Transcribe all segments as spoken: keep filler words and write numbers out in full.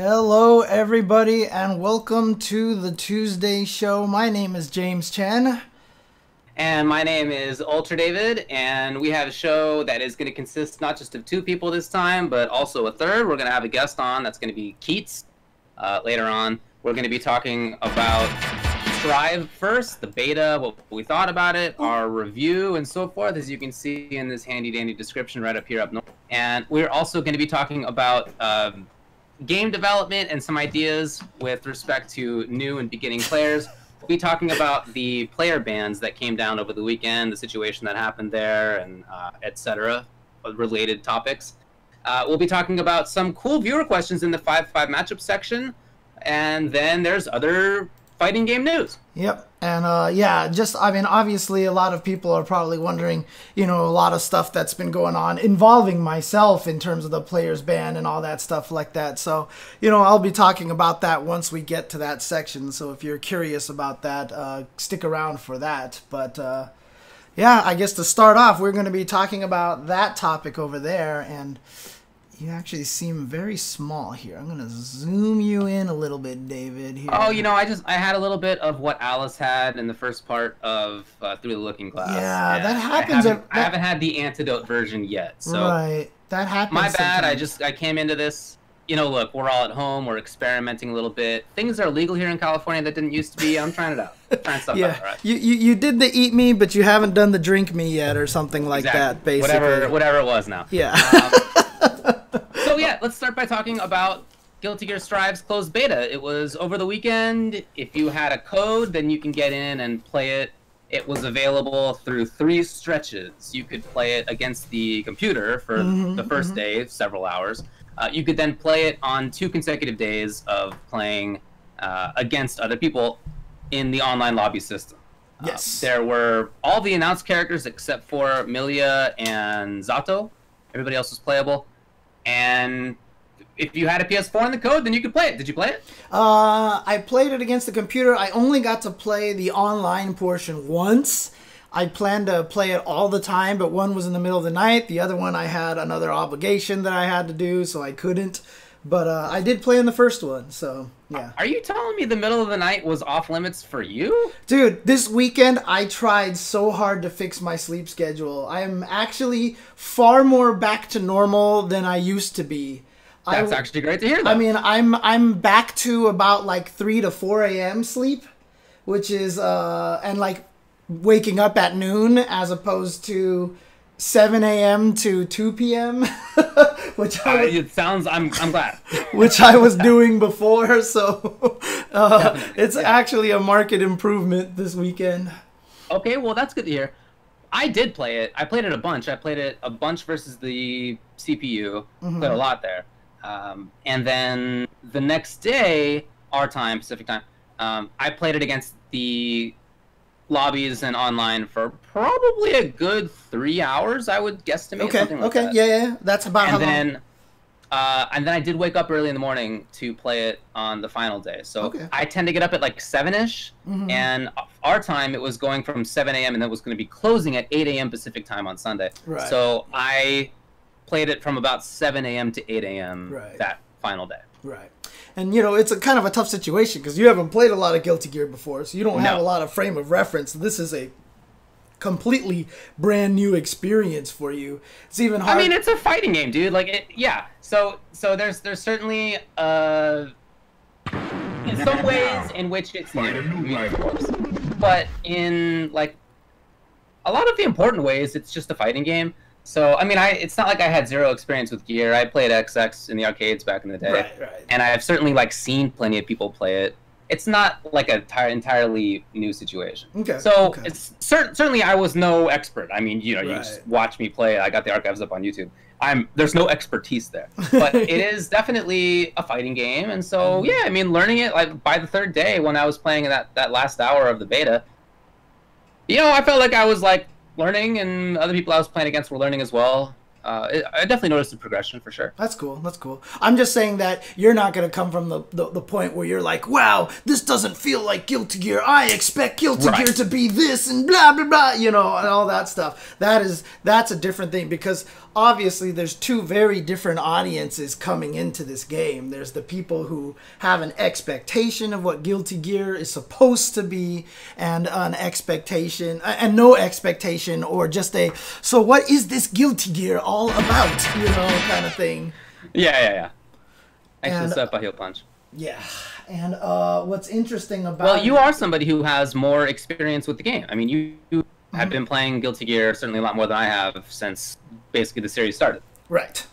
Hello everybody and welcome to the Tuesday show. My name is James Chen. And my name is Ultra David, and we have a show that is going to consist not just of two people this time, but also a third. We're going to have a guest on that's going to be Keats. Uh, later on, we're going to be talking about Strive first, the beta, what we thought about it, our review, and so forth, as you can see in this handy-dandy description right up here up north. And we're also going to be talking about um, game development and some ideas with respect to new and beginning players. We'll be talking about the player bans that came down over the weekend, the situation that happened there, and uh, et cetera related topics. Uh, we'll be talking about some cool viewer questions in the five five matchup section, and then there's other fighting game news. Yep. And uh, yeah, just, I mean, obviously a lot of people are probably wondering, you know, a lot of stuff that's been going on involving myself in terms of the players ban and all that stuff like that. So, you know, I'll be talking about that once we get to that section. So if you're curious about that, uh, stick around for that. But uh, yeah, I guess to start off, we're going to be talking about that topic over there. And you actually seem very small here. I'm going to zoom you in a little bit, David. Here. Oh, you know, I just I had a little bit of what Alice had in the first part of uh, Through the Looking Glass. Yeah, that happens. I haven't, that... I haven't had the antidote version yet. So right, that happens. My bad. Sometimes. I just I came into this. You know, look, we're all at home. We're experimenting a little bit. Things are legal here in California that didn't used to be. I'm trying it out. I'm trying stuff yeah. out. Right? You, you you did the eat me, but you haven't done the drink me yet, or something like exactly. that. Basically, whatever whatever it was now. Yeah. Um, So yeah, let's start by talking about Guilty Gear Strive's closed beta. It was over the weekend. If you had a code, then you can get in and play it. It was available through three stretches. You could play it against the computer for mm-hmm, the first mm-hmm. day, several hours. Uh, you could then play it on two consecutive days of playing uh, against other people in the online lobby system. Yes. Uh, there were all the announced characters except for Milia and Zato. Everybody else was playable. And if you had a P S four in the code, then you could play it. Did you play it? Uh, I played it against the computer. I only got to play the online portion once. I planned to play it all the time, but one was in the middle of the night. The other one, I had another obligation that I had to do, so I couldn't. But uh, I did play in the first one, so yeah. Are you telling me the middle of the night was off limits for you? Dude, this weekend I tried so hard to fix my sleep schedule. I am actually far more back to normal than I used to be. That's I, actually great to hear, though. I mean, I'm I'm back to about like three to four A M sleep, which is uh and like waking up at noon as opposed to seven A M to two P M which I was, uh, it sounds I'm I'm glad which I was doing before, so uh, it's yeah. actually a market improvement this weekend. Okay, well that's good to hear. I did play it. I played it a bunch. I played it a bunch versus the C P U. Mm-hmm. Played a lot there, um, and then the next day, our time Pacific time, um, I played it against the lobbies and online for probably a good three hours, I would guesstimate. Okay, something like okay, that. yeah, yeah, that's about and how then, long. Uh, and then I did wake up early in the morning to play it on the final day. So okay. I tend to get up at like seven-ish, mm-hmm. and our time, it was going from seven A M and it was going to be closing at eight A M Pacific time on Sunday. Right. So I played it from about seven A M to eight A M right. that final day. Right. And, you know, it's a kind of a tough situation because you haven't played a lot of Guilty Gear before, so you don't no. have a lot of frame of reference. This is a completely brand new experience for you. It's even hard. I mean, it's a fighting game, dude. Like, it, yeah. So, so there's there's certainly uh, in some ways in which it's new, I mean, of course. But in like a lot of the important ways, it's just a fighting game. So, I mean, I it's not like I had zero experience with gear. I played X X in the arcades back in the day. Right, right. And I've certainly, like, seen plenty of people play it. It's not, like, an entirely new situation. Okay. So, okay. It's, cer certainly I was no expert. I mean, you know, right. you just watch me play. I got the archives up on YouTube. I'm There's no expertise there. But it is definitely a fighting game. And so, yeah, I mean, learning it, like, by the third day when I was playing that, that last hour of the beta, you know, I felt like I was, like, learning, and other people I was playing against were learning as well. Uh, it, I definitely noticed the progression for sure. That's cool. That's cool. I'm just saying that you're not going to come from the, the, the point where you're like, wow, this doesn't feel like Guilty Gear. I expect Guilty right. Gear to be this and blah, blah, blah, you know, and all that stuff. That is, that's a different thing because obviously there's two very different audiences coming into this game. There's the people who have an expectation of what Guilty Gear is supposed to be, and an expectation, and no expectation, or just a, so what is this Guilty Gear all about, you know, kind of thing. Yeah, yeah, yeah. Actually, it's up a heel punch. Yeah, and uh, what's interesting about... Well, you are somebody who has more experience with the game. I mean, you, you mm-hmm. have been playing Guilty Gear certainly a lot more than I have since basically the series started. Right.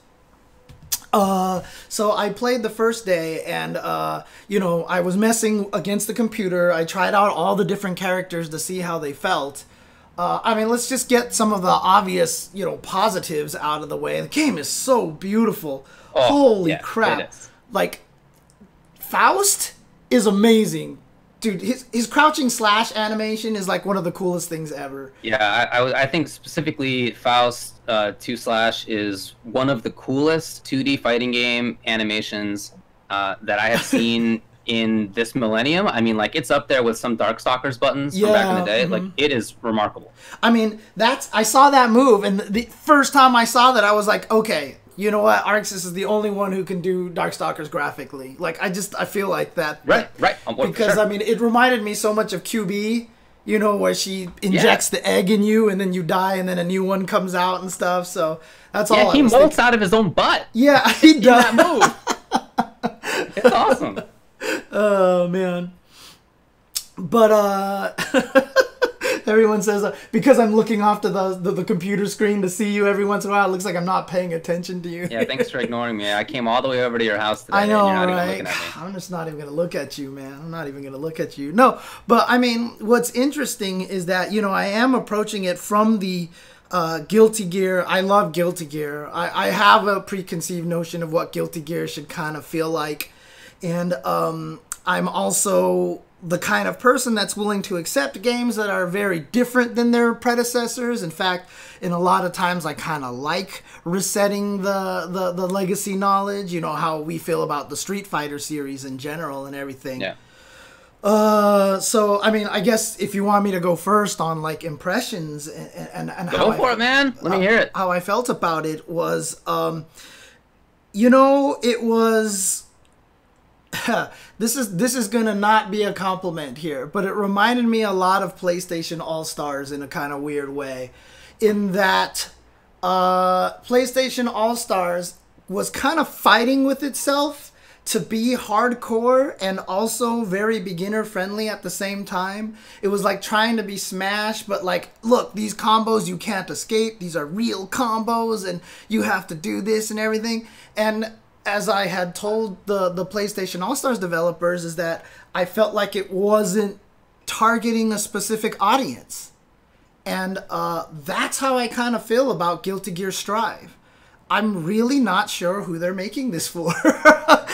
Uh, so I played the first day, and, uh, you know, I was messing against the computer. I tried out all the different characters to see how they felt. Uh, I mean, let's just get some of the obvious, you know, positives out of the way. The game is so beautiful. Oh, holy yeah, crap. It is. Like... Faust is amazing. Dude, his, his crouching slash animation is like one of the coolest things ever. Yeah, I, I, I think specifically Faust uh, two Slash is one of the coolest two D fighting game animations uh, that I have seen in this millennium. I mean, like, it's up there with some Darkstalkers buttons yeah, from back in the day. Mm-hmm. Like, it is remarkable. I mean, that's I saw that move, and the first time I saw that, I was like, okay, you know what? Arc Sys is the only one who can do Darkstalkers graphically. Like, I just, I feel like that. Right, right. I'm bored, because, for sure. I mean, it reminded me so much of Q B, you know, where she injects yeah. the egg in you and then you die and then a new one comes out and stuff. So that's yeah, all I was thinking. He molts out of his own butt. Yeah, he does. In that move. It's awesome. Oh, man. But, uh... everyone says, uh, because I'm looking off to the, the the computer screen to see you every once in a while, it looks like I'm not paying attention to you. Yeah, thanks for ignoring me. I came all the way over to your house today. I know, and you're not right? Even looking at me. I'm just not even going to look at you, man. I'm not even going to look at you. No, but I mean, what's interesting is that, you know, I am approaching it from the uh, Guilty Gear. I love Guilty Gear. I, I have a preconceived notion of what Guilty Gear should kind of feel like. And um, I'm also... the kind of person that's willing to accept games that are very different than their predecessors. In fact, in a lot of times I kind of like resetting the, the the legacy knowledge, you know, how we feel about the Street Fighter series in general and everything. Yeah. Uh, so, I mean, I guess if you want me to go first on, like, impressions and, and, and how, go for I, it, man. Let how, me hear it. How I felt about it was, um, you know, it was... this is this is gonna not be a compliment here, but it reminded me a lot of PlayStation All-Stars in a kind of weird way, in that uh, PlayStation All-Stars was kind of fighting with itself to be hardcore and also very beginner friendly at the same time. It was like trying to be Smash, but like, look, these combos you can't escape, these are real combos and you have to do this and everything. And as I had told the, the PlayStation All-Stars developers, is that I felt like it wasn't targeting a specific audience. And uh, that's how I kind of feel about Guilty Gear Strive. I'm really not sure who they're making this for.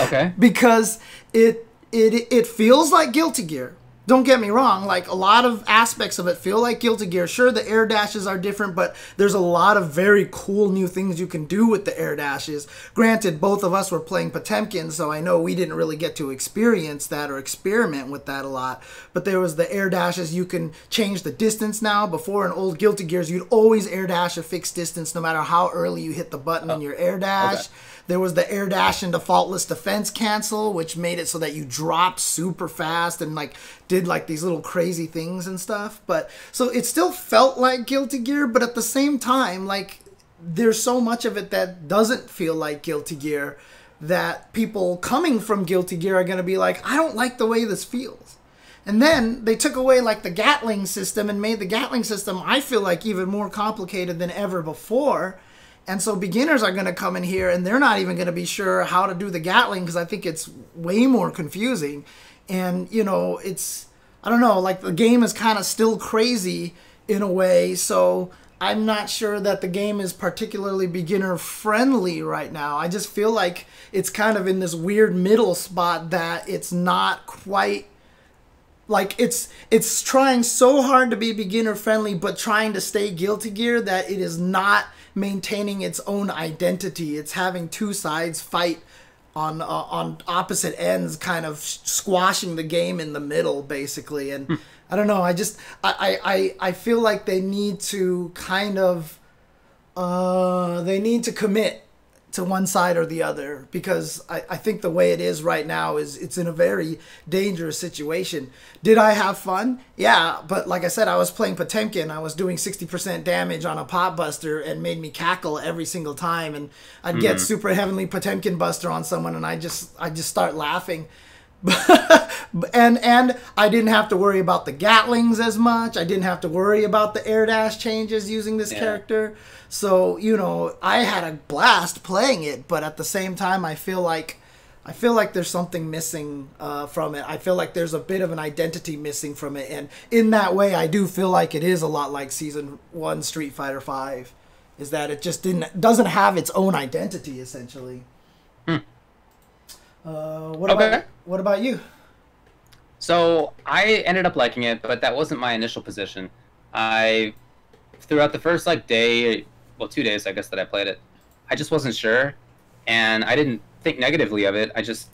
Okay. Because it, it, it feels like Guilty Gear. Don't get me wrong, like, a lot of aspects of it feel like Guilty Gear. Sure, the air dashes are different, but there's a lot of very cool new things you can do with the air dashes. Granted, both of us were playing Potemkin, so I know we didn't really get to experience that or experiment with that a lot. But there was the air dashes. You can change the distance now. Before, in old Guilty Gears, you'd always air dash a fixed distance no matter how early you hit the button on your air dash. Okay. There was the air dash into faultless defense cancel, which made it so that you dropped super fast and, like, did, like, these little crazy things and stuff. But so it still felt like Guilty Gear, but at the same time, like, there's so much of it that doesn't feel like Guilty Gear that people coming from Guilty Gear are going to be like, I don't like the way this feels. And then they took away, like, the Gatling system and made the Gatling system, I feel like, even more complicated than ever before. And so beginners are going to come in here and they're not even going to be sure how to do the Gatling, because I think it's way more confusing. And, you know, it's, I don't know, like, the game is kind of still crazy in a way. So I'm not sure that the game is particularly beginner friendly right now. I just feel like it's kind of in this weird middle spot that it's not quite... like, it's it's trying so hard to be beginner-friendly, but trying to stay Guilty Gear, that it is not maintaining its own identity. It's having two sides fight on uh, on opposite ends, kind of squashing the game in the middle, basically. And hmm. I don't know. I just I, I, I feel like they need to kind of Uh, they need to commit to one side or the other, because I, I think the way it is right now is it's in a very dangerous situation. Did I have fun? Yeah, but like I said, I was playing Potemkin. I was doing sixty percent damage on a Pot Buster and made me cackle every single time. And I'd get mm. Super Heavenly Potemkin Buster on someone, and I just I just start laughing. and and I didn't have to worry about the Gatlings as much. I didn't have to worry about the air dash changes using this yeah. character. So, you know, I had a blast playing it, but at the same time, I feel like I feel like there's something missing uh, from it. I feel like there's a bit of an identity missing from it, and in that way, I do feel like it is a lot like Season One Street Fighter Five, is that it just didn't doesn't have its own identity essentially. Hmm. Uh, what okay. about what about you? So I ended up liking it, but that wasn't my initial position. I throughout the first like day, well, two days I guess that I played it, I just wasn't sure, and I didn't think negatively of it. I just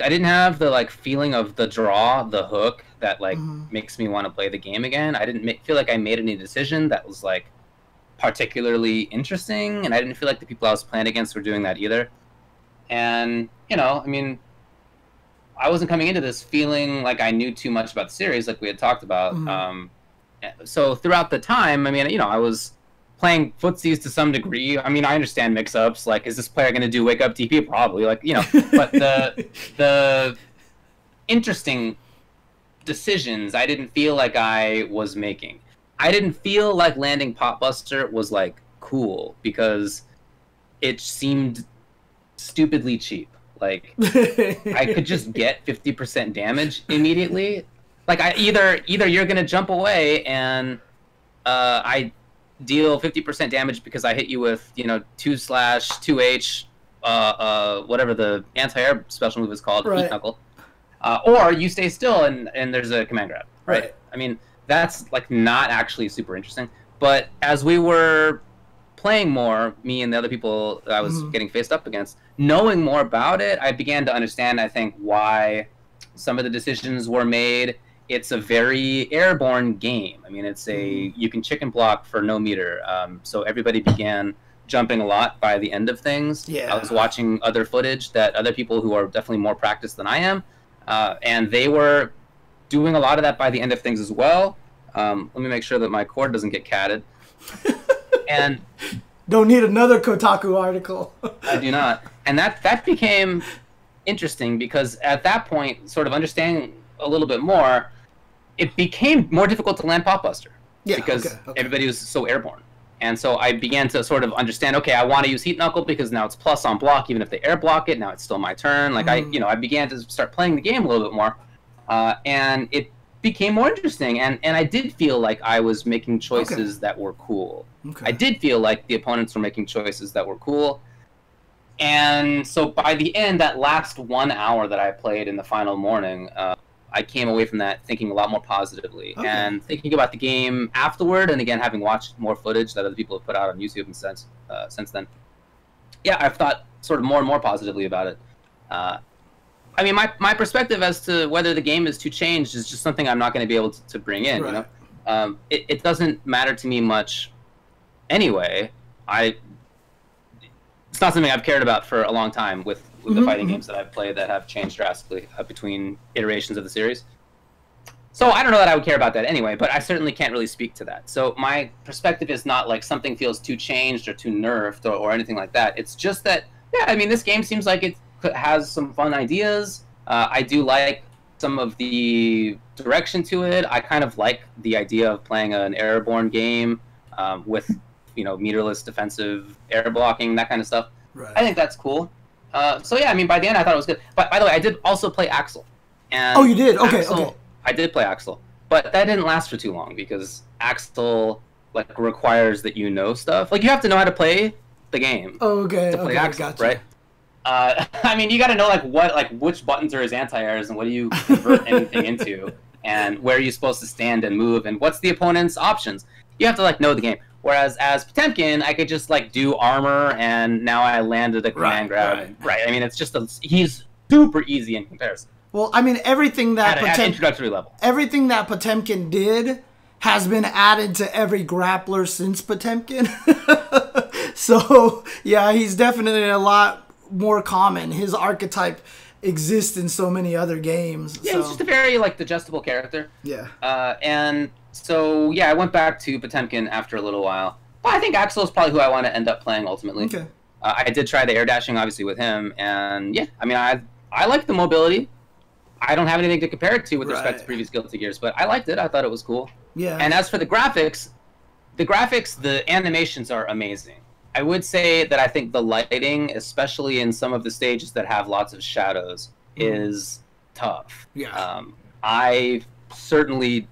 I didn't have the like feeling of the draw, the hook that like mm-hmm. makes me want to play the game again. I didn't make, feel like I made any decision that was like particularly interesting, and I didn't feel like the people I was playing against were doing that either. And, you know, I mean, I wasn't coming into this feeling like I knew too much about the series, like we had talked about. Mm-hmm. Um, so throughout the time, I mean, you know, I was playing footsies to some degree. I mean, I understand mix-ups. Like, is this player going to do wake-up T P? Probably. Like, you know, but the the interesting decisions I didn't feel like I was making. I didn't feel like landing Pot Buster was, like, cool because it seemed stupidly cheap. Like I could just get fifty percent damage immediately. Like I either either you're gonna jump away and uh I deal fifty percent damage because I hit you with, you know, two slash two H uh uh whatever the anti-air special move is called, right. Heat knuckle, uh or you stay still and and there's a command grab, right? right I mean, that's like not actually super interesting, but as we were playing more, me and the other people I was mm. getting faced up against, knowing more about it, I began to understand, I think, why some of the decisions were made. It's a very airborne game. I mean, it's a, you can chicken block for no meter. Um, so everybody began jumping a lot by the end of things. Yeah. I was watching other footage that other people who are definitely more practiced than I am, uh, and they were doing a lot of that by the end of things as well. Um, let me make sure that my cord doesn't get catted. And don't need another Kotaku article. I do not. And that that became interesting because at that point, sort of understanding a little bit more, it became more difficult to land Pot Buster. Yeah, because okay, okay. everybody was so airborne. And so I began to sort of understand, okay, I want to use Heat Knuckle because now it's plus on block, even if they air block it, now it's still my turn. Like mm. I, you know, I began to start playing the game a little bit more. Uh, and it became more interesting, and and I did feel like I was making choices okay. that were cool. Okay. I did feel like the opponents were making choices that were cool, and so by the end, that last one hour that I played in the final morning, uh, I came away from that thinking a lot more positively, okay. and thinking about the game afterward, and again having watched more footage that other people have put out on YouTube and since uh, since then, yeah, I've thought sort of more and more positively about it. Uh, I mean, my, my perspective as to whether the game is too changed is just something I'm not going to be able to, to bring in, right. you know? Um, it, it doesn't matter to me much anyway. I It's not something I've cared about for a long time with, with mm-hmm. the fighting games that I've played that have changed drastically uh, between iterations of the series. So I don't know that I would care about that anyway, but I certainly can't really speak to that. So my perspective is not like something feels too changed or too nerfed or, or anything like that. It's just that, yeah, I mean, this game seems like it's has some fun ideas. Uh, I do like some of the direction to it. I kind of like the idea of playing an airborne game um, with, you know, meterless defensive air blocking, that kind of stuff. Right. I think that's cool. Uh, so yeah, I mean, by the end, I thought it was good. But by the way, I did also play Axel. And oh, you did? Okay, Axel, okay. I did play Axel, but that didn't last for too long because Axel like requires that you know stuff. Like you have to know how to play the game. Okay, to play okay, Axel, gotcha. Right? Uh, I mean, you got to know like what, like which buttons are his anti-airs and what do you convert anything into, and where are you supposed to stand and move, and what's the opponent's options. You have to like know the game. Whereas as Potemkin, I could just like do armor, and now I landed a command right, grab. Right. right. I mean, it's just a, he's super easy in comparison. Well, I mean, everything that at, at introductory level, everything that Potemkin did has been added to every grappler since Potemkin. So yeah, he's definitely a lot more common. His archetype exists in so many other games. Yeah, so. He's just a very like digestible character. Yeah. Uh, and so yeah, I went back to Potemkin after a little while. But I think Axel is probably who I want to end up playing ultimately. Okay. Uh, I did try the air dashing obviously with him, and yeah, I mean I I like the mobility. I don't have anything to compare it to with right. respect to previous Guilty Gears, but I liked it. I thought it was cool. Yeah. And as for the graphics, the graphics, the animations are amazing. I would say that I think the lighting, especially in some of the stages that have lots of shadows, is tough. Yeah. Um, I certainly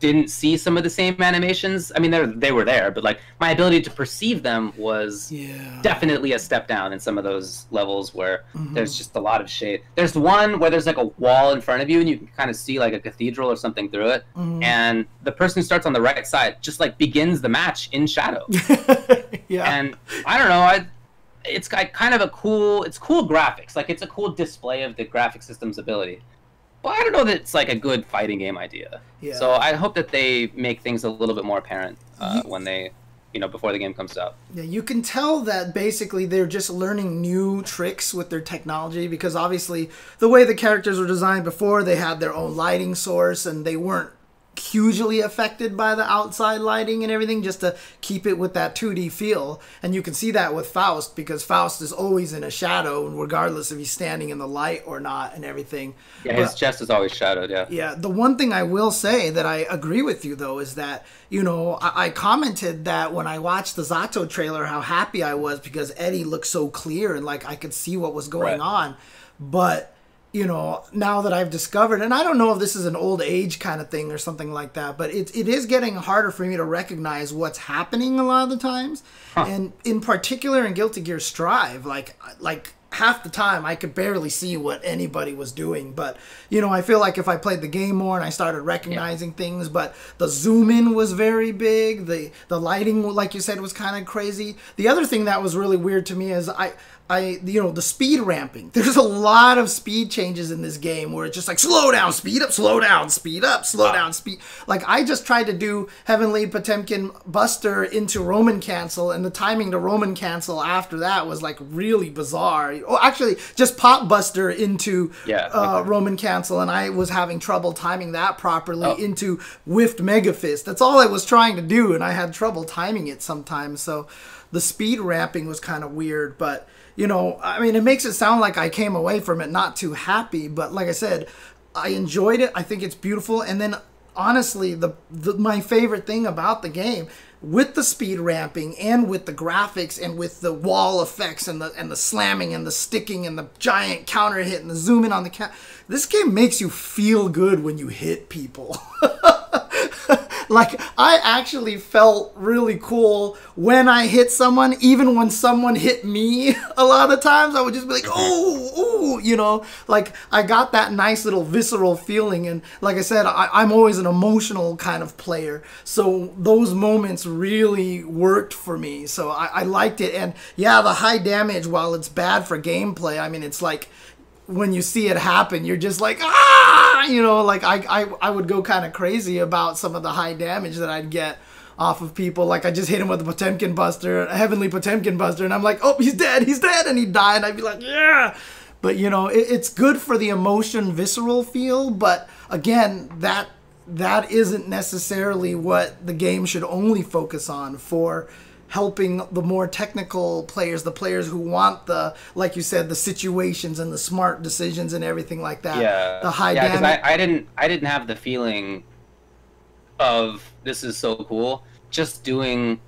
didn't see some of the same animations. I mean, they were there, but like my ability to perceive them was yeah. definitely a step down in some of those levels where mm-hmm. there's just a lot of shade. There's one where there's like a wall in front of you and you can kind of see like a cathedral or something through it. Mm-hmm. And the person who starts on the right side just like begins the match in shadow. yeah. And I don't know, I, it's kind of a cool, it's cool graphics. Like it's a cool display of the graphic system's ability. Well, I don't know that it's like a good fighting game idea. Yeah. So I hope that they make things a little bit more apparent uh, you, when they, you know, before the game comes out. Yeah, you can tell that basically they're just learning new tricks with their technology, because obviously the way the characters were designed before, they had their own lighting source and they weren't hugely affected by the outside lighting and everything, just to keep it with that two D feel. And you can see that with Faust, because Faust is always in a shadow regardless if he's standing in the light or not and everything. Yeah, but his chest is always shadowed. Yeah. Yeah. The one thing I will say that I agree with you though is that, you know, I, I commented that when I watched the Zato trailer how happy I was because Eddie looked so clear and like I could see what was going right. on. But you know, now that I've discovered, and I don't know if this is an old age kind of thing or something like that, but it, it is getting harder for me to recognize what's happening a lot of the times. Huh. And in particular in Guilty Gear Strive, like, like half the time I could barely see what anybody was doing. But, you know, I feel like if I played the game more and I started recognizing yeah. things, but the zoom in was very big. The, the lighting, like you said, was kind of crazy. The other thing that was really weird to me is I... I, you know, the speed ramping. There's a lot of speed changes in this game where it's just like, slow down, speed up, slow down, speed up, slow wow. down, speed. Like, I just tried to do Heavenly Potemkin Buster into Roman Cancel, and the timing to Roman Cancel after that was, like, really bizarre. Oh, actually, just Pop Buster into yeah, uh, okay. Roman Cancel, and I was having trouble timing that properly oh. into Whiffed Mega Fist. That's all I was trying to do, and I had trouble timing it sometimes. So the speed ramping was kind of weird, but... You know, I mean, it makes it sound like I came away from it not too happy, but like I said, I enjoyed it. I think it's beautiful. And then, honestly, the, the my favorite thing about the game, with the speed ramping and with the graphics and with the wall effects and the and the slamming and the sticking and the giant counter hit and the zoom in on the cat, this game makes you feel good when you hit people. Like, I actually felt really cool when I hit someone, even when someone hit me. A lot of the times I would just be like, oh, ooh, you know, like I got that nice little visceral feeling. And like I said, I, I'm always an emotional kind of player. So those moments really worked for me. So I, I liked it. And yeah, the high damage, while it's bad for gameplay, I mean, it's like, when you see it happen, you're just like, ah, you know, like I, I, I would go kind of crazy about some of the high damage that I'd get off of people. Like I just hit him with a Potemkin Buster, a Heavenly Potemkin Buster, and I'm like, oh, he's dead, he's dead, and he died. And I'd be like, yeah. But, you know, it, it's good for the emotion, visceral feel. But again, that that isn't necessarily what the game should only focus on for helping the more technical players, the players who want the, like you said, the situations and the smart decisions and everything like that. Yeah, the high yeah, damage. I, I didn't, I didn't have the feeling of this is so cool. Just doing,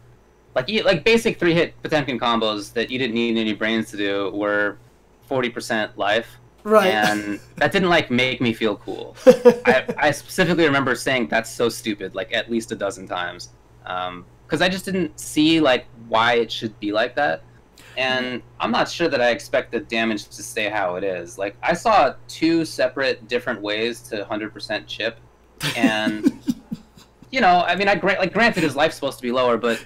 like, like basic three-hit Potemkin combos that you didn't need any brains to do were forty percent life. Right. And that didn't like make me feel cool. I, I specifically remember saying that's so stupid, like at least a dozen times. Um, Because I just didn't see like why it should be like that, and I'm not sure that I expect the damage to stay how it is. Like I saw two separate different ways to one hundred percent Chip, and you know, I mean, I grant like granted his life's supposed to be lower, but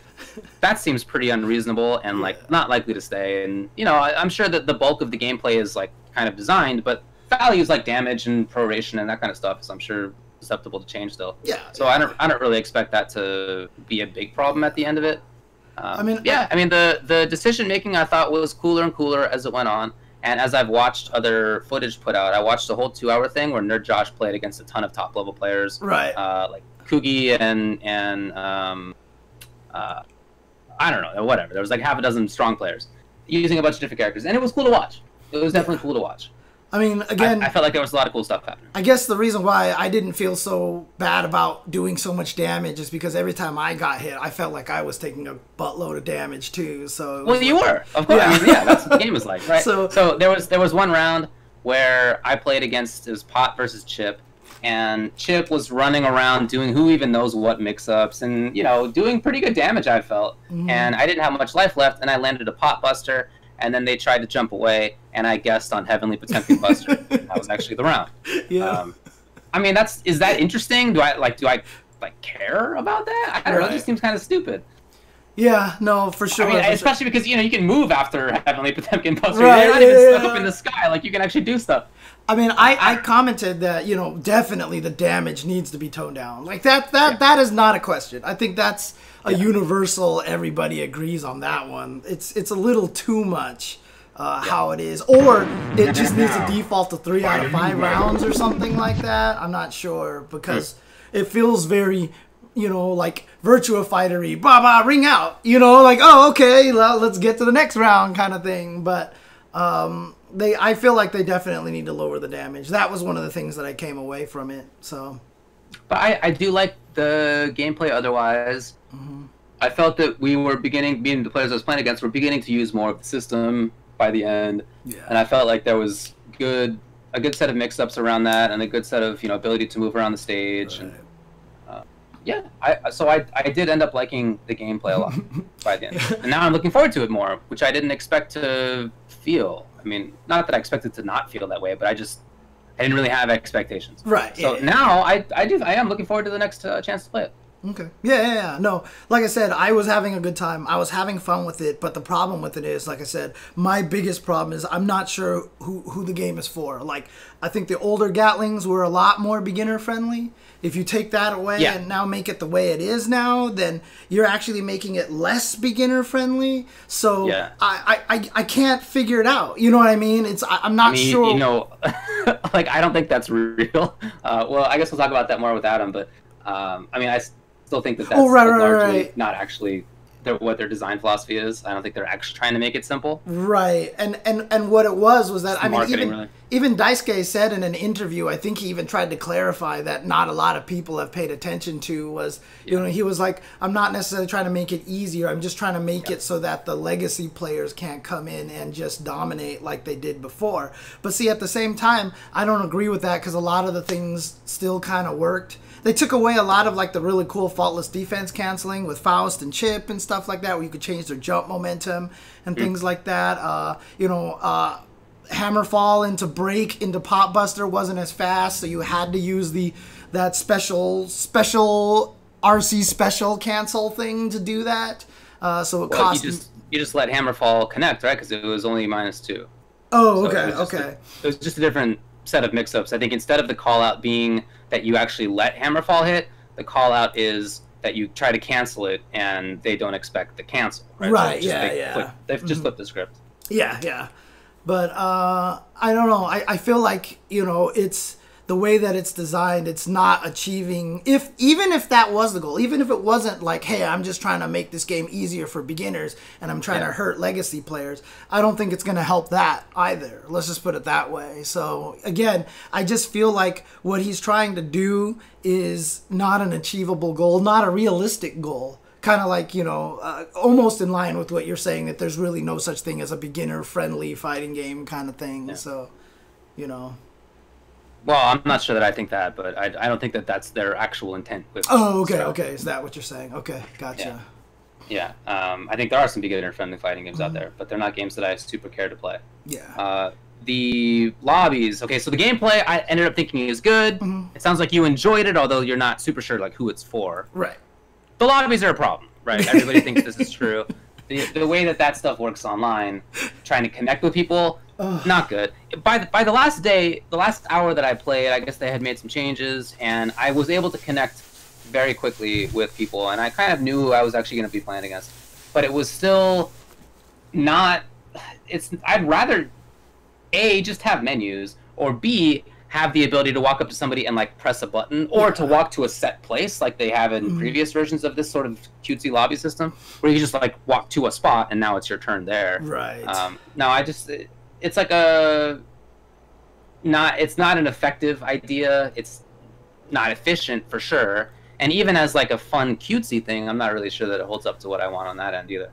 that seems pretty unreasonable and like not likely to stay. And you know, I, I'm sure that the bulk of the gameplay is like kind of designed, but values like damage and proration and that kind of stuff is, I'm sure, susceptible to change still. Yeah. So I don't I don't really expect that to be a big problem at the end of it. Um, I mean, yeah, I mean the the decision making I thought was cooler and cooler as it went on, and as I've watched other footage put out, I watched the whole two hour thing where Nerd Josh played against a ton of top level players, right? Uh, like Kugi and and um, uh, I don't know, whatever. There was like half a dozen strong players using a bunch of different characters, and it was cool to watch. It was definitely cool to watch. I mean, again, I, I felt like there was a lot of cool stuff happening. I guess the reason why I didn't feel so bad about doing so much damage is because every time I got hit, I felt like I was taking a buttload of damage too. So well, you like, were, of course. Yeah, I mean, yeah, that's what the game is like, right? So, so there was there was one round where I played against it was Pot versus Chip, and Chip was running around doing who even knows what mix-ups, and you know, doing pretty good damage. I felt, mm-hmm. and I didn't have much life left, and I landed a Pot Buster. And then they tried to jump away, and I guessed on Heavenly Potemkin Buster. That was actually the round. Yeah. Um, I mean, that's is that interesting? Do I like? Do I like care about that? I don't right. know. It just seems kind of stupid. Yeah, no, for sure. I mean, especially sure. because you know you can move after Heavenly Potemkin Buster. Right. You're not even yeah. stuck up in the sky. Like you can actually do stuff. I mean, I, I commented that you know definitely the damage needs to be toned down. Like that that yeah. that is not a question. I think that's. A yeah. universal, everybody agrees on that one. It's it's a little too much uh, yeah. how it is, or it just needs a default to three out of five rounds or something like that. I'm not sure because it feels very, you know, like Virtua Fightery, bah bah, ring out, you know, like oh okay, well, let's get to the next round kind of thing. But um, they, I feel like they definitely need to lower the damage. That was one of the things that I came away from it. So, but I I do like the gameplay otherwise. Mm-hmm. I felt that we were beginning, being the players I was playing against, were beginning to use more of the system by the end, yeah. and I felt like there was good, a good set of mix-ups around that, and a good set of you know ability to move around the stage. Right. And, uh, yeah, I, so I I did end up liking the gameplay a lot by the end, and now I'm looking forward to it more, which I didn't expect to feel. I mean, not that I expected to not feel that way, but I just I didn't really have expectations. Right. So yeah. now I I do I am looking forward to the next uh, chance to play it. Okay. Yeah, yeah, yeah. No, like I said, I was having a good time. I was having fun with it, but the problem with it is, like I said, my biggest problem is I'm not sure who, who the game is for. Like, I think the older Gatlings were a lot more beginner-friendly. If you take that away yeah. and now make it the way it is now, then you're actually making it less beginner-friendly. So yeah. I, I, I can't figure it out. You know what I mean? It's I, I'm not I mean, sure. You know, like, I don't think that's real. Uh, well, I guess we'll talk about that more with Adam, but, um, I mean, I... still think that that's oh, right, largely right, right. not actually their, what their design philosophy is. I don't think they're actually trying to make it simple. Right, and and and what it was was that I mean even really. even Daisuke said in an interview, I think he even tried to clarify that not a lot of people have paid attention to was you yeah. know he was like I'm not necessarily trying to make it easier. I'm just trying to make yeah. it so that the legacy players can't come in and just dominate like they did before. But see, at the same time, I don't agree with that because a lot of the things still kind of worked. They took away a lot of like the really cool faultless defense canceling with Faust and Chip and stuff like that, where you could change their jump momentum and things mm. like that. Uh, you know, uh, Hammerfall into break into Pop Buster wasn't as fast, so you had to use the that special special R C special cancel thing to do that. Uh, so it well, cost. You just, you just let Hammerfall connect, right? Because it was only minus two. Oh, okay, so it okay. A, it was just a different set of mix-ups. I think instead of the call out being that you actually let Hammerfall hit, the call out is that you try to cancel it and they don't expect the cancel. Right, right so yeah, they yeah. Flip, they've just mm-hmm. flipped the script. Yeah, yeah. But uh, I don't know. I, I feel like, you know, it's the way that it's designed, it's not achieving, if even if that was the goal, even if it wasn't like, hey, I'm just trying to make this game easier for beginners and I'm trying yeah. to hurt legacy players, I don't think it's going to help that either. Let's just put it that way. So again, I just feel like what he's trying to do is not an achievable goal, not a realistic goal. Kind of like, you know, uh, almost in line with what you're saying, that there's really no such thing as a beginner-friendly fighting game kind of thing. Yeah. So, you know... Well, I'm not sure that I think that, but I, I don't think that that's their actual intent. With oh, okay, so. okay. Is that what you're saying? Okay, gotcha. Yeah, yeah. Um, I think there are some beginner-friendly fighting games mm-hmm. out there, but they're not games that I super care to play. Yeah. Uh, the lobbies. Okay, so the gameplay I ended up thinking is good. Mm-hmm. It sounds like you enjoyed it, although you're not super sure like who it's for. Right. The lobbies are a problem, right? Everybody thinks this is true. The, the way that that stuff works online, trying to connect with people, Ugh. not good. By the, by the last day, the last hour that I played, I guess they had made some changes, and I was able to connect very quickly with people, and I kind of knew who I was actually going to be playing against. but it was still not. It's. I'd rather A, just have menus, or B, have the ability to walk up to somebody and like press a button, or to walk to a set place like they have in mm. previous versions of this sort of cutesy lobby system, where you just like walk to a spot and now it's your turn there. Right. Um, no, I just. It, it's like a. Not. It's not an effective idea. It's not efficient for sure. And even as like a fun cutesy thing, I'm not really sure that it holds up to what I want on that end either.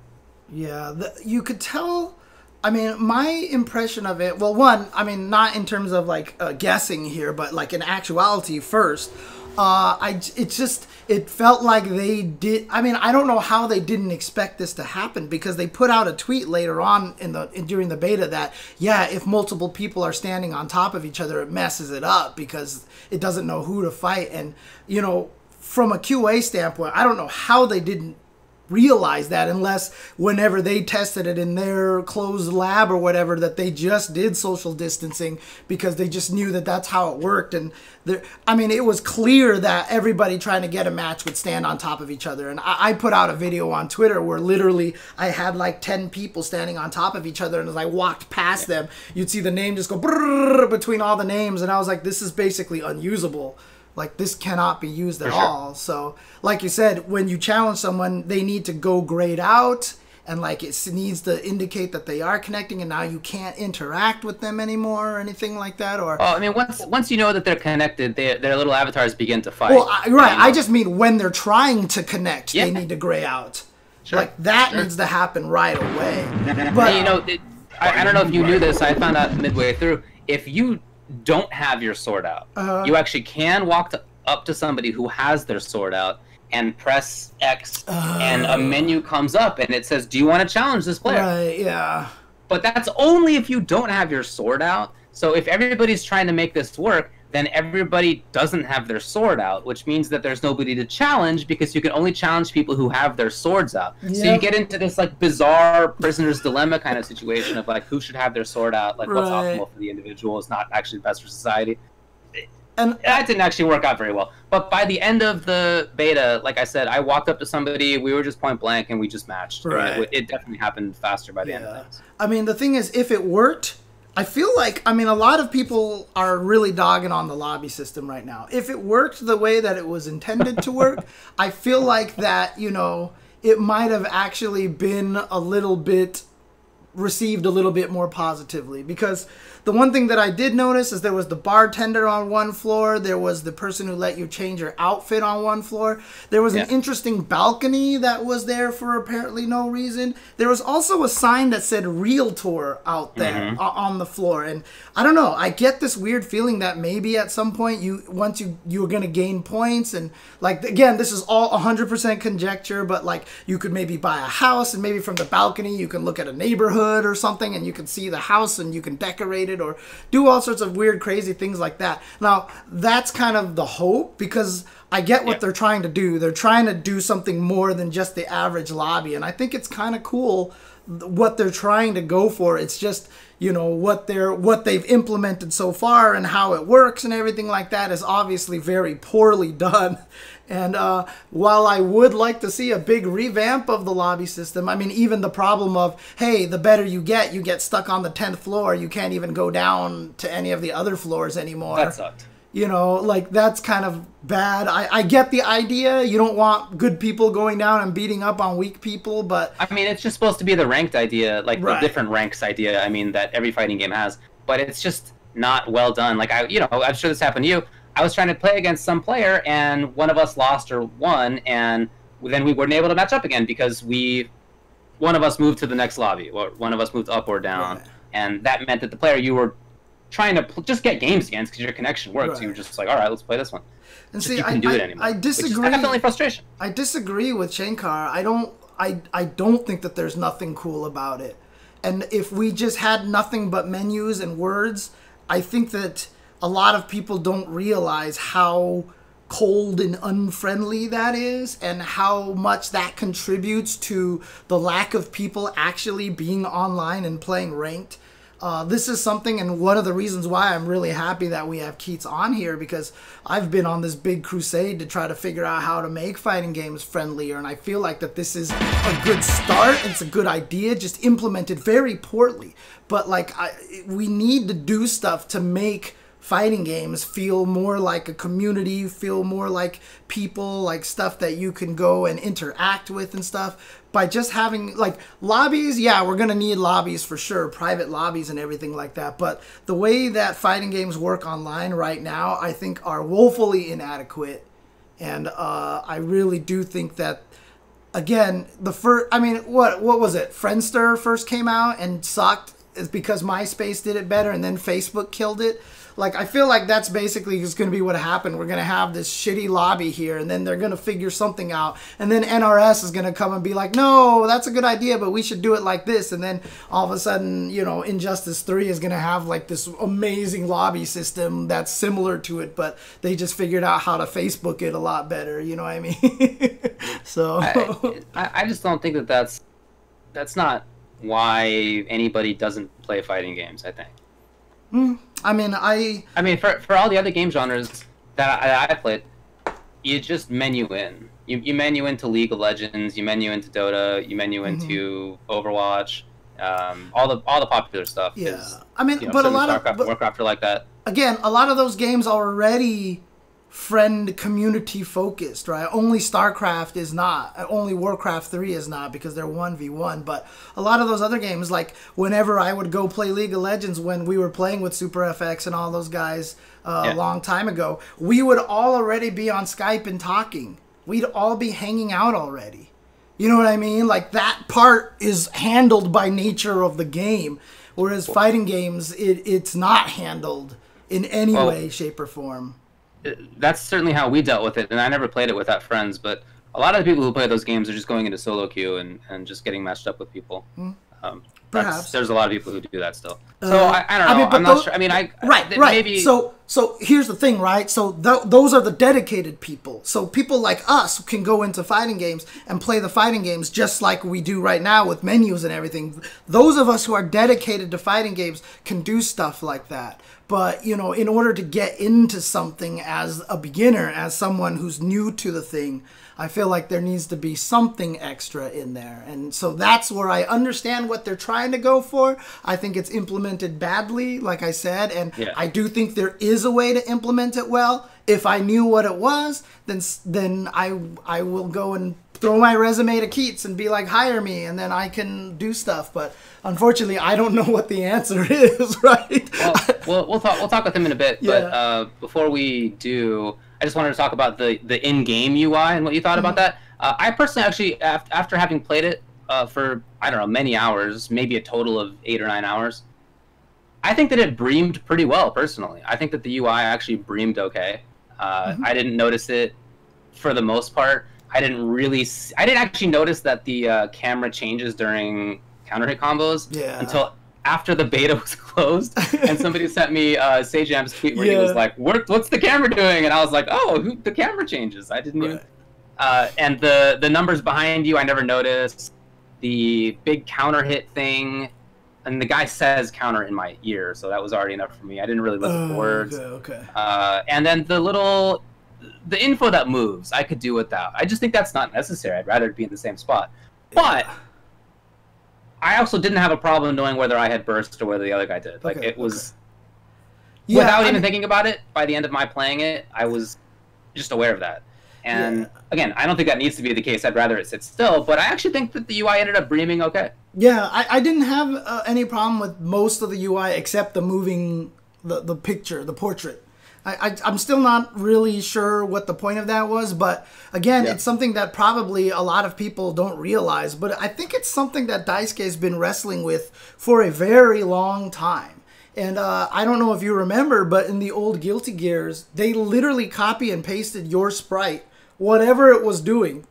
Yeah, the, you could tell. I mean, my impression of it. Well, one, I mean, not in terms of like uh, guessing here, but like in actuality first. Uh, I it just it felt like they did. I mean, I don't know how they didn't expect this to happen, because they put out a tweet later on in the in, during the beta that yeah, if multiple people are standing on top of each other, it messes it up because it doesn't know who to fight, and you know. From a Q A standpoint, I don't know how they didn't realize that, unless whenever they tested it in their closed lab or whatever, that they just did social distancing because they just knew that that's how it worked. And there, I mean, it was clear that everybody trying to get a match would stand on top of each other. And I, I put out a video on Twitter where literally I had like ten people standing on top of each other, and as I walked past them, you'd see the name just go brrrr between all the names, and I was like, this is basically unusable. Like, this cannot be used at all. So, like you said, when you challenge someone, they need to go grayed out. And, like, it needs to indicate that they are connecting, and now you can't interact with them anymore or anything like that. Or well, I mean, once once you know that they're connected, they, their little avatars begin to fight. Well, I, right. I just mean when they're trying to connect, yeah. they need to gray out. Sure. Like, that sure. needs to happen right away. But, you know, it, I, I don't know if you knew this. I found out midway through. If you... don't have your sword out. Uh-huh. You actually can walk to, up to somebody who has their sword out and press X, uh-huh. and a menu comes up and it says, "Do you want to challenge this player?" Right. Yeah. But that's only if you don't have your sword out. So if everybody's trying to make this work, then everybody doesn't have their sword out, which means that there's nobody to challenge, because you can only challenge people who have their swords out. Yep. So you get into this like bizarre prisoner's dilemma kind of situation of like who should have their sword out, like right. what's optimal for the individual is not actually best for society. And that didn't actually work out very well. But by the end of the beta, like I said, I walked up to somebody, we were just point blank, and we just matched. Right. I mean, it, it definitely happened faster by the yeah. end of things. I mean, the thing is, if it worked, I feel like, I mean, a lot of people are really dogging on the lobby system right now. If it worked the way that it was intended to work, I feel like that, you know, it might have actually been a little bit, received a little bit more positively. Because the one thing that I did notice is there was the bartender on one floor. There was the person who let you change your outfit on one floor. There was yeah. an interesting balcony that was there for apparently no reason. There was also a sign that said Realtor out there mm-hmm. on the floor. And I don't know. I get this weird feeling that maybe at some point you once you, you're going to gain points. And like, again, this is all one hundred percent conjecture. But like you could maybe buy a house, and maybe from the balcony you can look at a neighborhood or something, and you can see the house and you can decorate it or do all sorts of weird crazy things like that. Now that's kind of the hope, because I get what yeah. they're trying to do. They're trying to do something more than just the average lobby, and I think it's kind of cool what they're trying to go for. It's just, you know, what they're what they've implemented so far and how it works and everything like that is obviously very poorly done. And uh, while I would like to see a big revamp of the lobby system, I mean, even the problem of, hey, the better you get, you get stuck on the tenth floor. You can't even go down to any of the other floors anymore. That sucked. You know, like, that's kind of bad. I, I get the idea. You don't want good people going down and beating up on weak people, but... I mean, it's just supposed to be the ranked idea, like right. the different ranks idea, I mean, that every fighting game has. But it's just not well done. Like, I, you know, I'm sure this happened to you. I was trying to play against some player, and one of us lost or won, and then we weren't able to match up again because we, one of us moved to the next lobby, or one of us moved up or down, right. and that meant that the player you were trying to pl just get games against because your connection worked, right. so you were just like, all right, let's play this one. And see, you can I, do I, it anymore. I disagree. It's definitely frustration. I disagree with Shankar. I don't. I I don't think that there's nothing cool about it, and if we just had nothing but menus and words, I think that. A lot of people don't realize how cold and unfriendly that is, and how much that contributes to the lack of people actually being online and playing ranked. Uh, this is something, and one of the reasons why I'm really happy that we have Keats on here, because I've been on this big crusade to try to figure out how to make fighting games friendlier, and I feel like that this is a good start. It's a good idea, just implemented very poorly. But like, I, we need to do stuff to make fighting games feel more like a community, feel more like people, like stuff that you can go and interact with and stuff. By just having like lobbies, yeah, we're gonna need lobbies for sure, private lobbies and everything like that, but the way that fighting games work online right now, I think are woefully inadequate. And uh, I really do think that, again, the first, I mean, what what was it? Friendster first came out and sucked. It's because MySpace did it better and then Facebook killed it. Like, I feel like that's basically just going to be what happened. We're going to have this shitty lobby here, and then they're going to figure something out. And then N R S is going to come and be like, no, that's a good idea, but we should do it like this. And then all of a sudden, you know, Injustice three is going to have, like, this amazing lobby system that's similar to it, but they just figured out how to Facebook it a lot better. You know what I mean? So I, I just don't think that that's, that's not why anybody doesn't play fighting games, I think. Mm. I mean, I... I mean, for, for all the other game genres that I, I played, you just menu in. You, you menu into League of Legends, you menu into Dota, you menu mm-hmm. into Overwatch, um, all the all the popular stuff. Yeah, is, I mean, you know, but a lot Starcraft, of... But, Warcraft are like that. Again, a lot of those games are already friend community focused, right? Only StarCraft is not, only Warcraft three is not, because they're one v one, but a lot of those other games, like whenever I would go play League of Legends when we were playing with SuperFX and all those guys uh, yeah. a long time ago, we would all already be on Skype and talking. We'd all be hanging out already. You know what I mean? Like, that part is handled by nature of the game, whereas fighting games, it, it's not handled in any well, way, shape, or form. That's certainly how we dealt with it, and I never played it without friends, but a lot of the people who play those games are just going into solo queue and, and just getting matched up with people. Mm. Um, Perhaps. There's a lot of people who do that still. Uh, so, I, I don't know. I mean, I'm not those, sure. I mean, I... Right, right. Maybe... So, so here's the thing, right? So, th those are the dedicated people. So, people like us can go into fighting games and play the fighting games just like we do right now with menus and everything. Those of us who are dedicated to fighting games can do stuff like that. But, you know, in order to get into something as a beginner, as someone who's new to the thing, I feel like there needs to be something extra in there. And so that's where I understand what they're trying to go for. I think it's implemented badly, like I said, and yeah. I do think there is a way to implement it well. If I knew what it was, then then I, I will go and throw my resume to Keats and be like, hire me, and then I can do stuff. But unfortunately, I don't know what the answer is, right? Well, we'll, we'll, talk, we'll talk with him in a bit, yeah. but uh, before we do... I just wanted to talk about the, the in-game U I and what you thought mm-hmm. about that. Uh, I personally actually, af after having played it uh, for, I don't know, many hours, maybe a total of eight or nine hours, I think that it breamed pretty well, personally. I think that the U I actually breamed okay. Uh, mm-hmm. I didn't notice it for the most part. I didn't really, s I didn't actually notice that the uh, camera changes during counter hit combos yeah. until after the beta was closed, and somebody sent me uh, Sajam's tweet where yeah. he was like, what, what's the camera doing? And I was like, oh, who, the camera changes. I didn't right. even... Uh, and the, the numbers behind you, I never noticed. The big counter hit thing, and the guy says counter in my ear, so that was already enough for me. I didn't really listen oh, to words. Okay, okay. Uh, and then the little... The info that moves, I could do without. I just think that's not necessary. I'd rather be in the same spot. But... Yeah. I also didn't have a problem knowing whether I had burst or whether the other guy did. Like, okay, it was... Okay. Yeah, without I mean, even thinking about it, by the end of my playing it, I was just aware of that. And, yeah. again, I don't think that needs to be the case. I'd rather it sit still, but I actually think that the U I ended up breathing okay. Yeah, I, I didn't have uh, any problem with most of the U I except the moving, the, the picture, the portrait. I, I, I'm still not really sure what the point of that was, but again, yeah. it's something that probably a lot of people don't realize, but I think it's something that Daisuke has been wrestling with for a very long time. And uh, I don't know if you remember, but in the old Guilty Gears, they literally copy and pasted your sprite, whatever it was doing,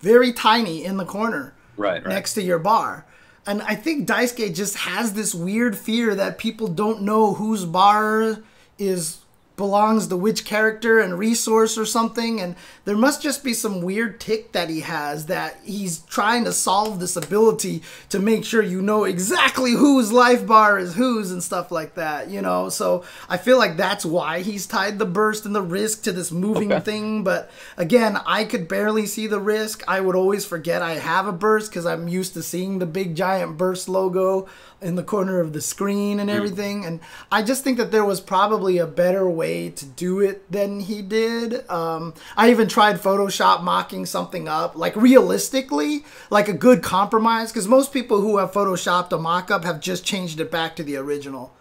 very tiny in the corner right, right. next to your bar. And I think Daisuke just has this weird fear that people don't know whose bar is... belongs to which character and resource or something, and there must just be some weird tick that he has that he's trying to solve this ability to make sure you know exactly whose life bar is whose and stuff like that, you know? So I feel like that's why he's tied the burst and the risk to this moving okay. thing. But again, I could barely see the risk. I would always forget I have a burst because I'm used to seeing the big giant burst logo in the corner of the screen and everything. Mm. And I just think that there was probably a better way to do it than he did. Um, I even tried Photoshop mocking something up, like realistically, like a good compromise. Because most people who have Photoshopped a mock-up have just changed it back to the original.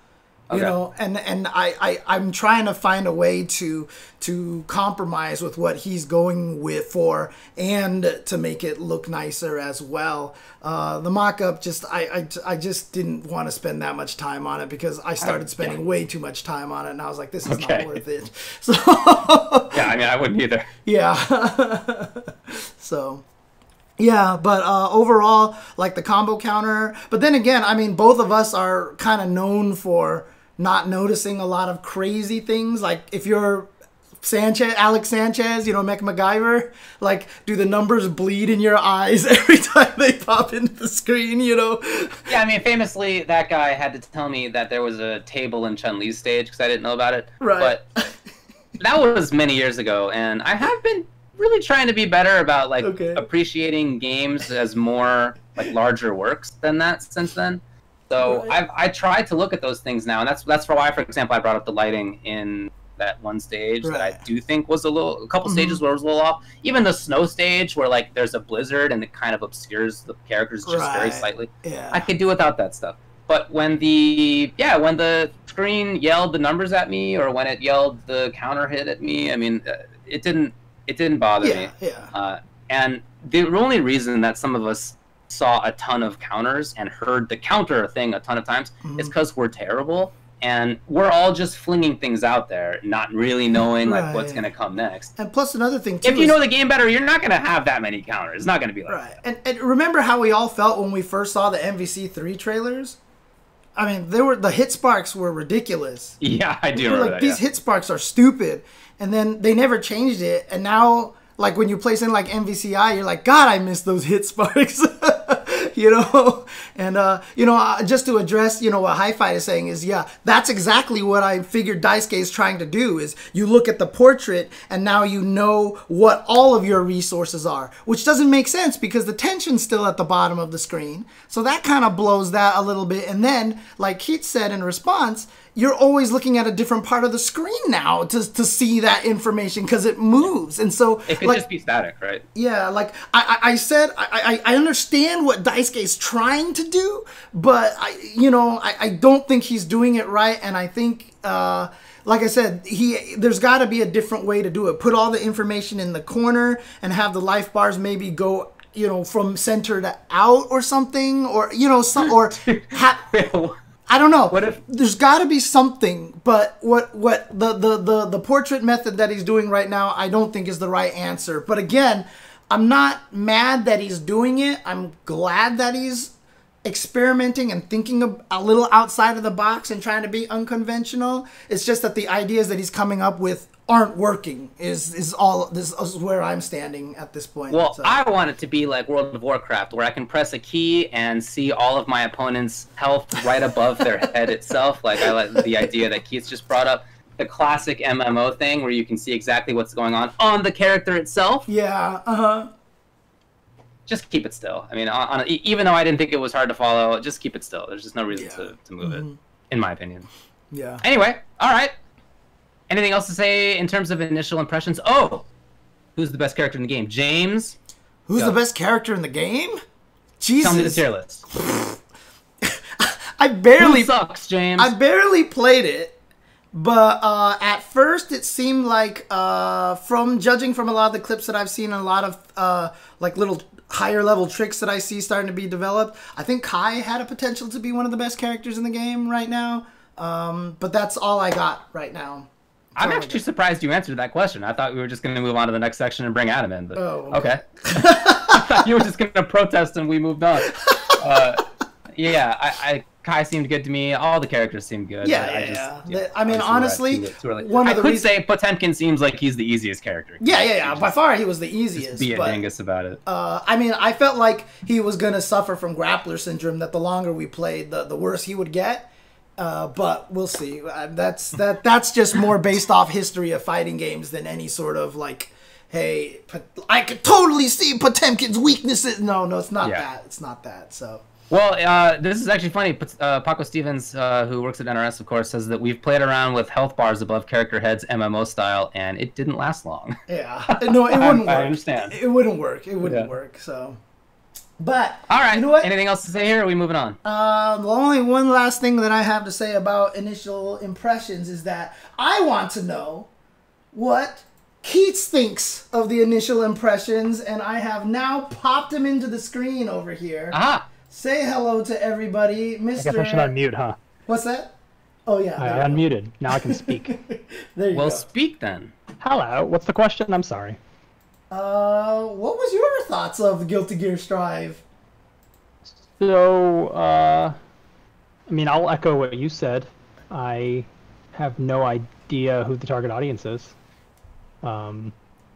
You okay. know, and, and I, I, I'm trying to find a way to to compromise with what he's going with for and to make it look nicer as well. Uh, the mock-up, just I, I, I just didn't want to spend that much time on it because I started spending yeah. way too much time on it, and I was like, this is okay. not worth it. So yeah, I mean, I wouldn't either. Yeah. So... yeah, but uh, overall, like the combo counter. But then again, I mean, both of us are kind of known for not noticing a lot of crazy things. Like if you're Sanchez, Alex Sanchez, you know, Mech MacGyver, like do the numbers bleed in your eyes every time they pop into the screen, you know? Yeah, I mean, famously, that guy had to tell me that there was a table in Chun-Li's stage because I didn't know about it. Right. But that was many years ago, and I have been... really trying to be better about like okay. appreciating games as more like larger works than that since then. So right. I've I tried to look at those things now, and that's that's for why, for example, I brought up the lighting in that one stage right. that I do think was a little, a couple mm-hmm. stages where it was a little off. Even the snow stage where like there's a blizzard and it kind of obscures the characters just right. very slightly. Yeah. I could do without that stuff. But when the yeah when the screen yelled the numbers at me, or when it yelled the counter hit at me, I mean, it didn't. It didn't bother yeah, me. Yeah. Uh, and the only reason that some of us saw a ton of counters and heard the counter thing a ton of times mm-hmm. is because we're terrible and we're all just flinging things out there, not really knowing right. like what's going to come next. And plus another thing too, if you is... know the game better, you're not going to have that many counters. It's not going to be like right. that. And, and remember how we all felt when we first saw the M V C three trailers? I mean, they were the hit sparks were ridiculous. Yeah, I do we remember like, that, These yeah. hit sparks are stupid. And then they never changed it. And now, like, when you play something like M V C I, you're like, God, I miss those hit sparks, you know? And, uh, you know, uh, just to address, you know, what Hi-Fi is saying is, yeah, that's exactly what I figured Daisuke is trying to do is you look at the portrait and now you know what all of your resources are, which doesn't make sense because the tension's still at the bottom of the screen. So that kind of blows that a little bit. And then, like Keats said in response, you're always looking at a different part of the screen now to, to see that information because it moves. And so it could like, just be static, right? Yeah, like I, I said, I, I understand what Daisuke is trying to do, but I, you know, I, I don't think he's doing it right. And I think, uh, like I said, he there's got to be a different way to do it. Put all the information in the corner and have the life bars maybe go, you know, from center to out or something, or you know, some or. Ha I don't know. What if there's got to be something, but what what the, the the the portrait method that he's doing right now, I don't think is the right answer. But again, I'm not mad that he's doing it. I'm glad that he's experimenting and thinking a, a little outside of the box and trying to be unconventional. It's just that the ideas that he's coming up with aren't working. Is is all this is where I'm standing at this point. Well, so. I want it to be like World of Warcraft, where I can press a key and see all of my opponent's health right above their head itself. Like I like the idea that Keith just brought up, the classic M M O thing, where you can see exactly what's going on on the character itself. Yeah. Uh huh. Just keep it still. I mean, on, on, even though I didn't think it was hard to follow, just keep it still. There's just no reason yeah. to to move mm-hmm. it, in my opinion. Yeah. Anyway, all right. Anything else to say in terms of initial impressions? Oh, who's the best character in the game? James? Who's go. the best character in the game? Jesus. Tell me the tier list. I barely... Who sucks, James? I barely played it, but uh, at first it seemed like, uh, from judging from a lot of the clips that I've seen and a lot of uh, like little higher level tricks that I see starting to be developed, I think Kai had a potential to be one of the best characters in the game right now, um, but that's all I got right now. I'm actually surprised you answered that question. I thought we were just going to move on to the next section and bring Adam in. But, oh, okay. okay. I thought you were just going to protest and we moved on. Uh, yeah, I, I Kai seemed good to me. All the characters seemed good. Yeah, I, yeah, I, just, yeah. I mean, honestly, one I of the could say Potemkin seems like he's the easiest character. Yeah, yeah, yeah. Just, by far, he was the easiest. Just be a but, dingus about it. Uh, I mean, I felt like he was gonna suffer from grappler syndrome. That the longer we played, the the worse he would get. Uh, but we'll see. Uh, that's that. That's just more based off history of fighting games than any sort of like. Hey, I could totally see Potemkin's weaknesses. No, no, it's not yeah. that. It's not that. So. Well, uh, this is actually funny. Uh, Paco Stevens, uh, who works at N R S, of course, says that we've played around with health bars above character heads, M M O style, and it didn't last long. Yeah. No, it wouldn't work. I understand. It, it wouldn't work. It wouldn't yeah. work. So. But. All right. You know what? Anything else to say here? Or are we moving on? Uh, only one last thing that I have to say about initial impressions is that I want to know what Keats thinks of the initial impressions, and I have now popped him into the screen over here. Ah. Say hello to everybody, Mister I guess I should unmute, huh? What's that? Oh, yeah. I unmuted. Now I can speak. There you well, go. Speak then. Hello. What's the question? I'm sorry. Uh, what was your thoughts of Guilty Gear Strive? So, uh, I mean, I'll echo what you said. I have no idea who the target audience is. Um,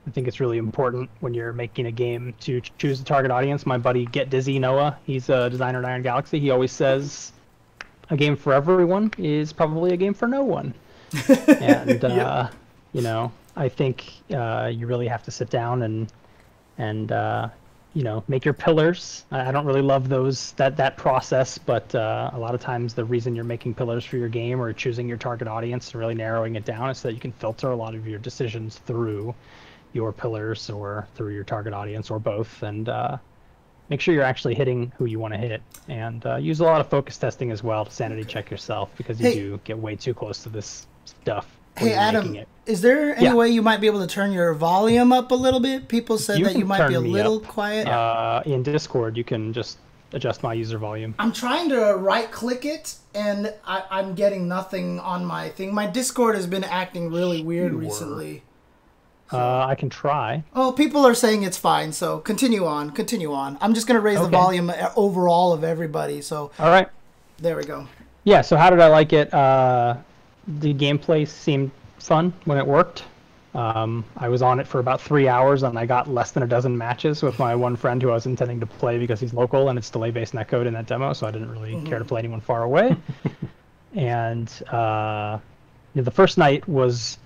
I think it's really important when you're making a game to ch choose a target audience. My buddy Get Dizzy Noah, he's a designer at Iron Galaxy. He always says, "A game for everyone is probably a game for no one." And uh, yeah. you know, I think uh, you really have to sit down and and uh, you know, make your pillars. I, I don't really love those that that process, but uh, a lot of times the reason you're making pillars for your game or choosing your target audience and really narrowing it down is so that you can filter a lot of your decisions through your pillars or through your target audience or both, and uh, make sure you're actually hitting who you want to hit, and uh, use a lot of focus testing as well to sanity check yourself, because you hey. do get way too close to this stuff. Hey Adam, is there any yeah. way you might be able to turn your volume up a little bit? People said you that you might be a little up. quiet. Uh, in Discord, you can just adjust my user volume. I'm trying to right click it, and I, I'm getting nothing on my thing. My Discord has been acting really weird sure. recently. Uh, I can try. Oh, people are saying it's fine, so continue on, continue on. I'm just going to raise okay. the volume overall of everybody. So, all right. There we go. Yeah, so how did I like it? Uh, the gameplay seemed fun when it worked. Um, I was on it for about three hours, and I got less than a dozen matches with my one friend who I was intending to play because he's local, and it's delay-based netcode in that demo, so I didn't really mm-hmm. care to play anyone far away. And uh, you know, the first night was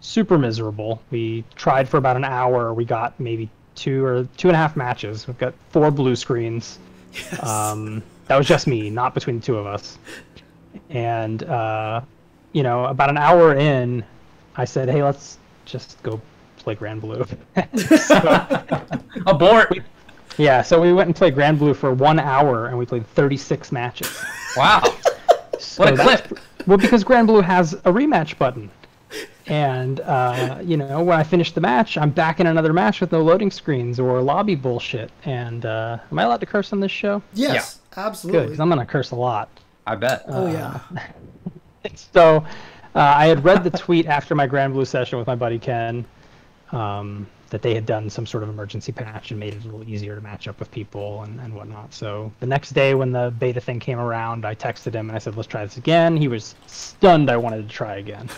super miserable. We tried for about an hour. We got maybe two or two and a half matches. We've got four blue screens. Yes. Um, that was just me, not between the two of us. And, uh, you know, about an hour in, I said, hey, let's just go play Granblue. So, abort. Yeah, so we went and played Granblue for one hour, and we played thirty-six matches. Wow. So what a clip. Well, because Granblue has a rematch button. And, uh, you know, when I finish the match, I'm back in another match with no loading screens or lobby bullshit. And uh, am I allowed to curse on this show? Yes, yeah. Absolutely. Good, because I'm going to curse a lot. I bet. Oh, uh, yeah. So uh, I had read the tweet after my Granblue session with my buddy Ken um, that they had done some sort of emergency patch and made it a little easier to match up with people and, and whatnot. So the next day when the beta thing came around, I texted him and I said, let's try this again. He was stunned I wanted to try again.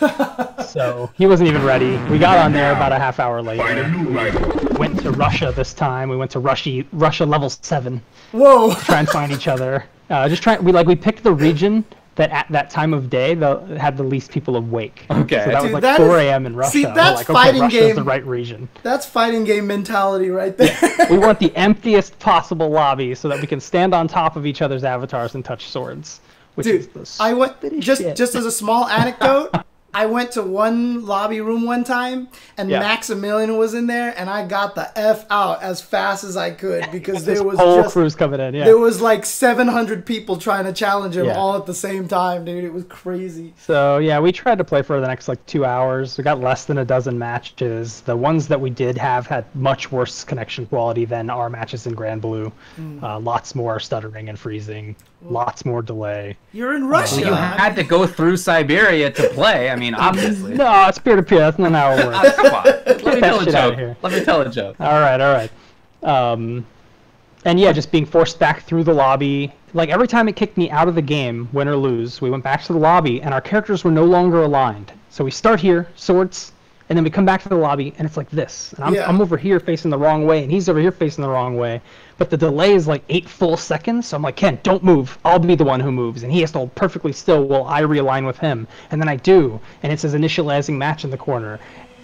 So he wasn't even ready. We got on there about a half hour later. We went to Russia this time. We went to Russia, Russia level seven. Whoa! To try and find each other. Uh, just try. We like we picked the region that at that time of day the, had the least people awake. Okay, so that Dude, was like four A M in Russia. See, that's like, okay, fighting Russia's game. The right region. That's fighting game mentality right there. Yeah. We want the emptiest possible lobby so that we can stand on top of each other's avatars and touch swords. Which Dude, is I went just shit. just as a small anecdote. I went to one lobby room one time, and yeah. Maximilian was in there, and I got the F out as fast as I could because there was whole just, crews coming in. Yeah. There was like seven hundred people trying to challenge him yeah. all at the same time, dude. It was crazy. So yeah, we tried to play for the next like two hours. We got less than a dozen matches. The ones that we did have had much worse connection quality than our matches in Granblue. Mm. Uh, lots more stuttering and freezing. Lots more delay. You're in Russia. Well, you had to go through Siberia to play. I mean, obviously. No, it's peer-to-peer. -peer. That's not how it works. Come on. Let me tell a joke. Let me tell a joke. All right, all right. Um, and yeah, just being forced back through the lobby. like every time it kicked me out of the game, win or lose, we went back to the lobby and our characters were no longer aligned. So we start here, sorts, and then we come back to the lobby and it's like this. And I'm, yeah. I'm over here facing the wrong way and he's over here facing the wrong way. But the delay is like eight full seconds. So I'm like, Ken, don't move. I'll be the one who moves. And he has to hold perfectly still while I realign with him. And then I do. And it says initializing match in the corner.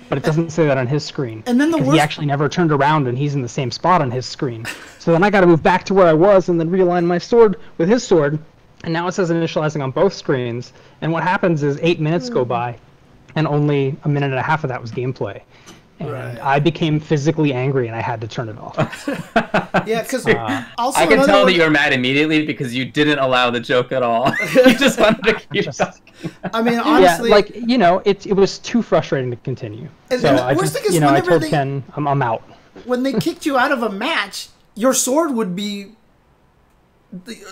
But it doesn't say that on his screen. And then the worst... he actually never turned around and he's in the same spot on his screen. So then I got to move back to where I was and then realign my sword with his sword. And now it says initializing on both screens. And what happens is eight minutes go by and only a minute and a half of that was gameplay. And right. I became physically angry and I had to turn it off. Yeah, because uh, also I can tell one... that you were mad immediately because you didn't allow the joke at all. You just wanted to keep just... I mean, honestly... Yeah, like, you know, it, it was too frustrating to continue. And, so and the I worst just, thing is you know, I told they... Ken, I'm, I'm out. When they kicked you out of a match, your sword would be...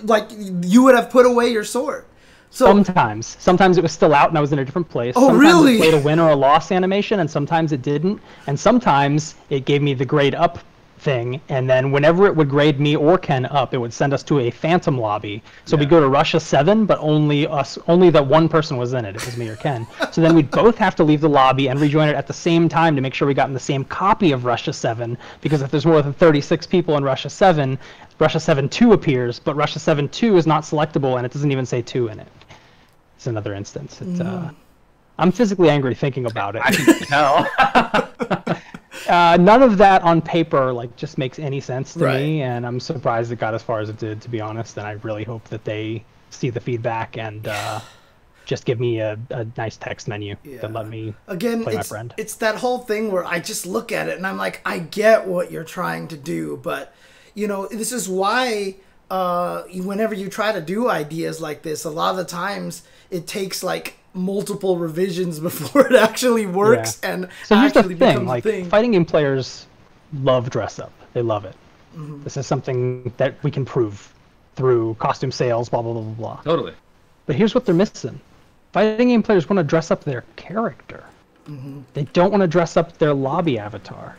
Like, you would have put away your sword. So, sometimes. Sometimes it was still out and I was in a different place. Oh, sometimes really? It played a win or a loss animation, and sometimes it didn't. And sometimes it gave me the grade up thing, and then whenever it would grade me or Ken up, it would send us to a phantom lobby. So yeah. We'd go to Russia seven, but only us, only that one person was in it. It was me or Ken. So then we'd both have to leave the lobby and rejoin it at the same time to make sure we got in the same copy of Russia seven, because if there's more than thirty-six people in Russia seven, Russia seven two appears, but Russia seven two is not selectable, and it doesn't even say two in it. It's another instance. It's, mm. uh, I'm physically angry thinking about it. I can tell. Uh, none of that on paper like just makes any sense to right. me, and I'm surprised it got as far as it did, to be honest. And I really hope that they see the feedback and uh, just give me a, a nice text menu yeah. that let me Again, play it's, my friend. It's that whole thing where I just look at it and I'm like, I get what you're trying to do, but you know, this is why uh, whenever you try to do ideas like this, a lot of the times it takes like multiple revisions before it actually works yeah. and so here's actually the thing, becomes like, a thing. Fighting game players love dress up. They love it. Mm-hmm. This is something that we can prove through costume sales, blah, blah, blah, blah, blah. Totally. But here's what they're missing. Fighting game players want to dress up their character. Mm-hmm. They don't want to dress up their lobby avatar.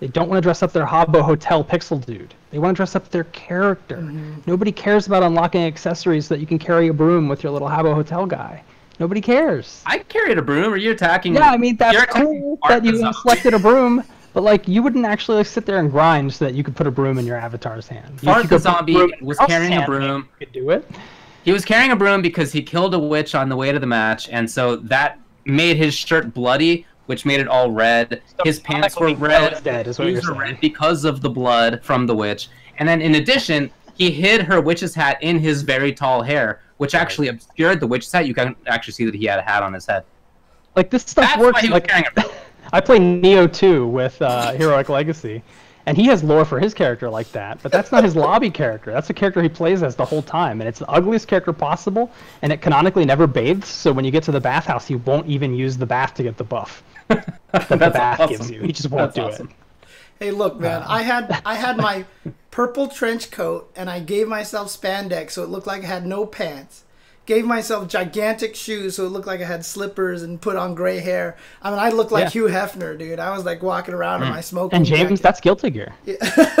They don't want to dress up their Habbo Hotel pixel dude. They want to dress up their character. Mm-hmm. Nobody cares about unlocking accessories so that you can carry a broom with your little Habbo Hotel guy. Nobody cares. I carried a broom. Are you attacking? Yeah, I mean, that's cool that you selected a broom, but like you wouldn't actually like, sit there and grind so that you could put a broom in your avatar's hand. Bart the zombie was carrying a broom. You could do it. He was carrying a broom because he killed a witch on the way to the match, and so that made his shirt bloody, which made it all red. So his pants were red. Dead, is what you're saying. His red because of the blood from the witch. And then in addition, he hid her witch's hat in his very tall hair, which actually obscured the witch's hat. You can actually see that he had a hat on his head. Like, this stuff That's works. Like, I play Neo two with uh, Heroic Legacy, and he has lore for his character like that, but that's not his lobby character. That's the character he plays as the whole time, and it's the ugliest character possible, and it canonically never bathes, so when you get to the bathhouse, he won't even use the bath to get the buff that the bath awesome. gives you. He just won't That's do awesome. it. Hey, look, man, I had I had my purple trench coat, and I gave myself spandex, so it looked like I had no pants. Gave myself gigantic shoes, so it looked like I had slippers, and put on gray hair. I mean, I looked like yeah. Hugh Hefner, dude. I was, like, walking around mm. in my smoking And James, jacket. That's Guilty Gear. Yeah.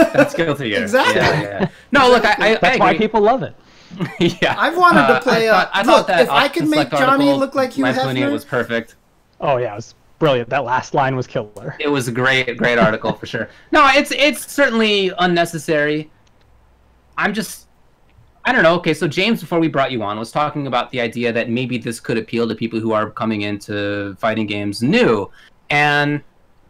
That's Guilty Gear. Exactly. Yeah, yeah. No, look, I, I That's I why people love it. Yeah. I've wanted uh, to play... I thought, a, I look, that if I could make Johnny article, look like Hugh my Hefner... My was perfect. Oh, yeah, it was brilliant. That last line was killer. It was a great, great article for sure. No, it's it's certainly unnecessary. I'm just, I don't know. Okay, so James, before we brought you on, was talking about the idea that maybe this could appeal to people who are coming into fighting games new, and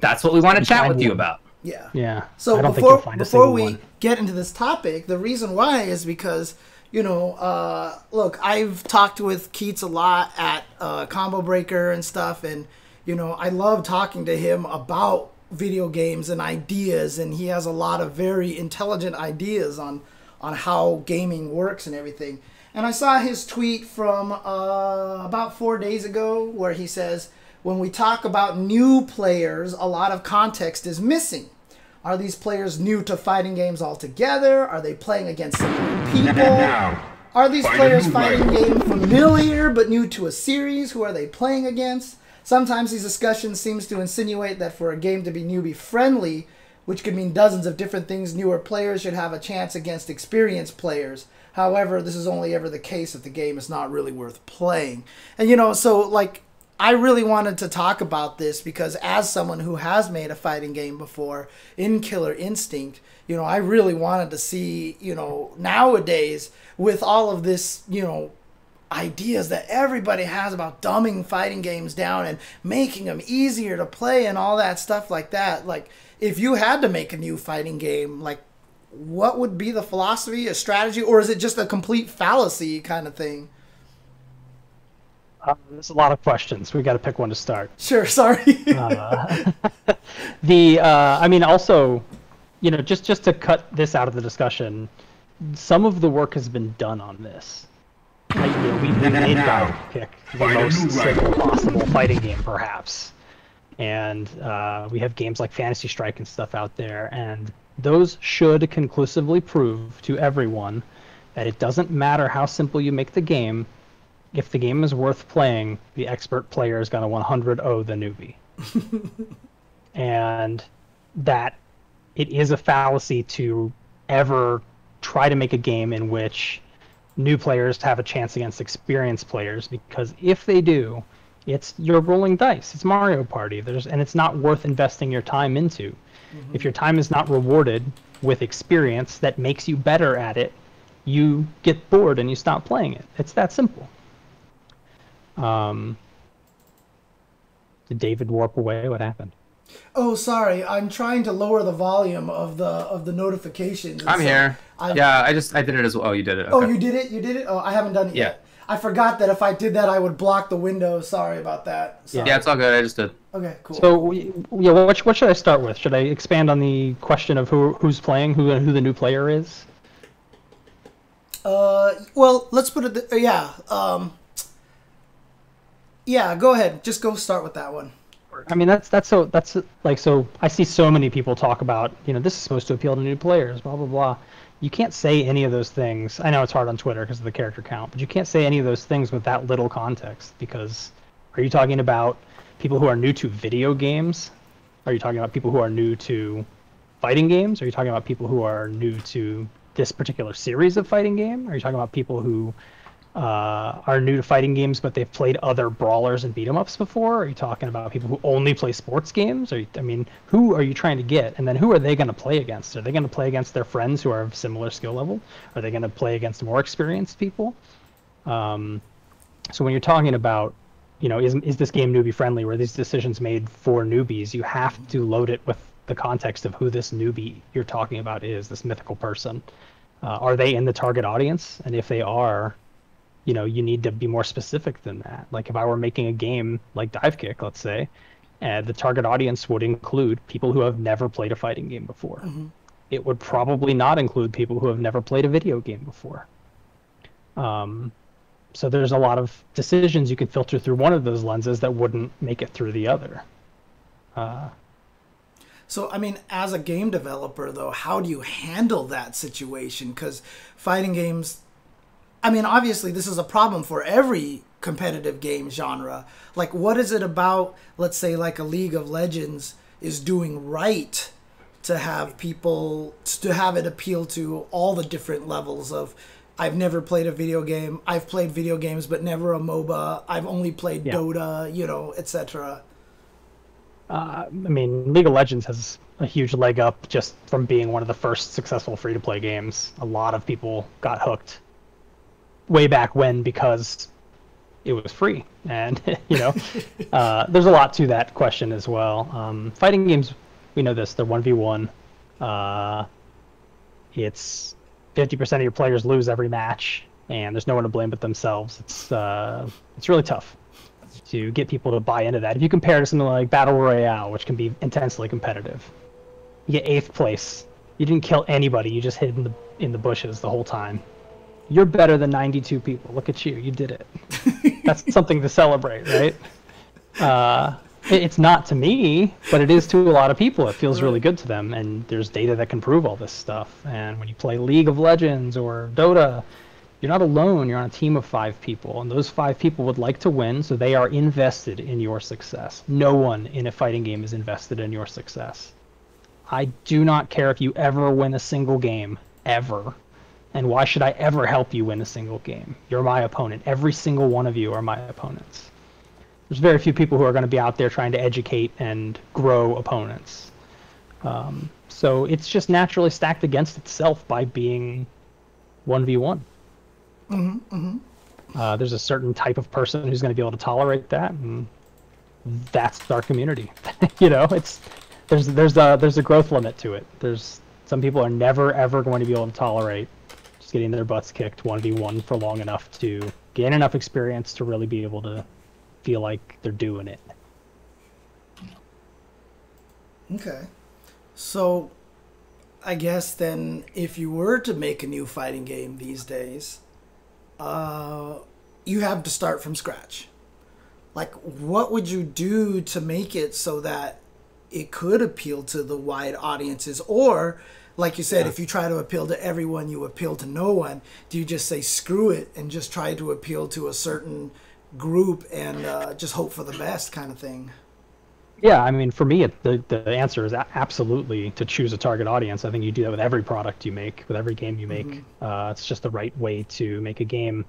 that's what we want to chat with you about. Yeah. Yeah. So before before we get into this topic, the reason why is because, you know, uh, look, I've talked with Keats a lot at uh, Combo Breaker and stuff, and you know, I love talking to him about video games and ideas, and he has a lot of very intelligent ideas on on how gaming works and everything. And I saw his tweet from uh, about four days ago where he says, when we talk about new players, a lot of context is missing. Are these players new to fighting games altogether? Are they playing against new people? Are these players fighting game familiar but new to a series? Who are they playing against? Sometimes these discussions seems to insinuate that for a game to be newbie friendly, which could mean dozens of different things. Newer players should have a chance against experienced players. However, this is only ever the case if the game is not really worth playing. And, you know, so, like, I really wanted to talk about this because as someone who has made a fighting game before in Killer Instinct, you know, I really wanted to see, you know, nowadays with all of this, you know, ideas that everybody has about dumbing fighting games down and making them easier to play and all that stuff like that. Like, if you had to make a new fighting game, like, what would be the philosophy, a strategy, or is it just a complete fallacy kind of thing? Uh, there's a lot of questions. We've got to pick one to start. Sure, sorry. uh, the, uh, I mean, also, you know, just, just to cut this out of the discussion, some of the work has been done on this. Like, you know, we, we made Guy pick the most simple possible fighting game, perhaps. And uh, we have games like Fantasy Strike and stuff out there, and those should conclusively prove to everyone that it doesn't matter how simple you make the game. If the game is worth playing, the expert player is going to one hundred oh the newbie. And that it is a fallacy to ever try to make a game in which new players have a chance against experienced players, because if they do, it's you're rolling dice. It's Mario Party. There's and it's not worth investing your time into. Mm-hmm. If your time is not rewarded with experience that makes you better at it, you get bored and you stop playing it. It's that simple. Um, did David warp away? What happened? Oh, sorry. I'm trying to lower the volume of the of the notifications. I'm so here. I'm... Yeah, I just I did it as well. Oh, you did it. Okay. Oh, you did it. You did it. Oh, I haven't done it yeah. yet. I forgot that if I did that, I would block the window. Sorry about that. Sorry. Yeah, it's all good. I just did. Okay, cool. So, yeah, what what should I start with? Should I expand on the question of who who's playing, who who the new player is? Uh, well, let's put it. Th yeah. Um. Yeah, go ahead. Just go start with that one. I mean, that's that's so that's like so. I see so many people talk about, you know, this is supposed to appeal to new players, blah blah blah. You can't say any of those things. I know it's hard on Twitter because of the character count, but you can't say any of those things with that little context. Because are you talking about people who are new to video games? Are you talking about people who are new to fighting games? Are you talking about people who are new to this particular series of fighting game? Are you talking about people who Uh, are new to fighting games, but they've played other brawlers and beat 'em ups before? Are you talking about people who only play sports games? Or, I mean, who are you trying to get? And then who are they going to play against? Are they going to play against their friends who are of similar skill level? Are they going to play against more experienced people? Um, so when you're talking about, you know, is is this game newbie friendly? Were these decisions made for newbies? You have to load it with the context of who this newbie you're talking about is, this mythical person. Uh, are they in the target audience? And if they are, you know, you need to be more specific than that. Like, if I were making a game like Dive Kick, let's say, and the target audience would include people who have never played a fighting game before. Mm-hmm. It would probably not include people who have never played a video game before. Um, so there's a lot of decisions you can filter through one of those lenses that wouldn't make it through the other. Uh, So, I mean, as a game developer, though, how do you handle that situation? Because fighting games, I mean, obviously, this is a problem for every competitive game genre. Like, what is it about, let's say, like a League of Legends is doing right to have people, to have it appeal to all the different levels of, I've never played a video game, I've played video games, but never a MOBA, I've only played yeah. Dota, you know, et cetera. Uh, I mean, League of Legends has a huge leg up just from being one of the first successful free-to-play games. A lot of people got hooked way back when because it was free, and you know, uh, there's a lot to that question as well. Um, fighting games, we know this, they're one v one. Uh, it's fifty percent of your players lose every match, and there's no one to blame but themselves. It's uh, it's really tough to get people to buy into that. If you compare it to something like Battle Royale, which can be intensely competitive, you get eighth place. You didn't kill anybody. You just hid in the in the bushes the whole time. You're better than ninety-two people. Look at you. You did it. That's something to celebrate, right? Uh, it, it's not to me, but it is to a lot of people. It feels really good to them, and there's data that can prove all this stuff. And when you play League of Legends or Dota, you're not alone. You're on a team of five people, and those five people would like to win, so they are invested in your success. No one in a fighting game is invested in your success. I do not care if you ever win a single game, ever. And why should I ever help you win a single game? You're my opponent. Every single one of you are my opponents. There's very few people who are going to be out there trying to educate and grow opponents. Um, so it's just naturally stacked against itself by being one v one. Mm-hmm, mm-hmm. Uh, there's a certain type of person who's going to be able to tolerate that, and that's our community. You know, it's there's there's a there's a growth limit to it. There's some people are never ever going to be able to tolerate just getting their butts kicked one v one for long enough to gain enough experience to really be able to feel like they're doing it. Okay, so I guess then if you were to make a new fighting game these days, uh, you have to start from scratch. Like, what would you do to make it so that it could appeal to the wide audiences? Or, like you said, yeah. if you try to appeal to everyone, you appeal to no one. Do you just say, screw it, and just try to appeal to a certain group and uh, just hope for the best kind of thing? Yeah, I mean, for me, it, the, the answer is absolutely to choose a target audience. I think you do that with every product you make, with every game you make. Mm-hmm. Uh, it's just the right way to make a game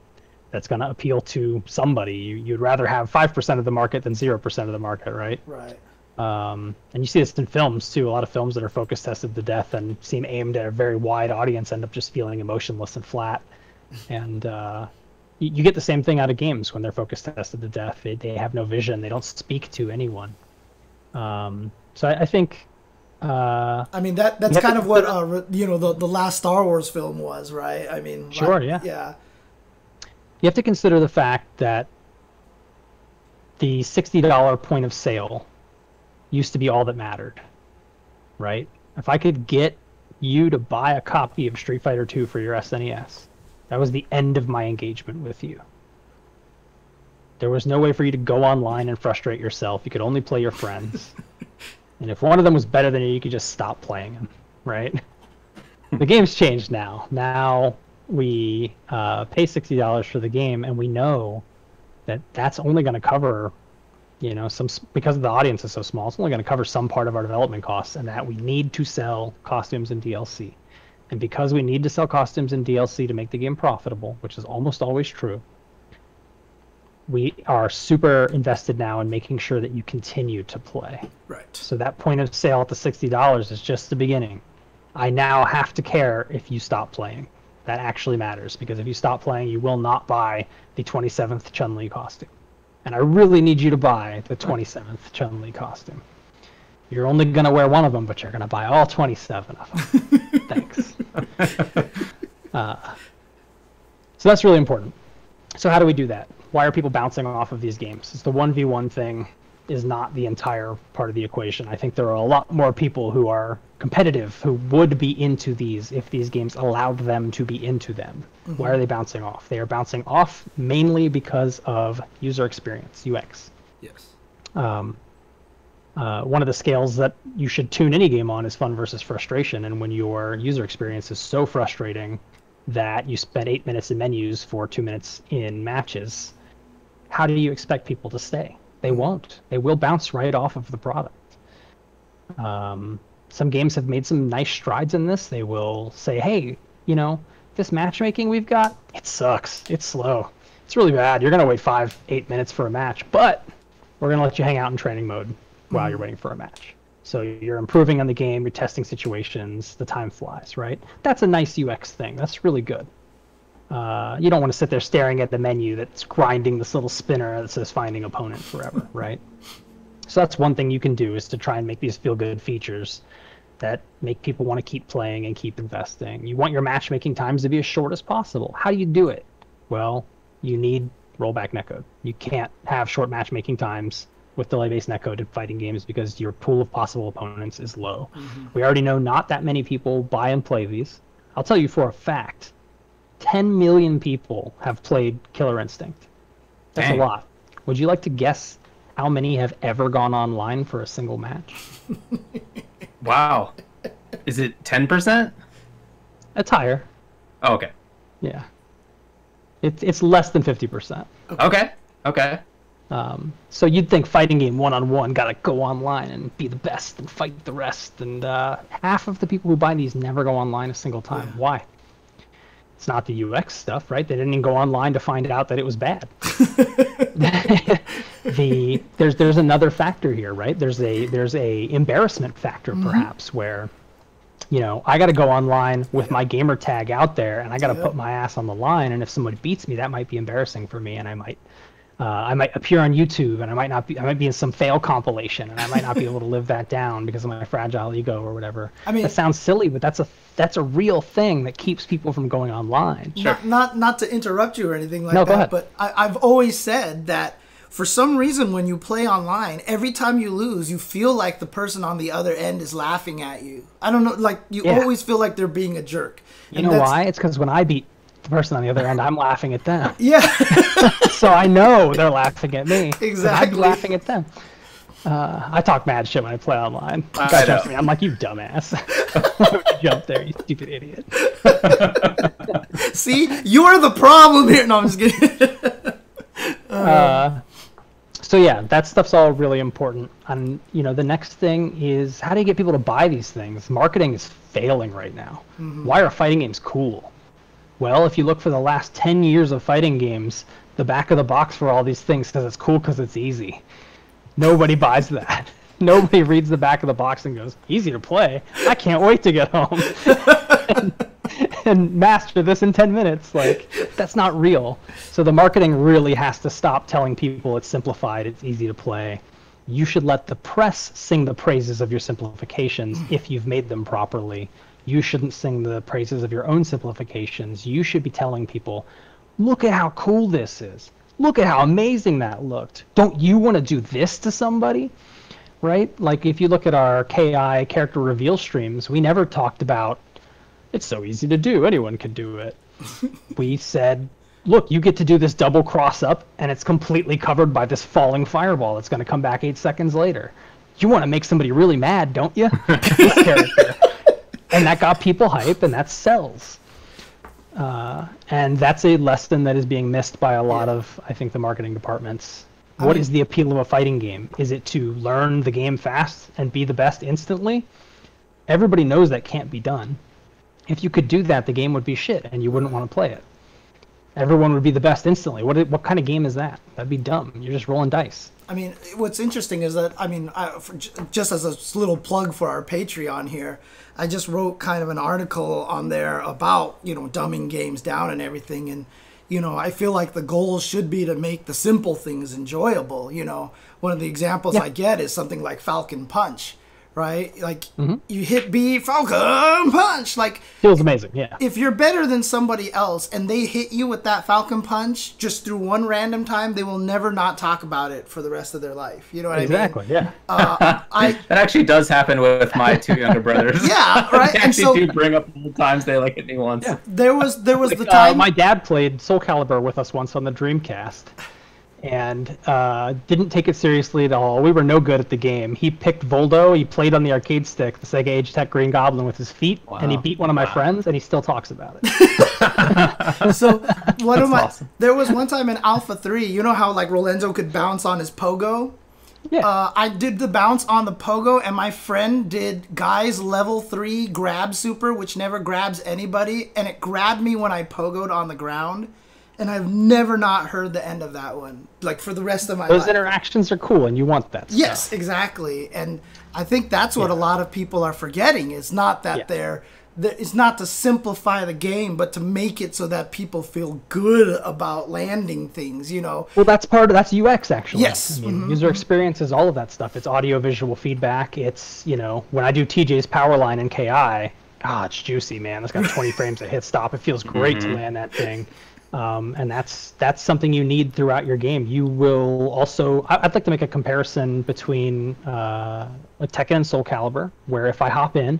that's going to appeal to somebody. You, you'd rather have five percent of the market than zero percent of the market, right? Right. Um, and you see this in films, too. A lot of films that are focus tested to death and seem aimed at a very wide audience end up just feeling emotionless and flat. And uh, you, you get the same thing out of games when they're focus tested to death. They, they have no vision. They don't speak to anyone. Um, so I, I think, uh, I mean, that, that's kind of what, uh, you know, the, the last Star Wars film was, right? I mean, sure. Like, yeah. Yeah. You have to consider the fact that the sixty dollar point of sale used to be all that mattered, right? If I could get you to buy a copy of Street Fighter two for your S N E S, that was the end of my engagement with you. There was no way for you to go online and frustrate yourself. You could only play your friends. And if one of them was better than you, you could just stop playing them, right? The game's changed now. Now we uh, pay sixty dollars for the game, and we know that that's only going to cover, you know, some because the audience is so small, it's only going to cover some part of our development costs, and that we need to sell costumes and D L C. And because we need to sell costumes and D L C to make the game profitable, which is almost always true, we are super invested now in making sure that you continue to play. Right. So that point of sale at the sixty dollars is just the beginning. I now have to care if you stop playing. That actually matters, because if you stop playing, you will not buy the twenty-seventh Chun-Li costume. And I really need you to buy the twenty-seventh Chun-Li costume. You're only going to wear one of them, but you're going to buy all twenty-seven of them. Thanks. uh, so that's really important. So how do we do that? Why are people bouncing off of these games? It's the one v one thing is not the entire part of the equation. I think there are a lot more people who are competitive who would be into these if these games allowed them to be into them. Mm-hmm. Why are they bouncing off? They are bouncing off mainly because of user experience, U X. Yes. Um, uh, one of the scales that you should tune any game on is fun versus frustration. And when your user experience is so frustrating that you spend eight minutes in menus for two minutes in matches, how do you expect people to stay? They won't. They will bounce right off of the product. Um, some games have made some nice strides in this. They will say, hey, you know, this matchmaking we've got, it sucks. It's slow. It's really bad. You're going to wait five, eight minutes for a match, but we're going to let you hang out in training mode while mm-hmm. you're waiting for a match. So you're improving on the game, you're testing situations, the time flies, right? That's a nice U X thing. That's really good. Uh, you don't want to sit there staring at the menu that's grinding this little spinner that says finding opponent forever, right? So that's one thing you can do, is to try and make these feel-good features that make people want to keep playing and keep investing. You want your matchmaking times to be as short as possible. How do you do it? Well, you need rollback netcode. You can't have short matchmaking times with delay-based netcode in fighting games because your pool of possible opponents is low. Mm-hmm. We already know not that many people buy and play these. I'll tell you for a fact, ten million people have played Killer Instinct. That's Dang. a lot. Would you like to guess how many have ever gone online for a single match? Wow. Is it ten percent? That's higher. Oh, okay. Yeah. It's it's less than fifty percent. Okay. Okay. Okay. Um, so you'd think fighting game one-on-one got to go online and be the best and fight the rest. And uh, half of the people who buy these never go online a single time. Yeah. Why? It's not the U X stuff, right? They didn't even go online to find out that it was bad. the there's there's another factor here, right? There's a there's a embarrassment factor, mm-hmm. perhaps, where, you know, I got to go online with yeah. my gamer tag out there, and I got to yeah. put my ass on the line. And if somebody beats me, that might be embarrassing for me, and I might. Uh, I might appear on YouTube, and I might not be. I might be in some fail compilation, and I might not be able to live that down because of my fragile ego or whatever. I mean, that sounds silly, but that's a that's a real thing that keeps people from going online. Sure. Not, not not to interrupt you or anything like no, that, go ahead. But I, I've always said that for some reason, when you play online, every time you lose, you feel like the person on the other end is laughing at you. I don't know, like you yeah. always feel like they're being a jerk. You and know why? It's because when I beat the person on the other end, I'm laughing at them. Yeah. So I know they're laughing at me. Exactly. I'm laughing at them. Uh, I talk mad shit when I play online. I I know. Me. I'm like, you dumbass. Why would you jump there, you stupid idiot? See? You're the problem here. No, I'm just kidding. uh, uh, so yeah, that stuff's all really important. And, you know, the next thing is, how do you get people to buy these things? Marketing is failing right now. Mm-hmm. Why are fighting games cool? Well, if you look for the last ten years of fighting games, the back of the box for all these things says it's cool because it's easy. Nobody buys that. Nobody reads the back of the box and goes, easy to play. I can't wait to get home and, and master this in ten minutes. Like, that's not real. So the marketing really has to stop telling people it's simplified, it's easy to play. You should let the press sing the praises of your simplifications if you've made them properly. You shouldn't sing the praises of your own simplifications. You should be telling people, look at how cool this is. Look at how amazing that looked. Don't you want to do this to somebody? Right? Like, if you look at our K I character reveal streams, we never talked about, it's so easy to do, anyone can do it. We said, look, you get to do this double cross up, and it's completely covered by this falling fireball that's going to come back eight seconds later. You want to make somebody really mad, don't you? This character. And that got people hype, and that sells. Uh, and that's a lesson that is being missed by a lot yeah. of, I think, the marketing departments. I what mean, is the appeal of a fighting game? Is it to learn the game fast and be the best instantly? Everybody knows that can't be done. If you could do that, the game would be shit, and you wouldn't want to play it. Everyone would be the best instantly. What what kind of game is that? That'd be dumb. You're just rolling dice. I mean, what's interesting is that, I mean, I, for, just as a little plug for our Patreon here, I just wrote kind of an article on there about, you know, dumbing games down and everything. And, you know, I feel like the goal should be to make the simple things enjoyable. You know, one of the examples yeah. I get is something like Falcon Punch, right? Like, mm-hmm. you hit B, Falcon Punch. Like, feels amazing, yeah. If you're better than somebody else and they hit you with that Falcon Punch just through one random time, they will never not talk about it for the rest of their life. You know what exactly, I mean? Exactly, yeah. Uh, I, that actually does happen with my two younger brothers. Yeah, right? They actually so, do bring up all the times they like hit me once. Yeah. There was, there was like, the time... Uh, my dad played Soul Calibur with us once on the Dreamcast. And uh, didn't take it seriously at all. We were no good at the game. He picked Voldo. He played on the arcade stick, the Sega Age Tech Green Goblin, with his feet, wow. and he beat one of my wow. friends. And he still talks about it. So one of my awesome. There was one time in Alpha Three. You know how like Rolenzo could bounce on his pogo. Yeah. Uh, I did the bounce on the pogo, and my friend did Guy's level three grab super, which never grabs anybody, and it grabbed me when I pogoed on the ground. And I've never not heard the end of that one, like for the rest of my life. Those interactions are cool, and you want that stuff. Yes, exactly. And I think that's what yeah. a lot of people are forgetting. It's not that yeah. they're, it's not to simplify the game, but to make it so that people feel good about landing things, you know. Well, that's part of, that's U X, actually. Yes. I mean, mm-hmm. user experience is all of that stuff. It's audio-visual feedback. It's, you know, when I do T J's Powerline in K I, ah, it's juicy, man. It's got twenty frames at hit stop. It feels great mm-hmm. to land that thing. Um, and that's that's something you need throughout your game. You will also... I, I'd like to make a comparison between uh, like Tekken and Soul Calibur, where if I hop in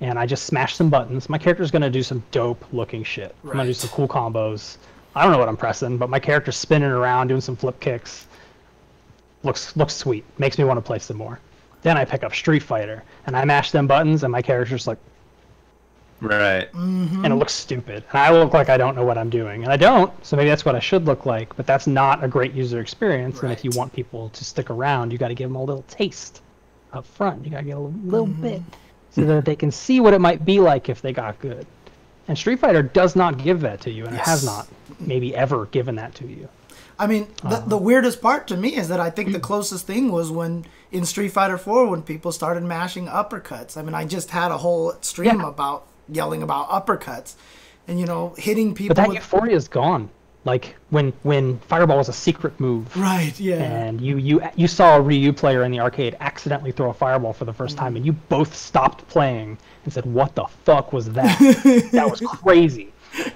and I just smash some buttons, my character's going to do some dope-looking shit. Right. I'm going to do some cool combos. I don't know what I'm pressing, but my character's spinning around, doing some flip kicks. Looks, looks sweet. Makes me want to play some more. Then I pick up Street Fighter, and I mash them buttons, and my character's like... Right. Mm-hmm. And it looks stupid. And I look like I don't know what I'm doing. And I don't, so maybe that's what I should look like, but that's not a great user experience. Right. And if you want people to stick around, you got to give them a little taste up front. You got to get a little mm-hmm. bit so that they can see what it might be like if they got good. And Street Fighter does not give that to you, and yes. it has not maybe ever given that to you. I mean, the, the weirdest part to me is that I think the closest thing was when, in Street Fighter four, when people started mashing uppercuts. I mean, I just had a whole stream yeah. about yelling about uppercuts and, you know, hitting people. But that with... euphoria is gone. Like, when when Fireball was a secret move. Right, yeah. And you, you, you saw a Ryu player in the arcade accidentally throw a Fireball for the first time, and you both stopped playing and said, what the fuck was that? That was crazy.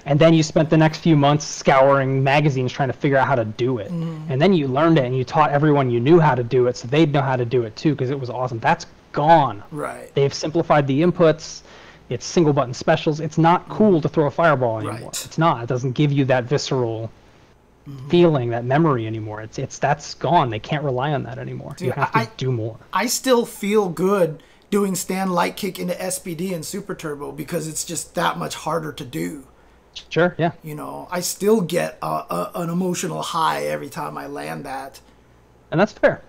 And then you spent the next few months scouring magazines trying to figure out how to do it. Mm. And then you learned it and you taught everyone you knew how to do it so they'd know how to do it too because it was awesome. That's gone. Right. They've simplified the inputs. It's single button specials. It's not cool to throw a fireball anymore. Right. It's not. It doesn't give you that visceral mm. feeling, that memory anymore. It's it's that's gone. They can't rely on that anymore. Dude, you have to I, do more. I still feel good doing stand light kick into S P D and Super Turbo because it's just that much harder to do. Sure, yeah. You know, I still get a, a, an emotional high every time I land that. And that's fair.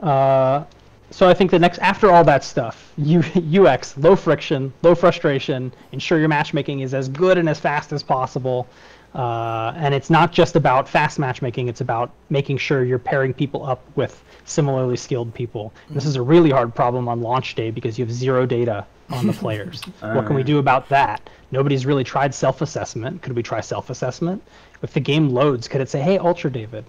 Uh, so I think the next, after all that stuff, U X, low friction, low frustration, ensure your matchmaking is as good and as fast as possible. Uh, and it's not just about fast matchmaking, it's about making sure you're pairing people up with similarly skilled people. Mm-hmm. This is a really hard problem on launch day because you have zero data on the players. All what can right. we do about that? Nobody's really tried self-assessment. Could we try self-assessment? If the game loads, could it say, hey, Ultra David,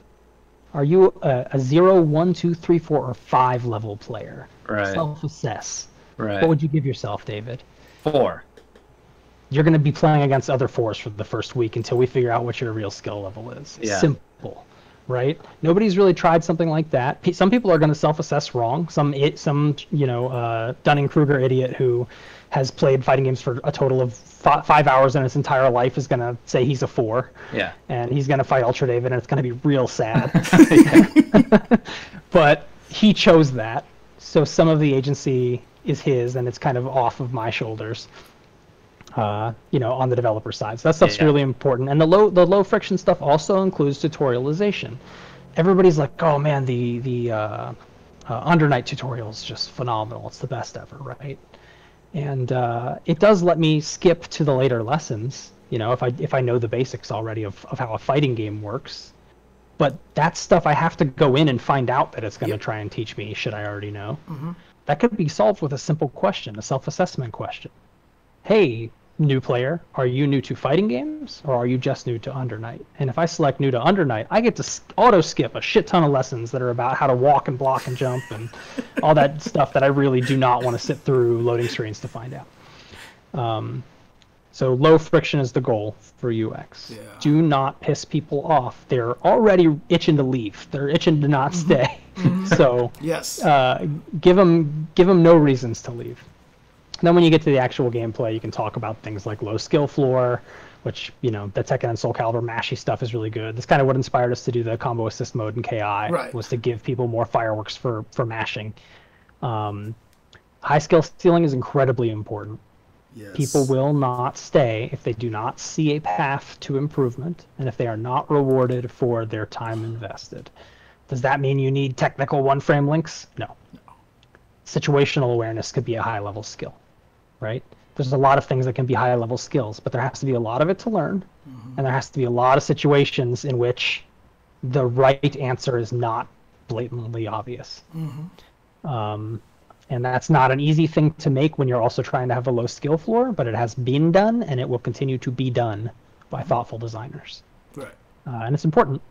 are you a, a zero, one, two, three, four, or five level player? Right. Self-assess. Right. What would you give yourself, David? Four. You're going to be playing against other fours for the first week until we figure out what your real skill level is. Yeah. Simple, right? Nobody's really tried something like that. P some people are going to self-assess wrong. Some, it, some you know, uh, Dunning-Kruger idiot who has played fighting games for a total of f five hours in his entire life is going to say he's a four. Yeah. And he's going to fight Ultra David, and it's going to be real sad. But he chose that, so some of the agency is his, and it's kind of off of my shoulders. Uh, you know, on the developer side. So that stuff's yeah, yeah. really important. And the low the low friction stuff also includes tutorialization. Everybody's like, oh man, the the uh, uh, Under Night tutorial is just phenomenal. It's the best ever, right? And uh, it does let me skip to the later lessons, you know, if I if I know the basics already of, of how a fighting game works. But that stuff I have to go in and find out that it's going to yep. try and teach me shit I already know. Mm-hmm. That could be solved with a simple question, a self-assessment question. Hey, new player, are you new to fighting games or are you just new to Under Night? And if I select new to Under Night, I get to auto skip a shit ton of lessons that are about how to walk and block and jump and all that stuff that I really do not want to sit through loading screens to find out. Um, so low friction is the goal for U X. Yeah. Do not piss people off. They're already itching to leave. They're itching to not stay. Mm-hmm. So yes. uh, give them, give them no reasons to leave. And then when you get to the actual gameplay, you can talk about things like low skill floor, which, you know, the Tekken and Soul Calibur mashy stuff is really good. That's kind of what inspired us to do the combo assist mode in K I, right. was to give people more fireworks for, for mashing. Um, high skill stealing is incredibly important. Yes. People will not stay if they do not see a path to improvement and if they are not rewarded for their time invested. Does that mean you need technical one-frame links? No. Situational awareness could be a high-level skill. Right? There's a lot of things that can be high-level skills, but there has to be a lot of it to learn, mm-hmm. and there has to be a lot of situations in which the right answer is not blatantly obvious. Mm-hmm. um, and that's not an easy thing to make when you're also trying to have a low skill floor, but it has been done, and it will continue to be done by mm-hmm. thoughtful designers. Right. Uh, and it's important.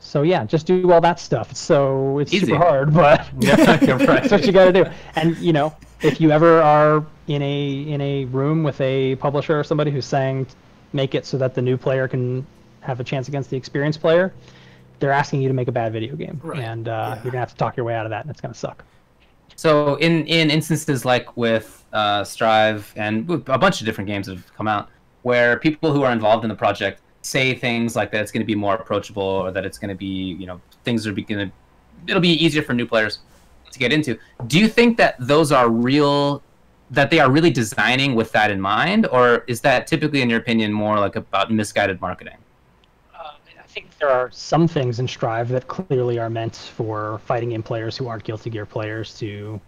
So yeah, just do all that stuff. So it's easy. Super hard, but that's what you got to do. And you know, if you ever are in a in a room with a publisher or somebody who's saying, make it so that the new player can have a chance against the experienced player, they're asking you to make a bad video game, right. and uh, yeah. you're gonna have to talk your way out of that, and it's gonna suck. So in in instances like with uh, Strive and a bunch of different games have come out where people who are involved in the project say things like that it's going to be more approachable, or that it's going to be, you know, things are going to, it'll be easier for new players to get into. Do you think that those are real that they are really designing with that in mind, or is that typically, in your opinion, more like about misguided marketing? Uh, I think there are some things in Strive that clearly are meant for fighting game players who aren't Guilty Gear players to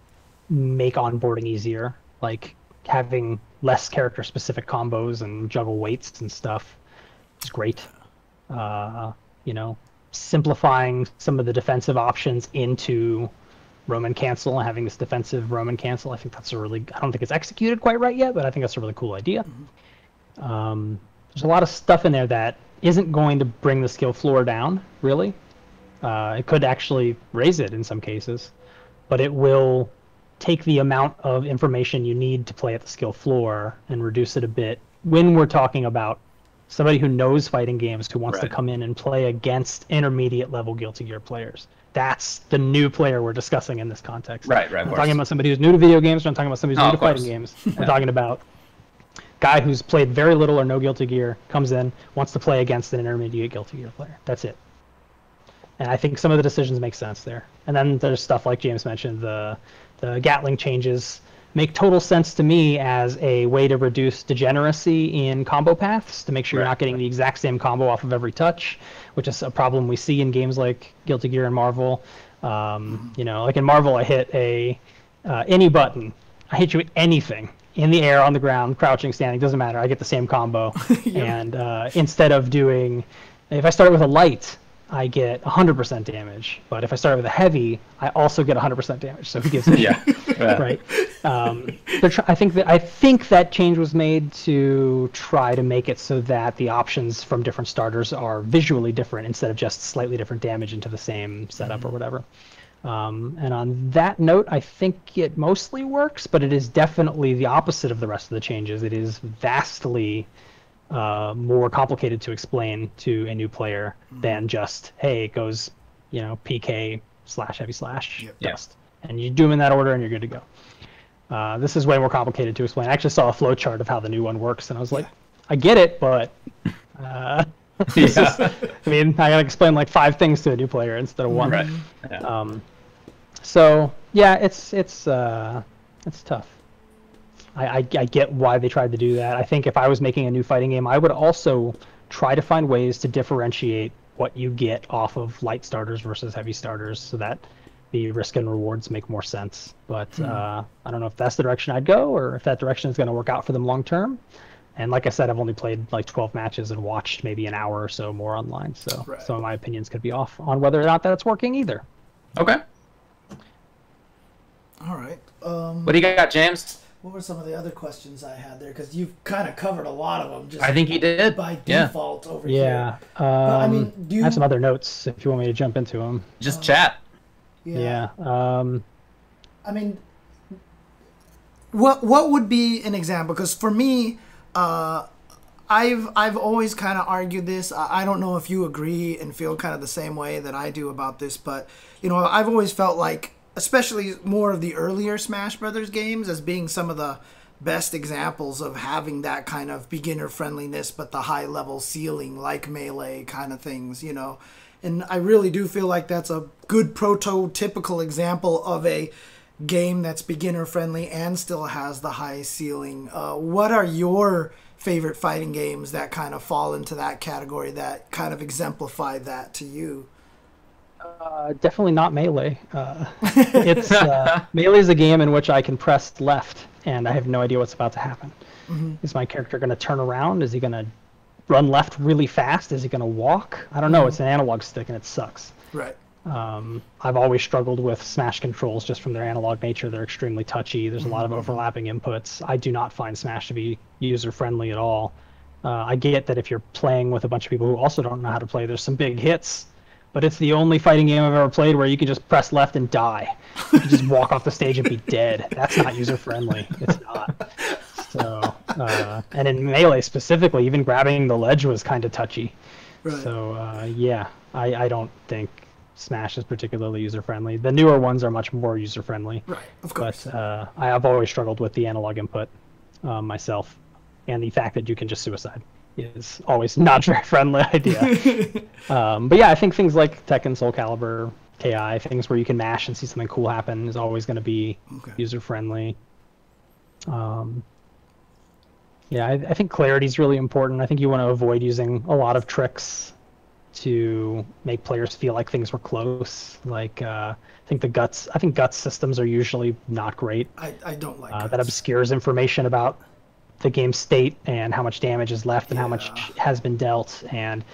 make onboarding easier, like having less character-specific combos and juggle weights and stuff. It's great. Uh, you know, simplifying some of the defensive options into Roman Cancel and having this defensive Roman Cancel, I think that's a really, I don't think it's executed quite right yet, but I think that's a really cool idea. Um, there's a lot of stuff in there that isn't going to bring the skill floor down, really. Uh, it could actually raise it in some cases, but it will take the amount of information you need to play at the skill floor and reduce it a bit when we're talking about somebody who knows fighting games, who wants right. to come in and play against intermediate-level Guilty Gear players. That's the new player we're discussing in this context. Right, right. I'm talking about somebody who's new to video games. I'm talking about somebody who's oh, new to fighting games. Yeah. I'm talking about a guy who's played very little or no Guilty Gear, comes in, wants to play against an intermediate Guilty Gear player. That's it. And I think some of the decisions make sense there. And then there's stuff like James mentioned, the, the Gatling changes make total sense to me as a way to reduce degeneracy in combo paths, to make sure right, you're not getting right. the exact same combo off of every touch, which is a problem we see in games like Guilty Gear and Marvel. Um, you know, like in Marvel, I hit a uh, any button. I hit you with anything. In the air, on the ground, crouching, standing, doesn't matter. I get the same combo. yeah. And uh, instead of doing... If I start with a light, I get one hundred percent damage, but if I start with a heavy, I also get one hundred percent damage. So he gives it. yeah, yeah, right. Um, tr I think that I think that change was made to try to make it so that the options from different starters are visually different instead of just slightly different damage into the same setup mm-hmm. or whatever. Um, and on that note, I think it mostly works, but it is definitely the opposite of the rest of the changes. It is vastly Uh, more complicated to explain to a new player mm. than just, hey, it goes, you know, P K slash heavy slash yep. dust. Yep. And you do them in that order and you're good to go. Uh, this is way more complicated to explain. I actually saw a flowchart of how the new one works and I was like, yeah. I get it, but uh, this is, I mean, I gotta explain like five things to a new player instead of one. Right. Yeah. Um, so yeah, it's, it's, uh, it's tough. I, I get why they tried to do that. I think if I was making a new fighting game, I would also try to find ways to differentiate what you get off of light starters versus heavy starters so that the risk and rewards make more sense. But mm. uh, I don't know if that's the direction I'd go or if that direction is going to work out for them long term. And like I said, I've only played like twelve matches and watched maybe an hour or so more online. So right. some of my opinions could be off on whether or not that's working either. Okay. All right. Um... What do you got, James? What were some of the other questions I had there? Because you've kind of covered a lot of them. Just I think you did by default yeah. over yeah. here. Yeah, um, I mean, do you... I have some other notes if you want me to jump into them. Just uh, chat. Yeah. yeah. Um, I mean, what what would be an example? Because for me, uh, I've I've always kind of argued this. I, I don't know if you agree and feel kind of the same way that I do about this, but you know, I've always felt like, especially more of the earlier Smash Brothers games as being some of the best examples of having that kind of beginner friendliness, but the high level ceiling like Melee kind of things, you know. And I really do feel like that's a good prototypical example of a game that's beginner friendly and still has the high ceiling. Uh, what are your favorite fighting games that kind of fall into that category that kind of exemplify that to you? Uh, definitely not Melee. Uh, it's uh, Melee is a game in which I can press left, and I have no idea what's about to happen. Mm-hmm. Is my character going to turn around? Is he going to run left really fast? Is he going to walk? I don't know. Mm-hmm. It's an analog stick, and it sucks. Right. Um, I've always struggled with Smash controls just from their analog nature. They're extremely touchy. There's mm-hmm. a lot of overlapping inputs. I do not find Smash to be user-friendly at all. Uh, I get that if you're playing with a bunch of people who also don't know how to play, there's some big hits. But it's the only fighting game I've ever played where you can just press left and die. You can just walk off the stage and be dead. That's not user-friendly. It's not. So, uh, and in Melee specifically, even grabbing the ledge was kind of touchy. Right. So, uh, yeah, I, I don't think Smash is particularly user-friendly. The newer ones are much more user-friendly. Right, of course. But uh, I have always struggled with the analog input uh, myself. And the fact that you can just suicide is always not very friendly idea. um, but yeah, I think things like Tekken, Soul Calibur, K I, things where you can mash and see something cool happen is always going to be okay. user-friendly. Um, yeah, I, I think clarity is really important. I think you want to avoid using a lot of tricks to make players feel like things were close. Like uh, I think the guts, I think guts systems are usually not great. I, I don't like uh, that obscures information about the game's state and how much damage is left and yeah. how much has been dealt. And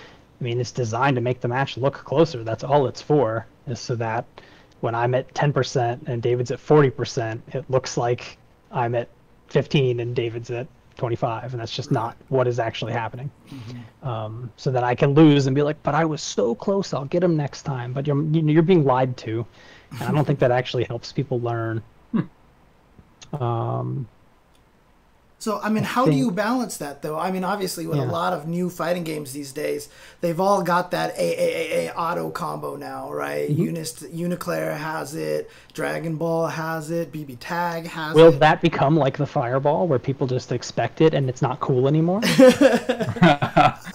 I mean, it's designed to make the match look closer. That's all it's for, is so that when I'm at ten percent and David's at forty percent, it looks like I'm at fifteen and David's at twenty-five, and that's just not what is actually happening. Mm-hmm. Um, so that I can lose and be like, but I was so close, I'll get him next time. But you're, you're being lied to, and I don't think that actually helps people learn. Hmm. Um, so, I mean, I how think, do you balance that, though? I mean, obviously, with yeah. a lot of new fighting games these days, they've all got that triple A auto combo now, right? Mm-hmm. Unist, Uniclair has it. Dragon Ball has it. B B Tag has Will it. Will that become like the Fireball, where people just expect it and it's not cool anymore?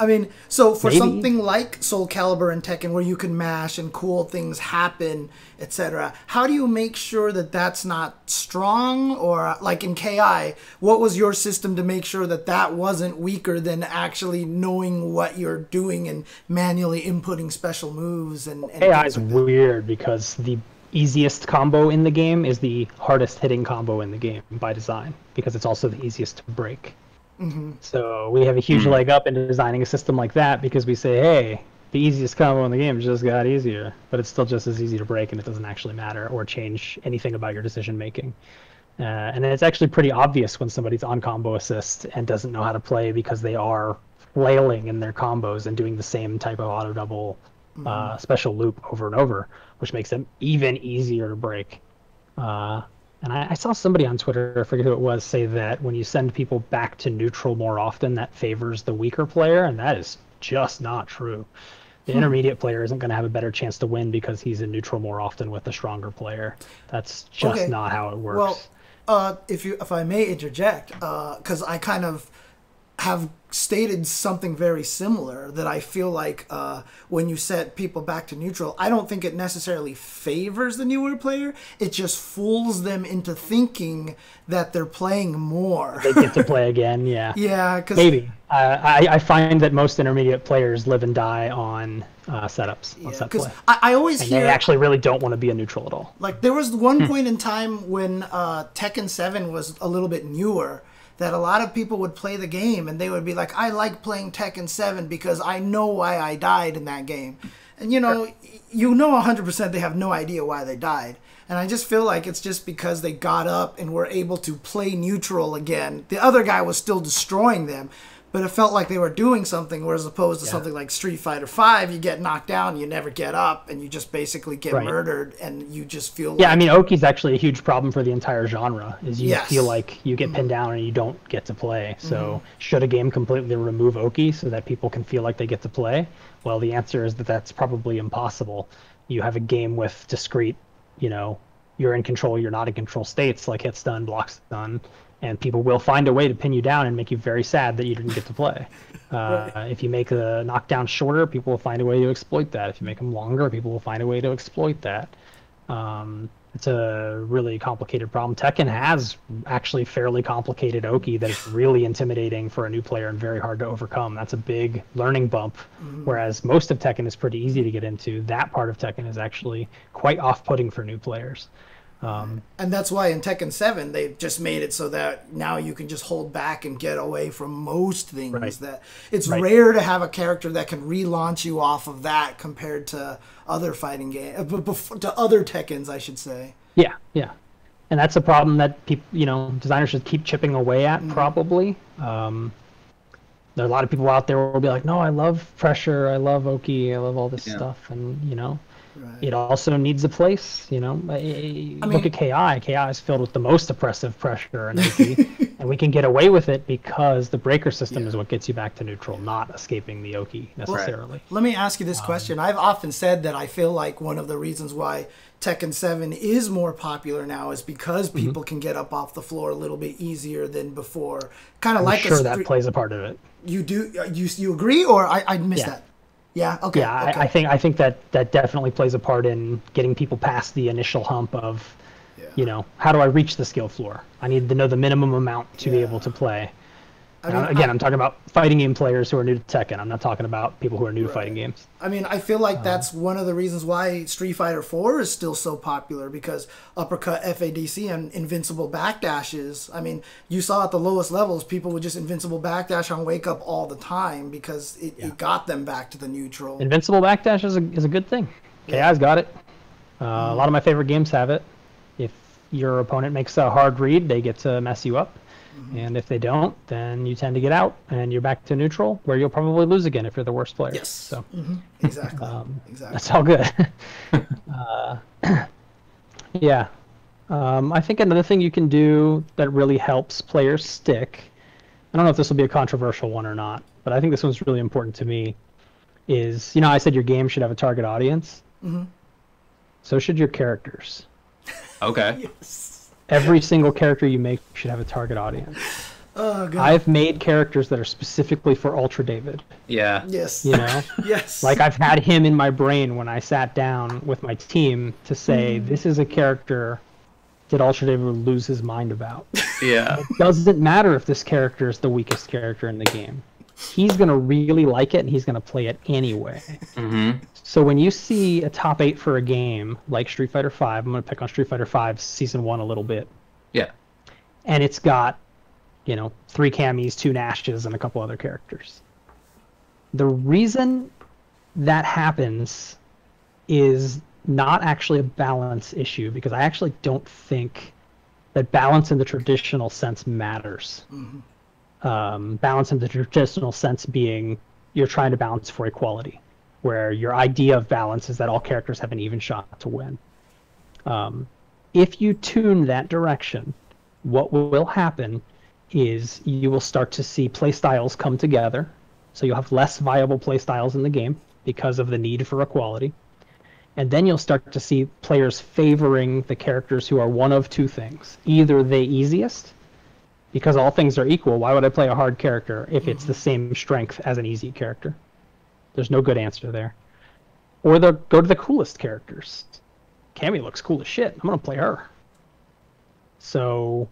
I mean, so for Maybe. something like Soul Calibur and Tekken, where you can mash and cool things happen, et cetera, how do you make sure that that's not strong? Or, like in K I, what was your system to make sure that that wasn't weaker than actually knowing what you're doing and manually inputting special moves? And, and A I is like weird, because the easiest combo in the game is the hardest hitting combo in the game by design, because it's also the easiest to break. Mm-hmm. So we have a huge leg up in designing a system like that, because we say, hey, the easiest combo in the game just got easier, but it's still just as easy to break, and it doesn't actually matter or change anything about your decision making. Uh, and it's actually pretty obvious when somebody's on combo assist and doesn't know how to play, because they are flailing in their combos and doing the same type of auto double mm-hmm. uh, special loop over and over, which makes them even easier to break. Uh, and I, I saw somebody on Twitter, I forget who it was, say that when you send people back to neutral more often, that favors the weaker player, and that is just not true. The intermediate player isn't going to have a better chance to win because he's in neutral more often with a stronger player. That's just okay. not how it works. Well, uh, if you, if I may interject, because uh, I kind of have stated something very similar, that I feel like uh, when you set people back to neutral, I don't think it necessarily favors the newer player. It just fools them into thinking that they're playing more. They get to play again, yeah. Yeah, because... Maybe. Uh, I, I find that most intermediate players live and die on uh, setups, on yeah, set play. I, I always and hear... they actually really don't want to be a neutral at all. Like, there was one hmm. point in time when uh, Tekken seven was a little bit newer, that a lot of people would play the game and they would be like, I like playing Tekken seven because I know why I died in that game. And you know, you know one hundred percent they have no idea why they died. And I just feel like it's just because they got up and were able to play neutral again. The other guy was still destroying them, but it felt like they were doing something, whereas opposed to yeah. something like Street Fighter five, you get knocked down, you never get up, and you just basically get right. murdered, and you just feel Yeah, like... I mean, Oki's actually a huge problem for the entire genre, is you yes. feel like you get pinned down and you don't get to play. So mm-hmm. should a game completely remove Oki so that people can feel like they get to play? Well, the answer is that that's probably impossible. You have a game with discrete, you know, you're in control, you're not in control states, like hit stun, block stun, and people will find a way to pin you down and make you very sad that you didn't get to play. Uh, right. If you make the knockdown shorter, people will find a way to exploit that. If you make them longer, people will find a way to exploit that. Um, it's a really complicated problem. Tekken has actually fairly complicated Oki that is really intimidating for a new player and very hard to overcome. That's a big learning bump, mm-hmm. whereas most of Tekken is pretty easy to get into. That part of Tekken is actually quite off-putting for new players. Um, and that's why in Tekken seven they've just made it so that now you can just hold back and get away from most things. Right. That it's right. rare to have a character that can relaunch you off of that compared to other fighting games, to other Tekkens, I should say. Yeah, yeah, and that's a problem that people, you know, designers should keep chipping away at. Mm-hmm. Probably. Um, there are a lot of people out there who will be like, "No, I love pressure, I love Oki, I love all this yeah. stuff," and you know. Right. It also needs a place, you know. I mean, look at K I. K I is filled with the most oppressive pressure and Oki, and we can get away with it because the breaker system yeah. is what gets you back to neutral, not escaping the Oki necessarily. Right. Let me ask you this um, question. I've often said that I feel like one of the reasons why Tekken seven is more popular now is because people mm-hmm. can get up off the floor a little bit easier than before. Kind of like sure a that plays a part of it. You do you you agree, or I I missed yeah. that? Yeah. Okay. Yeah, okay. I, I think I think that that definitely plays a part in getting people past the initial hump of Yeah. You know, how do I reach the skill floor? I need to know the minimum amount to yeah. be able to play. I mean, again, I, I'm talking about fighting game players who are new to Tekken. I'm not talking about people who are new right. to fighting games. I mean, I feel like um, that's one of the reasons why Street Fighter four is still so popular, because uppercut F A D C and invincible backdashes. I mean, you saw at the lowest levels, people would just invincible backdash on wake up all the time because it, yeah. it got them back to the neutral. Invincible backdash is a, is a good thing. K I's got it. Uh, mm. A lot of my favorite games have it. If your opponent makes a hard read, they get to mess you up. And if they don't, then you tend to get out, and you're back to neutral, where you'll probably lose again if you're the worst player. Yes, so mm-hmm. exactly. Um, exactly. That's all good. uh, yeah, um, I think another thing you can do that really helps players stick. I don't know if this will be a controversial one or not, but I think this one's really important to me. Is you know I said your game should have a target audience. Mm-hmm. So should your characters. Okay. Yes. Every single character you make should have a target audience. Oh, God. I've made characters that are specifically for Ultra David. Yeah. Yes. You know? Yes. Like, I've had him in my brain when I sat down with my team to say, mm. this is a character that Ultra David would lose his mind about. Yeah. It doesn't matter if this character is the weakest character in the game. He's going to really like it, and he's going to play it anyway. Mm-hmm. So when you see a top eight for a game like Street Fighter five, I'm going to pick on Street Fighter five Season one a little bit. Yeah. And it's got, you know, three Cammies, two Nashes, and a couple other characters. The reason that happens is not actually a balance issue, because I actually don't think that balance in the traditional sense matters. Mm-hmm. Um, balance in the traditional sense being you're trying to balance for equality, where your idea of balance is that all characters have an even shot to win. Um, if you tune that direction, what will happen is you will start to see playstyles come together, so you'll have less viable playstyles in the game because of the need for equality, and then you'll start to see players favoring the characters who are one of two things. Either the easiest, because all things are equal, why would I play a hard character if it's the same strength as an easy character? There's no good answer there. Or they'll go to the coolest characters. Cammy looks cool as shit. I'm going to play her. So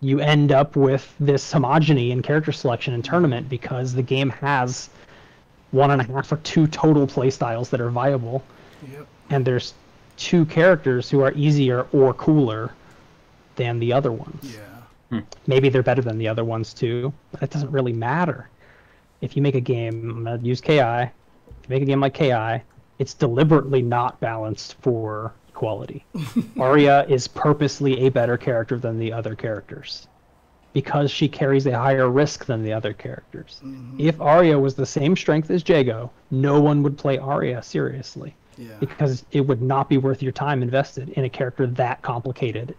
you end up with this homogeny in character selection and tournament because the game has one and a half or two total playstyles that are viable. Yep. And there's two characters who are easier or cooler than the other ones. Yeah. Maybe they're better than the other ones too, but it doesn't really matter. If you make a game, I'm going to use K I, if you make a game like K I, it's deliberately not balanced for equality. Arya is purposely a better character than the other characters because she carries a higher risk than the other characters. Mm-hmm. If Arya was the same strength as Jago, no one would play Arya seriously, yeah. because it would not be worth your time invested in a character that complicated.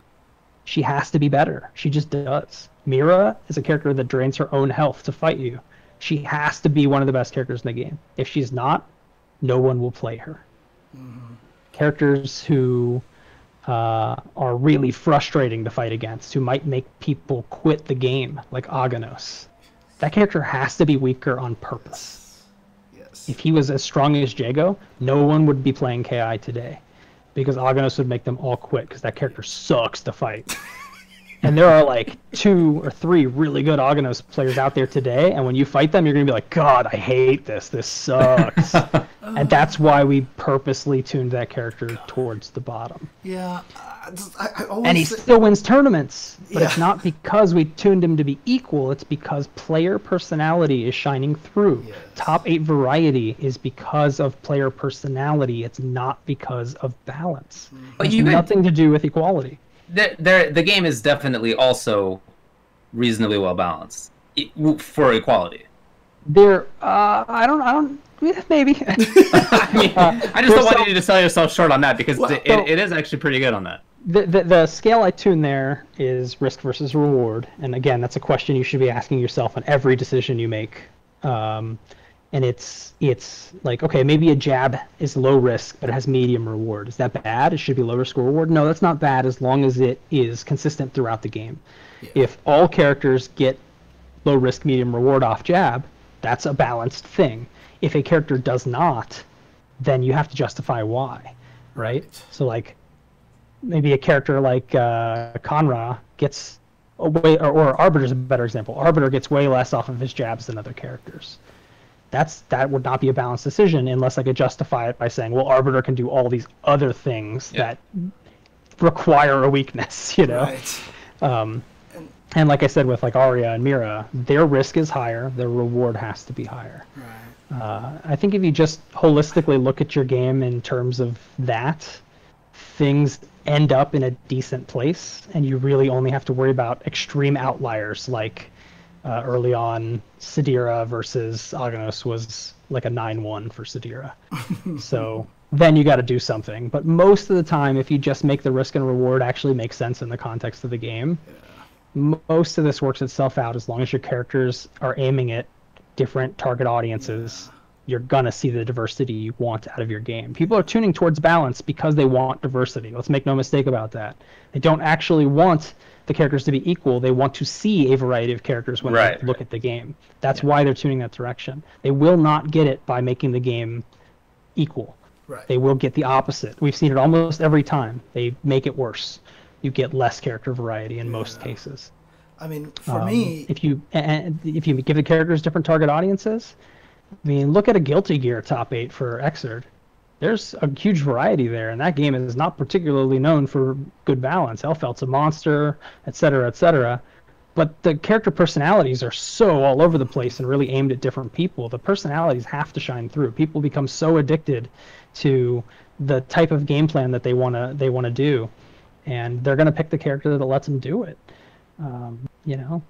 She has to be better. She just does. Mira is a character that drains her own health to fight you. She has to be one of the best characters in the game. If she's not, no one will play her. Mm-hmm. Characters who uh, are really frustrating to fight against, who might make people quit the game, like Aganos. That character has to be weaker on purpose. Yes. Yes. If he was as strong as Jago, no one would be playing K I today, because Aganos would make them all quit because that character sucks to fight. And there are like two or three really good Aganos players out there today, and when you fight them, you're going to be like, God, I hate this. This sucks. And that's why we purposely tuned that character God. towards the bottom. Yeah. Uh, I, I always and he say... still wins tournaments, but yeah. it's not because we tuned him to be equal. It's because player personality is shining through. Yes. Top eight variety is because of player personality. It's not because of balance. But it's nothing been... to do with equality. There, there, the game is definitely also reasonably well balanced for equality. There, uh, I don't, I don't, maybe. I, mean, uh, I just don't want some... you to sell yourself short on that, because well, it, so, it, it is actually pretty good on that. The, the the scale I tune there is risk versus reward, and again, that's a question you should be asking yourself on every decision you make. Um, and it's it's like, okay, maybe a jab is low risk, but it has medium reward. Is that bad? It should be low risk or reward. No, that's not bad as long as it is consistent throughout the game. Yeah. If all characters get low risk, medium reward off jab, that's a balanced thing. If a character does not, then you have to justify why, right? So like maybe a character like uh, Conra gets away, or, or Arbiter's a better example. Arbiter gets way less off of his jabs than other characters. That's that would not be a balanced decision unless I could justify it by saying, well, Arbiter can do all these other things yeah. that require a weakness, you know. Right. Um, and like I said, with like Arya and Mira, their risk is higher, their reward has to be higher. Right. Uh, I think if you just holistically look at your game in terms of that, things end up in a decent place, and you really only have to worry about extreme outliers like uh, early on Sedira versus Aganos was like a nine one for Sedira. So then you got to do something. But most of the time, if you just make the risk and reward actually make sense in the context of the game, yeah. most of this works itself out as long as your characters are aiming at different target audiences. Yeah. You're going to see the diversity you want out of your game. People are tuning towards balance because they want diversity. Let's make no mistake about that. They don't actually want the characters to be equal. They want to see a variety of characters when right. they look at the game. That's yeah. why they're tuning that direction. They will not get it by making the game equal. Right. They will get the opposite. We've seen it almost every time. They make it worse. You get less character variety in yeah. most cases. I mean, for um, me... If you, if you give the characters different target audiences... I mean, look at a Guilty Gear top eight for Exerd. There's a huge variety there, and that game is not particularly known for good balance. Elfelt's a monster, et cetera, et cetera. But the character personalities are so all over the place and really aimed at different people. The personalities have to shine through. People become so addicted to the type of game plan that they wanna they wanna do, and they're gonna pick the character that lets them do it. Um, you know.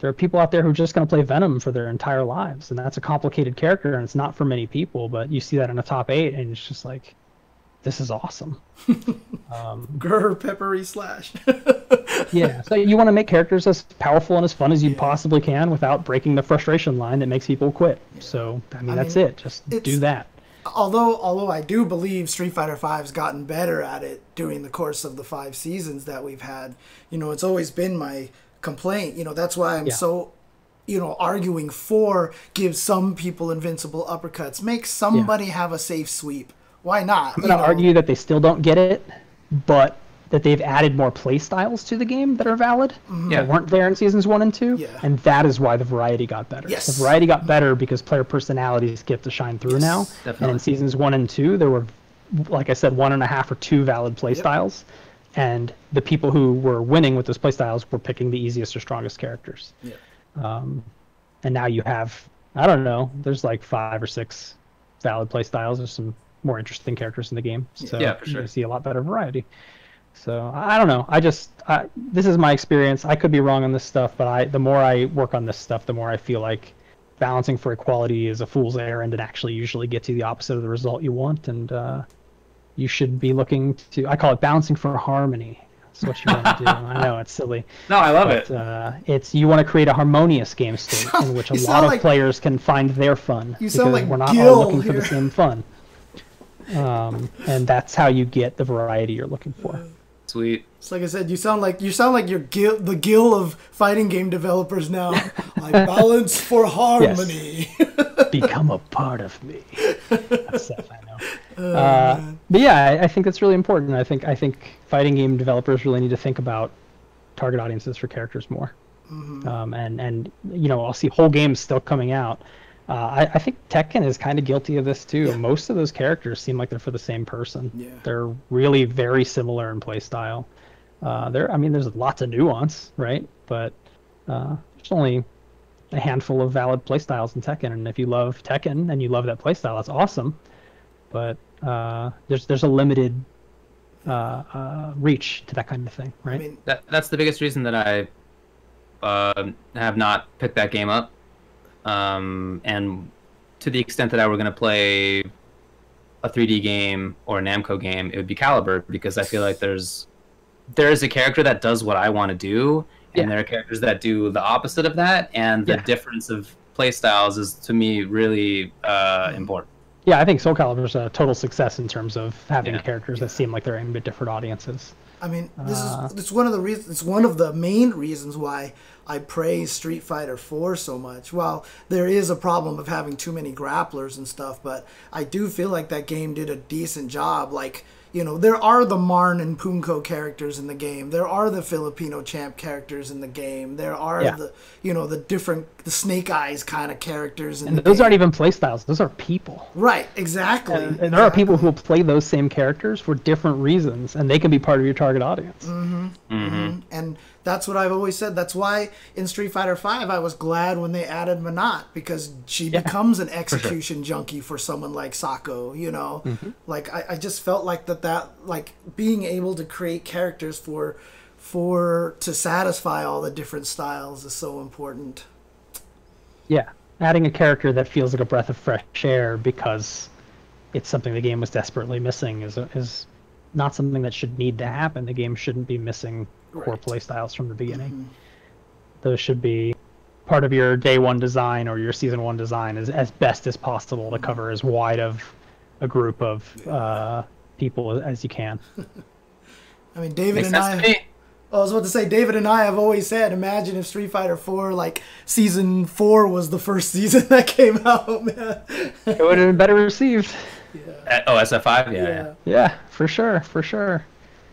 There are people out there who are just going to play Venom for their entire lives, and that's a complicated character, and it's not for many people, but you see that in a top eight, and it's just like, this is awesome. Um, Grr, peppery slash. Yeah, so you want to make characters as powerful and as fun as you yeah. possibly can without breaking the frustration line that makes people quit. Yeah. So, I mean, I that's mean, it. Just do that. Although, although I do believe Street Fighter five's gotten better at it during the course of the five seasons that we've had. You know, it's always been my... complaint, you know, that's why I'm yeah. so, you know, arguing for give some people invincible uppercuts, make somebody yeah. have a safe sweep. Why not? I'm going to argue that they still don't get it, but that they've added more play styles to the game that are valid mm-hmm. yeah. that weren't there in seasons one and two, yeah. and that is why the variety got better. Yes. The variety got better because player personalities get to shine through yes, now, definitely. And in seasons one and two, there were, like I said, one and a half or two valid play yep. styles. And the people who were winning with those playstyles were picking the easiest or strongest characters. Yeah. Um, and now you have, I don't know, there's like five or six valid playstyles. There's some more interesting characters in the game. So yeah, for sure. You see a lot better variety. So I don't know. I just, I, this is my experience. I could be wrong on this stuff, but I the more I work on this stuff, the more I feel like balancing for equality is a fool's errand and actually usually gets you the opposite of the result you want. And, uh, you should be looking to, I call it balancing for harmony. That's what you want to do. I know, it's silly. No, I love but, it. Uh, it's you want to create a harmonious game state in which a lot of like, players can find their fun. You sound like Gil. We're not all looking here. For the same fun. Um, and that's how you get the variety you're looking for. Sweet. It's like I said, you sound like you sound like you're Gil, the Gil of fighting game developers now. I balance for harmony. Yes. Become a part of me. That's that I know. Uh, but yeah, I, I think that's really important. I think I think fighting game developers really need to think about target audiences for characters more. Mm-hmm. um, and and you know, I'll see whole games still coming out. Uh, I, I think Tekken is kind of guilty of this too. Yeah. Most of those characters seem like they're for the same person. Yeah. They're really very similar in play style. Uh, there, I mean, there's lots of nuance, right? But uh, there's only a handful of valid play styles in Tekken, and if you love Tekken and you love that play style, that's awesome. But uh, there's there's a limited uh, uh, reach to that kind of thing, right? I mean, that that's the biggest reason that I uh, have not picked that game up. Um, and to the extent that I were going to play a three D game or a Namco game, it would be Calibur, because I feel like there's there is a character that does what I want to do, and yeah. there are characters that do the opposite of that, and the yeah. difference of play styles is to me really uh, important. Yeah, I think Soul Calibur is a total success in terms of having yeah. characters yeah. that seem like they're aimed at different audiences. I mean, this uh, is it's one of the reasons. It's one of the main reasons why I praise Street Fighter four so much. Well, there is a problem of having too many grapplers and stuff, but I do feel like that game did a decent job. Like, You know, there are the Marn and Punko characters in the game. There are the Filipino champ characters in the game. There are yeah. the, you know, the different, the Snake Eyes kind of characters in and the those game. Aren't even play styles. Those are people. Right, exactly. And, and there exactly. are people who will play those same characters for different reasons, and they can be part of your target audience. Mm-hmm. Mm-hmm. And that's what I've always said. That's why in Street Fighter five, I was glad when they added Manat, because she yeah. becomes an execution for sure. junkie for someone like Sako, you know? Mm-hmm. Like, I, I just felt like the that like being able to create characters for for to satisfy all the different styles is so important. Yeah, adding a character that feels like a breath of fresh air because it's something the game was desperately missing is is not something that should need to happen. The game shouldn't be missing right. core play styles from the beginning. Mm-hmm. Those should be part of your day one design or your season one design as, as best as possible to cover as wide of a group of yeah. uh people as you can. I mean, David and I, I was about to say, David and I have always said, imagine if Street Fighter four, like season four, was the first season that came out. Man. It would have been better received. Yeah. Oh, S F five, yeah, yeah, yeah, yeah, for sure, for sure.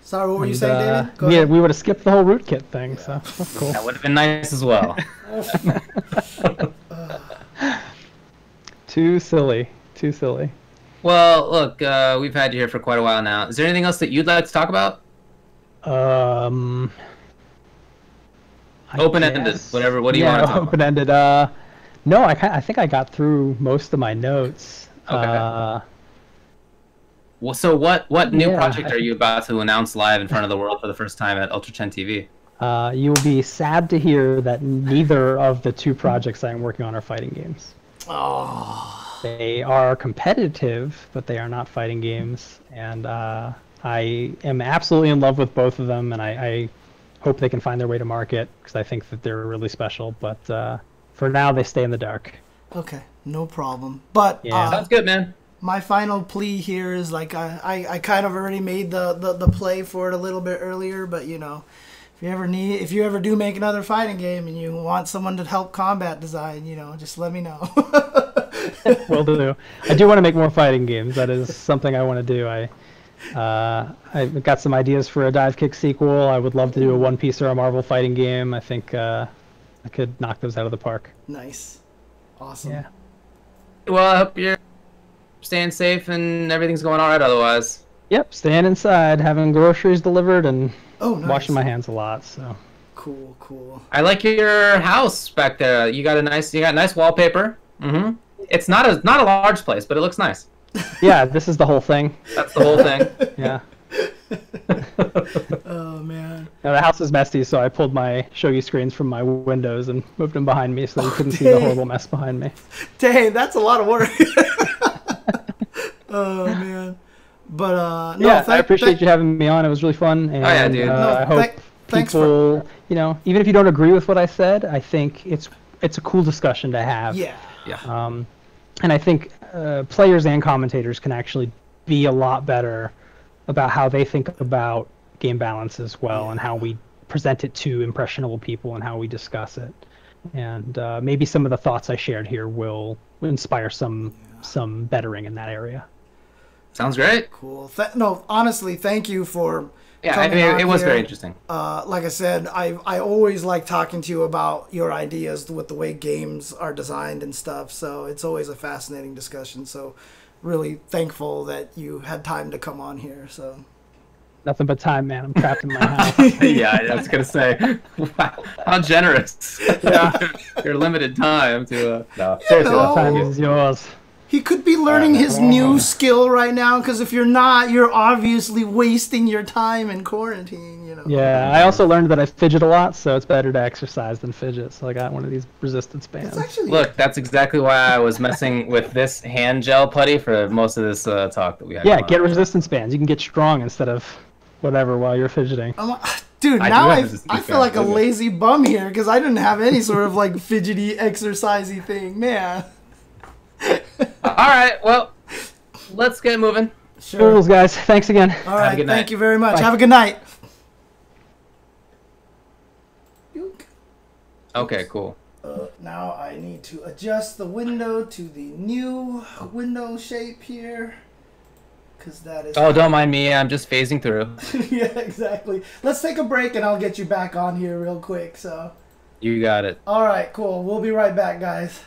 Sorry, what were and, you saying, uh, David? Go yeah, ahead. We would have skipped the whole rootkit thing. Yeah. So that's cool. That would have been nice as well. Too silly. Too silly. Well, look, uh, we've had you here for quite a while now. Is there anything else that you'd like to talk about? Um, open-ended, whatever. What do you yeah, want to talk about? Open-ended. Uh, no, I, I think I got through most of my notes. Okay. Uh, well, so what, what new yeah, project are you about to announce live in front of the world for the first time at Ultra Chen T V? Uh, you'll be sad to hear that neither of the two projects I'm working on are fighting games. Oh... They are competitive, but they are not fighting games, and uh, I am absolutely in love with both of them, and I, I hope they can find their way to market, because I think that they're really special, but uh, for now, they stay in the dark. Okay, no problem. But yeah. uh, Sounds good, man. My final plea here is, like, I, I, I kind of already made the, the, the play for it a little bit earlier, but, you know, if you ever need, if you ever do make another fighting game and you want someone to help combat design, you know, just let me know. Will do. I do want to make more fighting games. That is something I want to do. I, uh, I've got some ideas for a Dive Kick sequel. I would love to do a One Piece or a Marvel fighting game. I think uh, I could knock those out of the park. Nice. Awesome. Yeah. Well, I hope you're staying safe and everything's going all right otherwise. Yep, staying inside, having groceries delivered, and oh, nice. Washing my hands a lot, so... Cool, cool. I like your house back there. You got a nice, you got nice wallpaper. Mm-hmm. It's not a not a large place, but it looks nice. Yeah, this is the whole thing. That's the whole thing. Yeah. Oh man. Now, the house is messy, so I pulled my shogi screens from my windows and moved them behind me so you oh, couldn't dang. see the horrible mess behind me. Dang, that's a lot of work. Oh man. But uh, no, yeah, thank, I appreciate thank... you having me on. It was really fun, and oh, yeah, dude. Uh, no, I hope thank, thanks people, for... you know, even if you don't agree with what I said, I think it's it's a cool discussion to have. Yeah. Yeah. Um, and I think uh, players and commentators can actually be a lot better about how they think about game balance as well, yeah. and how we present it to impressionable people and how we discuss it. And uh, maybe some of the thoughts I shared here will inspire some yeah. some bettering in that area. Sounds great. Cool. Th no, honestly, thank you for. Yeah, I mean, it, it was here. very interesting. Uh, like I said, I I always like talking to you about your ideas with the way games are designed and stuff. So it's always a fascinating discussion. So really thankful that you had time to come on here. So. Nothing but time, man. I'm trapped in my house. Yeah, I was gonna say, wow, how generous. Yeah. Your limited time to. Uh, no, seriously, that time is yours. He could be learning his new skill right now, because if you're not, you're obviously wasting your time in quarantine, you know. Yeah, I also learned that I fidget a lot, so it's better to exercise than fidget, so I got one of these resistance bands. Actually... Look, that's exactly why I was messing with this hand gel putty for most of this uh, talk that we had. Yeah, get resistance bands. You can get strong instead of whatever while you're fidgeting. Um, dude, I now I, I feel like a lazy bum here, because I didn't have any sort of, like, fidgety, exercisey thing. Man. All right, well, let's get moving. Sure. Rules, guys. Thanks again. All right, have a good night. Thank you very much. Bye. Have a good night. Okay, cool. Uh, now I need to adjust the window to the new window shape here. because that is... Oh, don't mind me. I'm just phasing through. Yeah, exactly. Let's take a break, and I'll get you back on here real quick, so... You got it. All right, cool. We'll be right back, guys.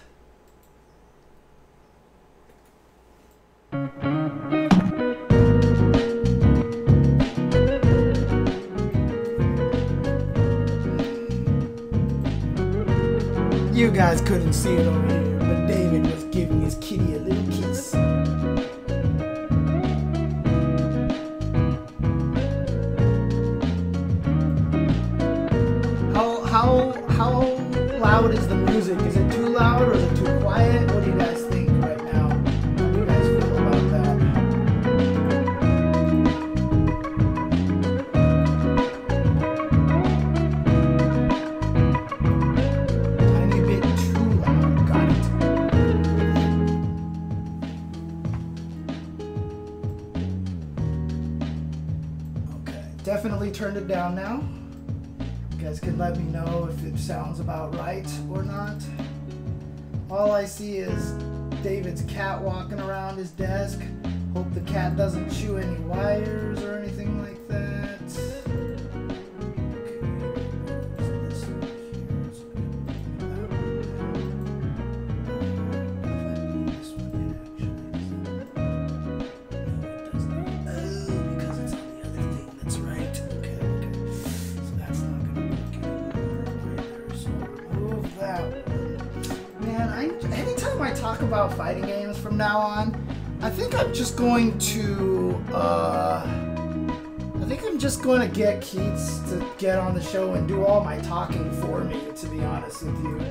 You guys couldn't see it over here, but David was giving his kitty a little kiss. How how how loud is the music? Is it too loud or is it too quiet? What do you guys think? Definitely turned it down now. You guys can let me know if it sounds about right or not. All I see is David's cat walking around his desk. Hope the cat doesn't chew any wires or anything like that. About fighting games from now on, I think I'm just going to uh, I think I'm just going to get Keats to get on the show and do all my talking for me, to be honest with you.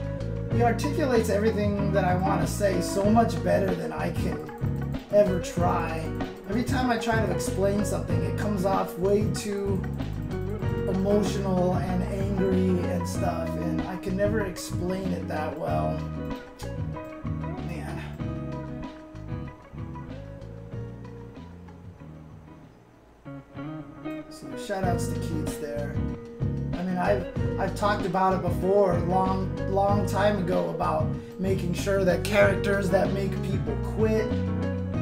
He articulates everything that I want to say so much better than I can ever try. Every time I try to explain something, it comes off way too emotional and angry and stuff, and I can never explain it that well. Shoutouts to Keats there. I mean, I've I've talked about it before, long long time ago, about making sure that characters that make people quit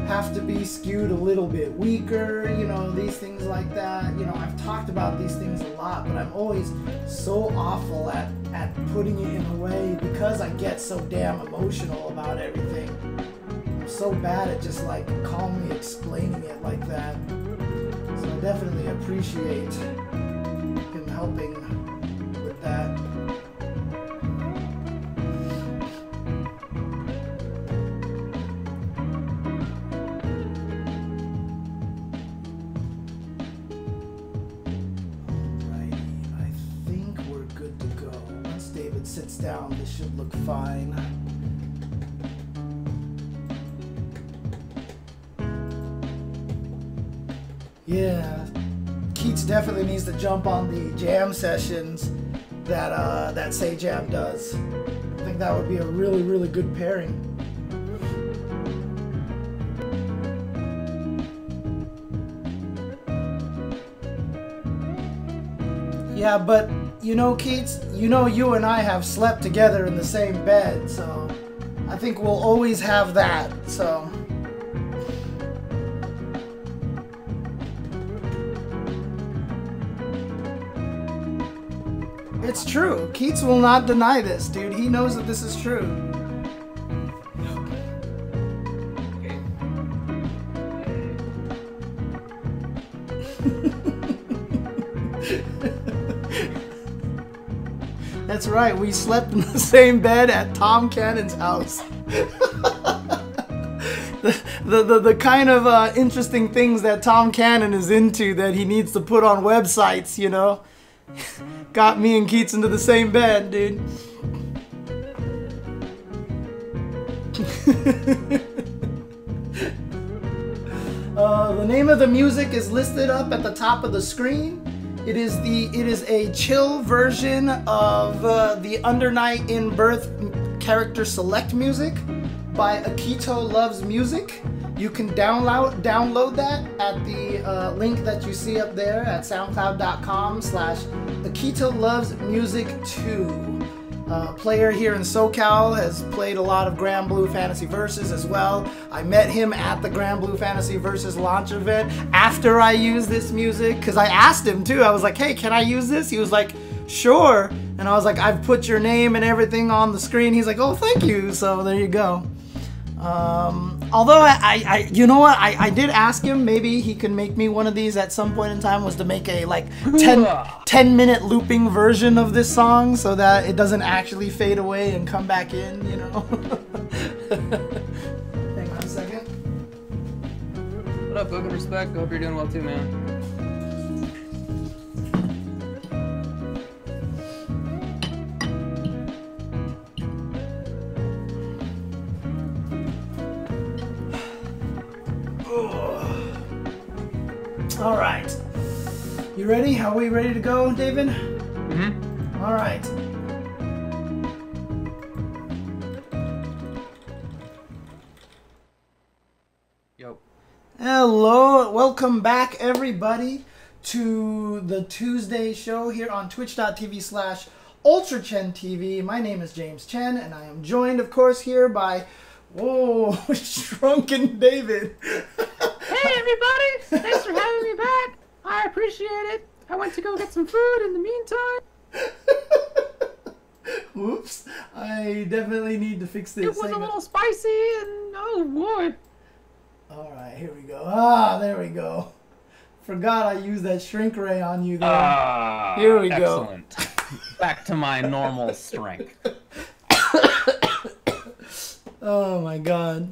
have to be skewed a little bit weaker. You know, these things like that. You know, I've talked about these things a lot, but I'm always so awful at at putting it in a way because I get so damn emotional about everything. I'm so bad at just like calmly explaining it like that. So I definitely appreciate him helping with that. Alrighty, I think we're good to go. Once David sits down, this should look fine. Yeah, Keats definitely needs to jump on the jam sessions that uh, that Say Jam does. I think that would be a really, really good pairing. Yeah, but you know, Keats, you know you and I have slept together in the same bed, so I think we'll always have that, so... It's true. Keats will not deny this, dude. He knows that this is true. That's right. We slept in the same bed at Tom Cannon's house. The, the, the, the kind of uh, interesting things that Tom Cannon is into that he needs to put on websites, you know? Got me and Keats into the same bed, dude. uh, the name of the music is listed up at the top of the screen. It is the it is a chill version of uh, the Undernight in Birth character select music by Akito Loves Music. You can download download that at the uh, link that you see up there at soundcloud dot com slash Akito Loves Music two. uh, player here in SoCal, has played a lot of Granblue Fantasy Versus as well. I met him at the Granblue Fantasy Versus launch event after I used this music, because I asked him too. I was like, hey, can I use this? He was like, sure. And I was like, I've put your name and everything on the screen. He's like, oh, thank you. So there you go. Um, although I, I, you know what, I, I did ask him, maybe he could make me one of these at some point in time, was to make a like ten, ten minute looping version of this song so that it doesn't actually fade away and come back in, you know. Hang on a second. What up, Bogan Respect? I hope you're doing well too, man. All right, you ready? Are we ready to go, David? Mm-hmm. All right. Yo. Hello, welcome back, everybody, to the Tuesday show here on twitch dot T V slash ultra chen T V. My name is James Chen, and I am joined, of course, here by, whoa, Shrunken David. Hey everybody! Thanks for having me back. I appreciate it. I went to go get some food in the meantime. Whoops! I definitely need to fix this. It was segment. a little spicy, and oh boy! All right, here we go. Ah, there we go. Forgot I used that shrink ray on you there. Uh, here we excellent. go. Excellent. Back to my normal strength. Oh my god!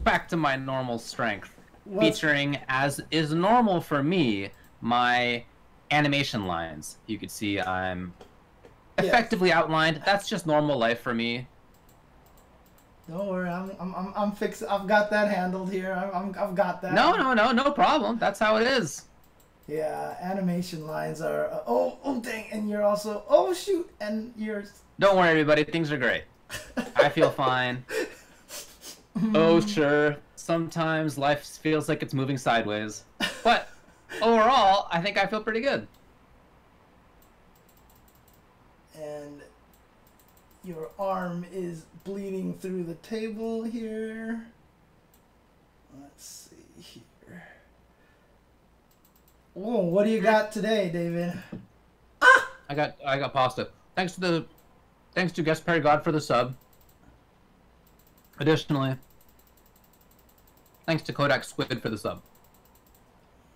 Back to my normal strength. What? Featuring, as is normal for me, my animation lines. You can see I'm effectively yes. outlined. That's just normal life for me. Don't worry, I'm I'm I'm fix. I've got that handled here. I'm I've got that. No no no no problem. That's how it is. Yeah, animation lines are. Uh, oh oh dang! And you're also. Oh shoot! And you're. Don't worry, everybody. Things are great. I feel fine. Oh sure. Sometimes life feels like it's moving sideways, but overall, I think I feel pretty good. And your arm is bleeding through the table here. Let's see here. Whoa, what do you got today, David? Ah! I got I got pasta. Thanks to the thanks to Guest Parry God for the sub. Additionally, thanks to Kodak Squid for the sub.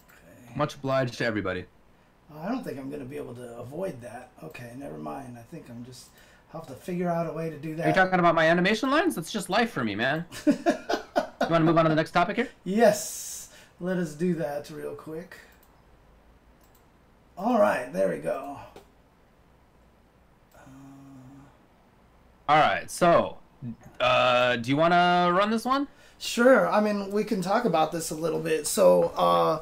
Okay. Much obliged to everybody. I don't think I'm going to be able to avoid that. Okay, never mind. I think I'm just... I'll have to figure out a way to do that. Are you talking about my animation lines? That's just life for me, man. You want to move on to the next topic here? Yes. Let us do that real quick. All right, there we go. Uh... All right, so... Uh, do you want to run this one? Sure. I mean, we can talk about this a little bit. So, uh,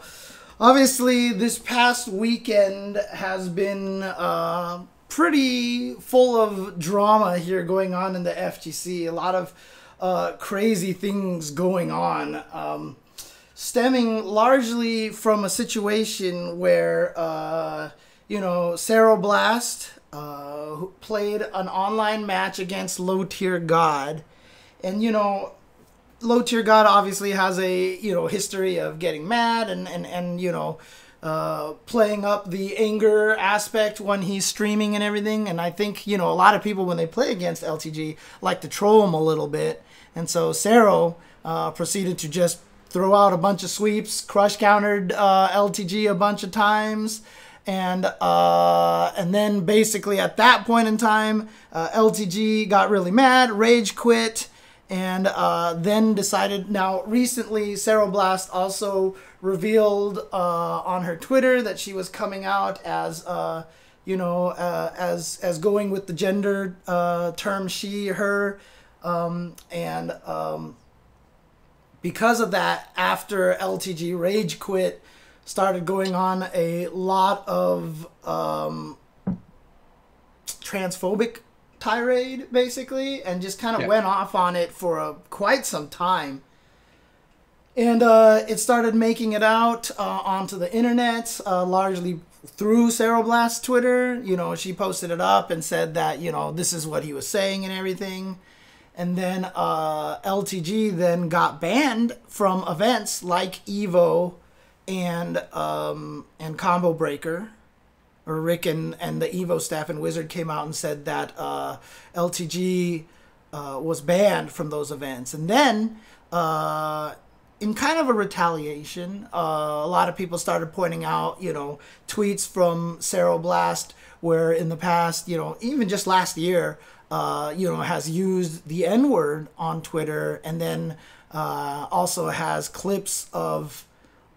obviously, this past weekend has been uh, pretty full of drama here going on in the F G C. A lot of uh, crazy things going on, um, stemming largely from a situation where, uh, you know, Ceroblast uh, played an online match against Low Tier God. And, you know... Low Tier God obviously has a, you know, history of getting mad and, and, and you know, uh, playing up the anger aspect when he's streaming and everything. And I think, you know, a lot of people when they play against L T G like to troll him a little bit. And so Cero uh, proceeded to just throw out a bunch of sweeps, crush countered uh, L T G a bunch of times. And, uh, and then basically at that point in time, uh, L T G got really mad, rage quit. And uh, then decided, now recently, Ceroblast also revealed uh, on her Twitter that she was coming out as, uh, you know, uh, as, as going with the gender uh, term she, her. Um, and um, because of that, after L T G rage quit, started going on a lot of um, transphobic tirade basically, and just kind of yeah. went off on it for a, quite some time, and uh, it started making it out uh, onto the internet, uh, largely through Ceroblast Twitter. You know, she posted it up and said that, you know, this is what he was saying and everything. And then uh, L T G then got banned from events like EVO and um, and Combo Breaker. Or Rick and, and the EVO staff and Wizard came out and said that uh, L T G uh, was banned from those events. And then, uh, in kind of a retaliation, uh, a lot of people started pointing out, you know, tweets from Ceroblast where in the past, you know, even just last year, uh, you know, has used the N-word on Twitter, and then uh, also has clips of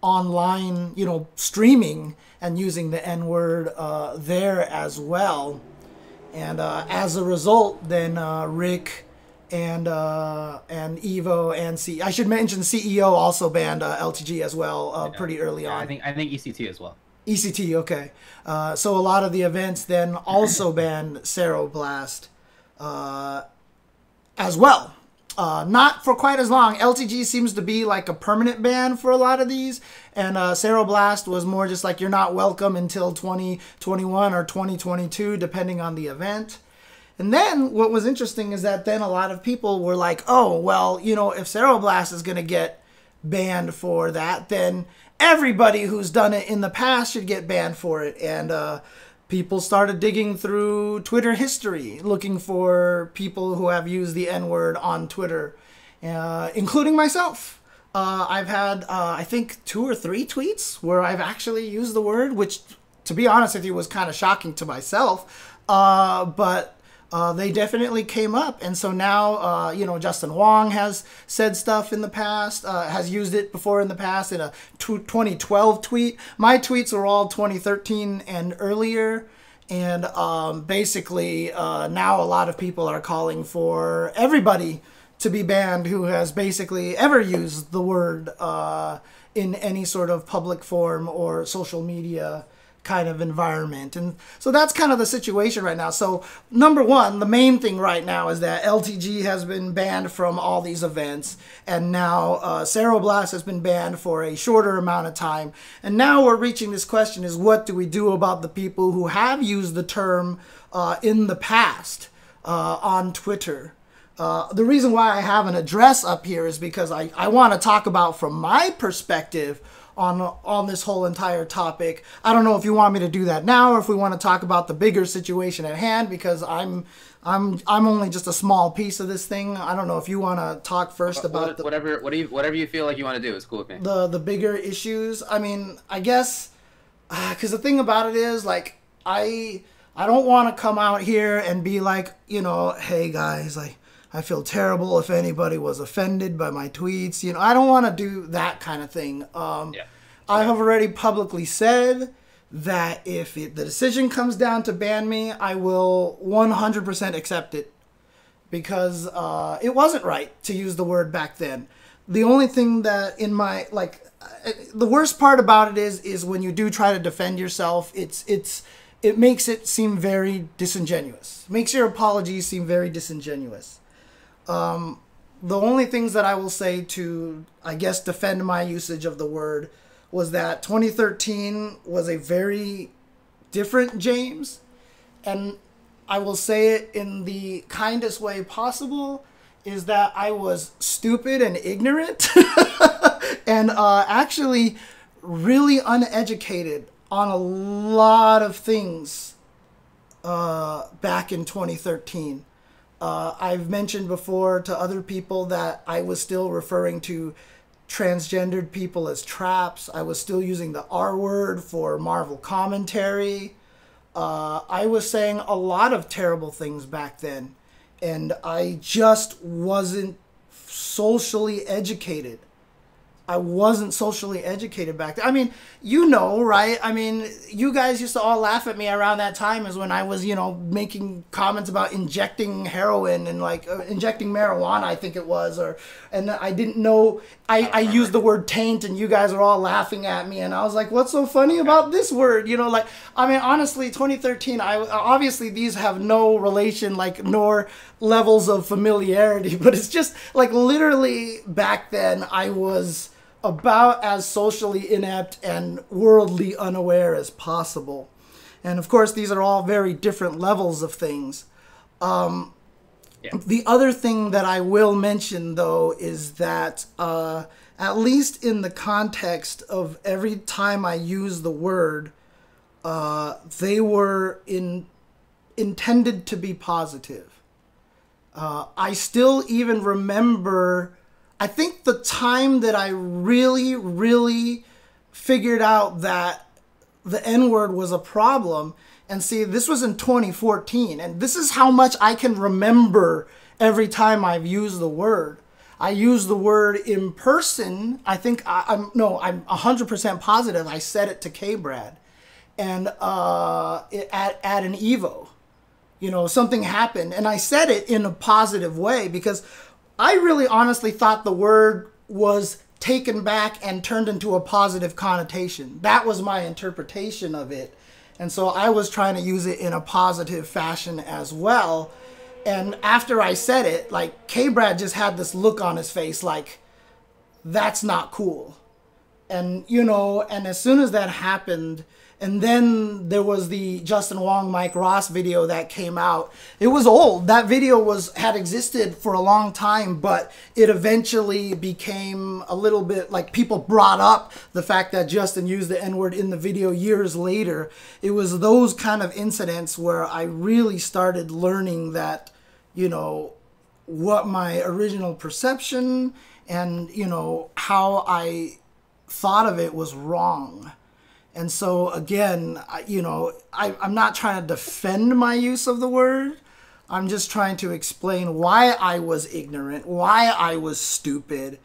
online, you know, streaming and using the N-word uh, there as well. And uh, as a result, then uh, Rick and uh, and Evo and C I should mention C E O also banned uh, L T G as well uh, pretty early yeah, on. I think I think E C T as well. E C T, okay. Uh, so a lot of the events then also banned Ceroblast uh, as well. Uh, not for quite as long. L T G seems to be like a permanent ban for a lot of these, and uh, Ceroblast was more just like you're not welcome until twenty twenty-one or twenty twenty-two, depending on the event. And then what was interesting is that then a lot of people were like, oh, well, you know, if Ceroblast is going to get banned for that, then everybody who's done it in the past should get banned for it. And uh, people started digging through Twitter history, looking for people who have used the N-word on Twitter, uh, including myself. Uh, I've had, uh, I think, two or three tweets where I've actually used the word, which, to be honest with you, was kind of shocking to myself. Uh, but uh, they definitely came up. And so now, uh, you know, Justin Wong has said stuff in the past, uh, has used it before in the past in a twenty twelve tweet. My tweets were all twenty thirteen and earlier. And um, basically, uh, now a lot of people are calling for everybody to be banned who has basically ever used the word uh, in any sort of public form or social media kind of environment. And so that's kind of the situation right now. So number one, the main thing right now is that L T G has been banned from all these events. And now uh, Ceroblast has been banned for a shorter amount of time. And now we're reaching this question is, what do we do about the people who have used the term uh, in the past uh, on Twitter? Uh, the reason why I have an address up here is because I, I want to talk about from my perspective on, on this whole entire topic. I don't know if you want me to do that now or if we want to talk about the bigger situation at hand, because I'm I'm I'm only just a small piece of this thing. I don't know if you want to talk first about, about the, whatever what do you whatever you feel like you want to do is cool with me. The the bigger issues. I mean, I guess because uh, the thing about it is like I I don't want to come out here and be like, you know, hey guys, like I feel terrible if anybody was offended by my tweets. You know, I don't want to do that kind of thing. Um, yeah. I have already publicly said that if it, the decision comes down to ban me, I will one hundred percent accept it, because uh, it wasn't right to use the word back then. The only thing that in my, like, the worst part about it is, is when you do try to defend yourself, it's, it's, it makes it seem very disingenuous. Makes your apologies seem very disingenuous. Um, the only things that I will say to, I guess, defend my usage of the word was that twenty thirteen was a very different James. And I will say it in the kindest way possible, is that I was stupid and ignorant and uh, actually really uneducated on a lot of things uh, back in twenty thirteen. Uh, I've mentioned before to other people that I was still referring to transgendered people as traps. I was still using the R word for Marvel commentary. Uh, I was saying a lot of terrible things back then, and I just wasn't socially educated. I wasn't socially educated back then. I mean, you know, right? I mean, you guys used to all laugh at me around that time as when I was, you know, making comments about injecting heroin and like uh, injecting marijuana, I think it was, or, and I didn't know, I, I used the word taint and you guys were all laughing at me. And I was like, what's so funny about this word? You know, like, I mean, honestly, twenty thirteen, I obviously these have no relation, like nor levels of familiarity, but it's just like literally back then I was about as socially inept and worldly unaware as possible. And of course, these are all very different levels of things. Um, yeah. The other thing that I will mention, though, is that uh, at least in the context of every time I use the word, uh, they were in, intended to be positive. Uh, I still even remember, I think the time that I really, really figured out that the N-word was a problem, and see, this was in twenty fourteen, and this is how much I can remember every time I've used the word. I use the word in person, I think, I, I'm no, I'm one hundred percent positive I said it to K-Brad, and uh, at, at an E V O. You know, something happened, and I said it in a positive way because I really honestly thought the word was taken back and turned into a positive connotation. That was my interpretation of it. And so I was trying to use it in a positive fashion as well. And after I said it, like, K-Brad just had this look on his face like, that's not cool. And, you know, and as soon as that happened, and then there was the Justin Wong, Mike Ross video that came out. It was old. That video was had existed for a long time, but it eventually became a little bit like people brought up the fact that Justin used the N-word in the video years later. It was those kind of incidents where I really started learning that, you know, what my original perception and, you know, how I thought of it was wrong. And so, again, I, you know, I, I'm not trying to defend my use of the word. I'm just trying to explain why I was ignorant, why I was stupid.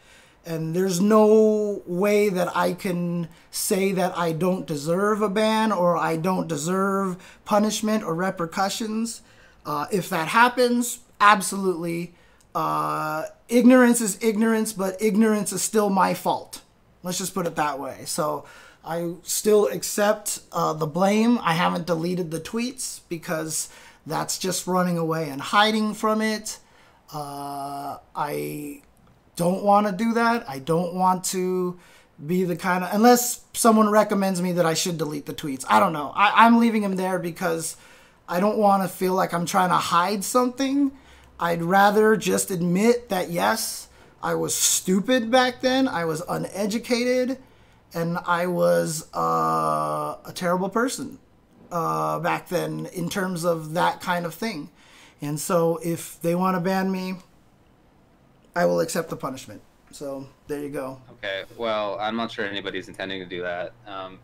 And there's no way that I can say that I don't deserve a ban or I don't deserve punishment or repercussions. Uh, if that happens, absolutely. Uh, ignorance is ignorance, but ignorance is still my fault. Let's just put it that way. So I still accept uh, the blame. I haven't deleted the tweets because that's just running away and hiding from it. Uh, I don't want to do that. I don't want to be the kind of, unless someone recommends me that I should delete the tweets. I don't know. I, I'm leaving them there because I don't want to feel like I'm trying to hide something. I'd rather just admit that, yes, I was stupid back then. I was uneducated. And I was uh, a terrible person uh, back then in terms of that kind of thing. And so if they want to ban me, I will accept the punishment. So there you go. Okay. Well, I'm not sure anybody's intending to do that. Um,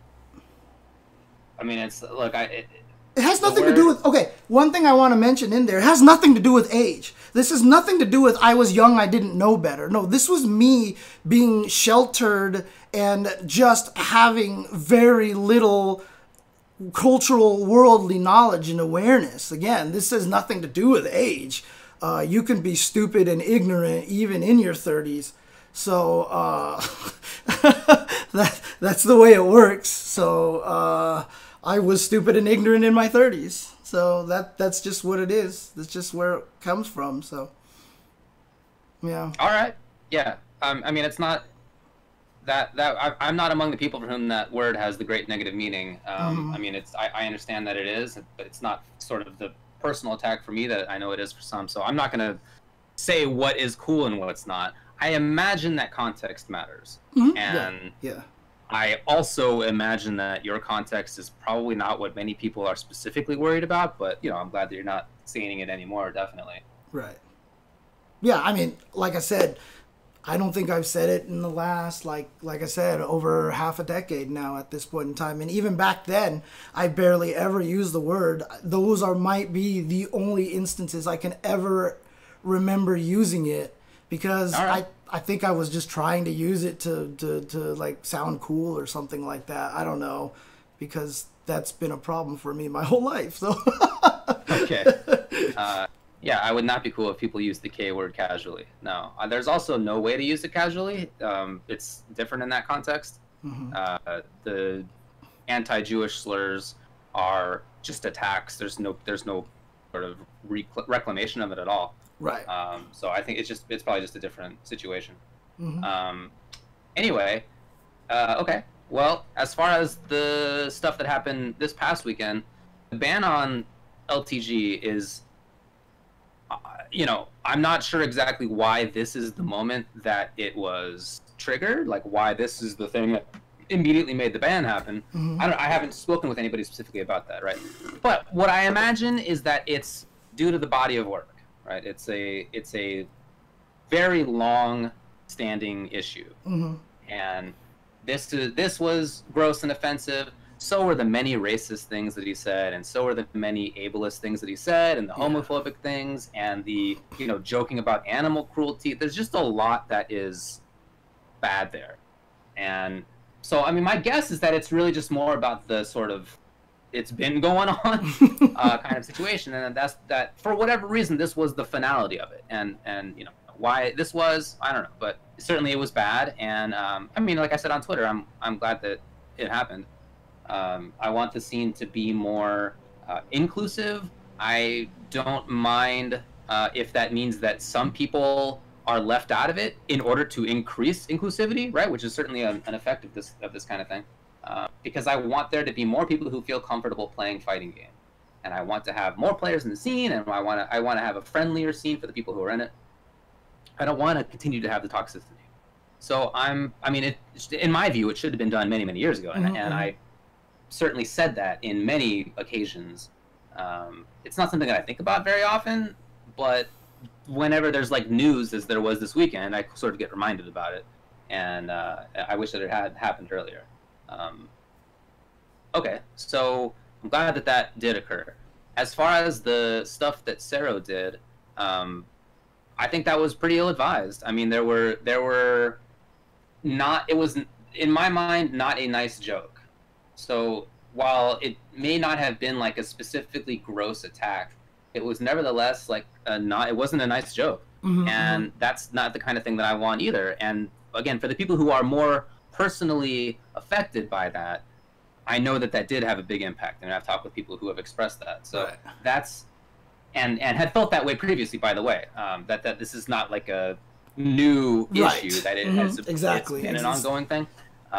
I mean, it's look, I... It, it has nothing to do with... Okay, one thing I want to mention in there, it has nothing to do with age. This has nothing to do with I was young, I didn't know better. No, this was me being sheltered and just having very little cultural worldly knowledge and awareness. Again, this has nothing to do with age. Uh, you can be stupid and ignorant even in your thirties. So uh, that, that's the way it works. So... Uh, I was stupid and ignorant in my thirties, so that that's just what it is. That's just where it comes from. So, yeah. All right. Yeah. Um, I mean, it's not that that I, I'm not among the people for whom that word has the great negative meaning. Um, mm. I mean, it's I, I understand that it is, but it's not sort of the personal attack for me that I know it is for some. So I'm not gonna say what is cool and what's not. I imagine that context matters. Mm-hmm. And yeah. yeah. I also imagine that your context is probably not what many people are specifically worried about, but, you know, I'm glad that you're not saying it anymore, definitely. Right. Yeah, I mean, like I said, I don't think I've said it in the last, like like I said, over half a decade now at this point in time. And even back then, I barely ever used the word. Those are might be the only instances I can ever remember using it because All right. I... I think I was just trying to use it to, to, to like sound cool or something like that. I don't know, because that's been a problem for me my whole life. So okay, uh, yeah, I would not be cool if people use the K word casually. No, uh, there's also no way to use it casually. Um, it's different in that context. Mm-hmm. uh, the anti-Jewish slurs are just attacks. There's no there's no sort of recl- reclamation of it at all. Right. Um, so I think it's just it's probably just a different situation. Mm-hmm. um, Anyway, uh, okay. Well, as far as the stuff that happened this past weekend, the ban on L T G is, uh, you know, I'm not sure exactly why this is the moment that it was triggered, like why this is the thing that immediately made the ban happen. Mm-hmm. I don't, I haven't spoken with anybody specifically about that, right? But what I imagine is that it's due to the body of work, right? It's a it's a very long-standing issue, mm-hmm. and this is this was gross and offensive. So were the many racist things that he said, and so were the many ableist things that he said, and the homophobic things, and the, you know, joking about animal cruelty. There's just a lot that is bad there. And so, I mean, my guess is that it's really just more about the sort of, it's been going on uh, kind of situation. And that's that, for whatever reason, this was the finality of it. And, and you know, why this was, I don't know, but certainly it was bad. And, um, I mean, like I said on Twitter, I'm, I'm glad that it happened. Um, I want the scene to be more uh, inclusive. I don't mind uh, if that means that some people are left out of it in order to increase inclusivity, right? Which is certainly an, an effect of this of this kind of thing. Uh, because I want there to be more people who feel comfortable playing fighting games, and I want to have more players in the scene, and I want to I want to have a friendlier scene for the people who are in it. I don't want to continue to have the toxicity. So I'm I mean, it, in my view, it should have been done many many years ago, and, mm-hmm. and I. certainly said that in many occasions. Um, it's not something that I think about very often, but whenever there's like news as there was this weekend, I sort of get reminded about it, and uh, I wish that it had happened earlier. Um, okay, so I'm glad that that did occur. As far as the stuff that Cero did, um, I think that was pretty ill-advised. I mean, there were there were not it was in my mind not a nice joke. So while it may not have been like a specifically gross attack, it was nevertheless like a not. It wasn't a nice joke, mm-hmm. and that's not the kind of thing that I want either. And again, for the people who are more personally affected by that, I know that that did have a big impact, and I've talked with people who have expressed that. So right. that's and and had felt that way previously. By the way, um, that that this is not like a new right. issue that it mm-hmm. has exactly it's been an ongoing thing.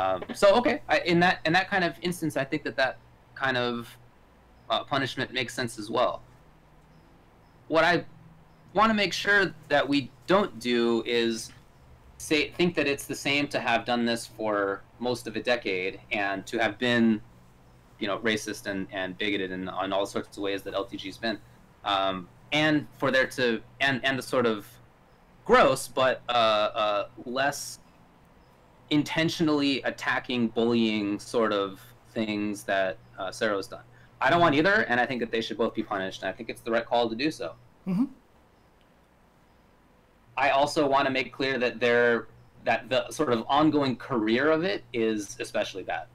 Um, so okay, I, in that in that kind of instance, I think that that kind of uh, punishment makes sense as well. What I want to make sure that we don't do is say think that it's the same to have done this for most of a decade and to have been, you know, racist and, and bigoted in on all sorts of ways that L T G's been, um, and for there to and and the sort of gross but uh, uh, less intentionally attacking, bullying sort of things that uh, Cero's done. I don't want either, and I think that they should both be punished, and I think it's the right call to do so. Mm-hmm. I also want to make clear that there, that the sort of ongoing career of it is especially bad.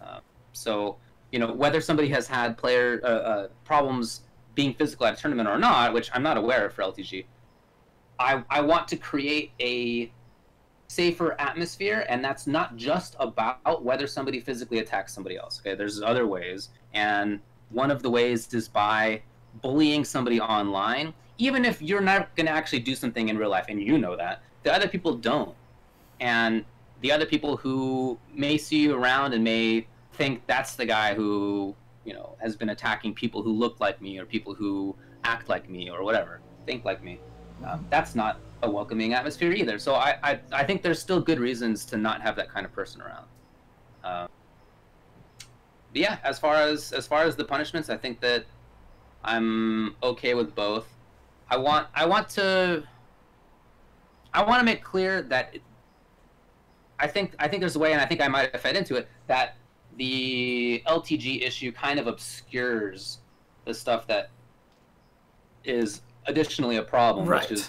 Uh, so, you know, whether somebody has had player uh, uh, problems being physical at a tournament or not, which I'm not aware of for L T G, I, I want to create a safer atmosphere, and that's not just about whether somebody physically attacks somebody else. Okay, there's other ways, and one of the ways is by bullying somebody online, even if you're not going to actually do something in real life, and you know that the other people don't, and the other people who may see you around and may think that's the guy who, you know, has been attacking people who look like me or people who act like me or whatever, think like me. Um, that's not a welcoming atmosphere either. So I, I I think there's still good reasons to not have that kind of person around. Um, but yeah, as far as as far as the punishments, I think that I'm okay with both. I want I want to I want to make clear that it, I think I think there's a way, and I think I might have fed into it, that the L T G issue kind of obscures the stuff that is additionally a problem, right. which is.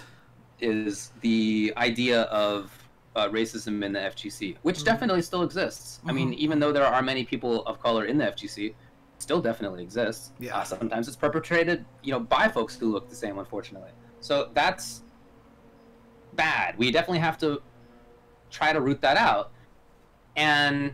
is the idea of uh, racism in the F G C, which mm-hmm. definitely still exists. Mm-hmm. I mean, even though there are many people of color in the F G C, it still definitely exists. Yeah. Uh, sometimes it's perpetrated, you know, by folks who look the same, unfortunately. So that's bad. We definitely have to try to root that out. And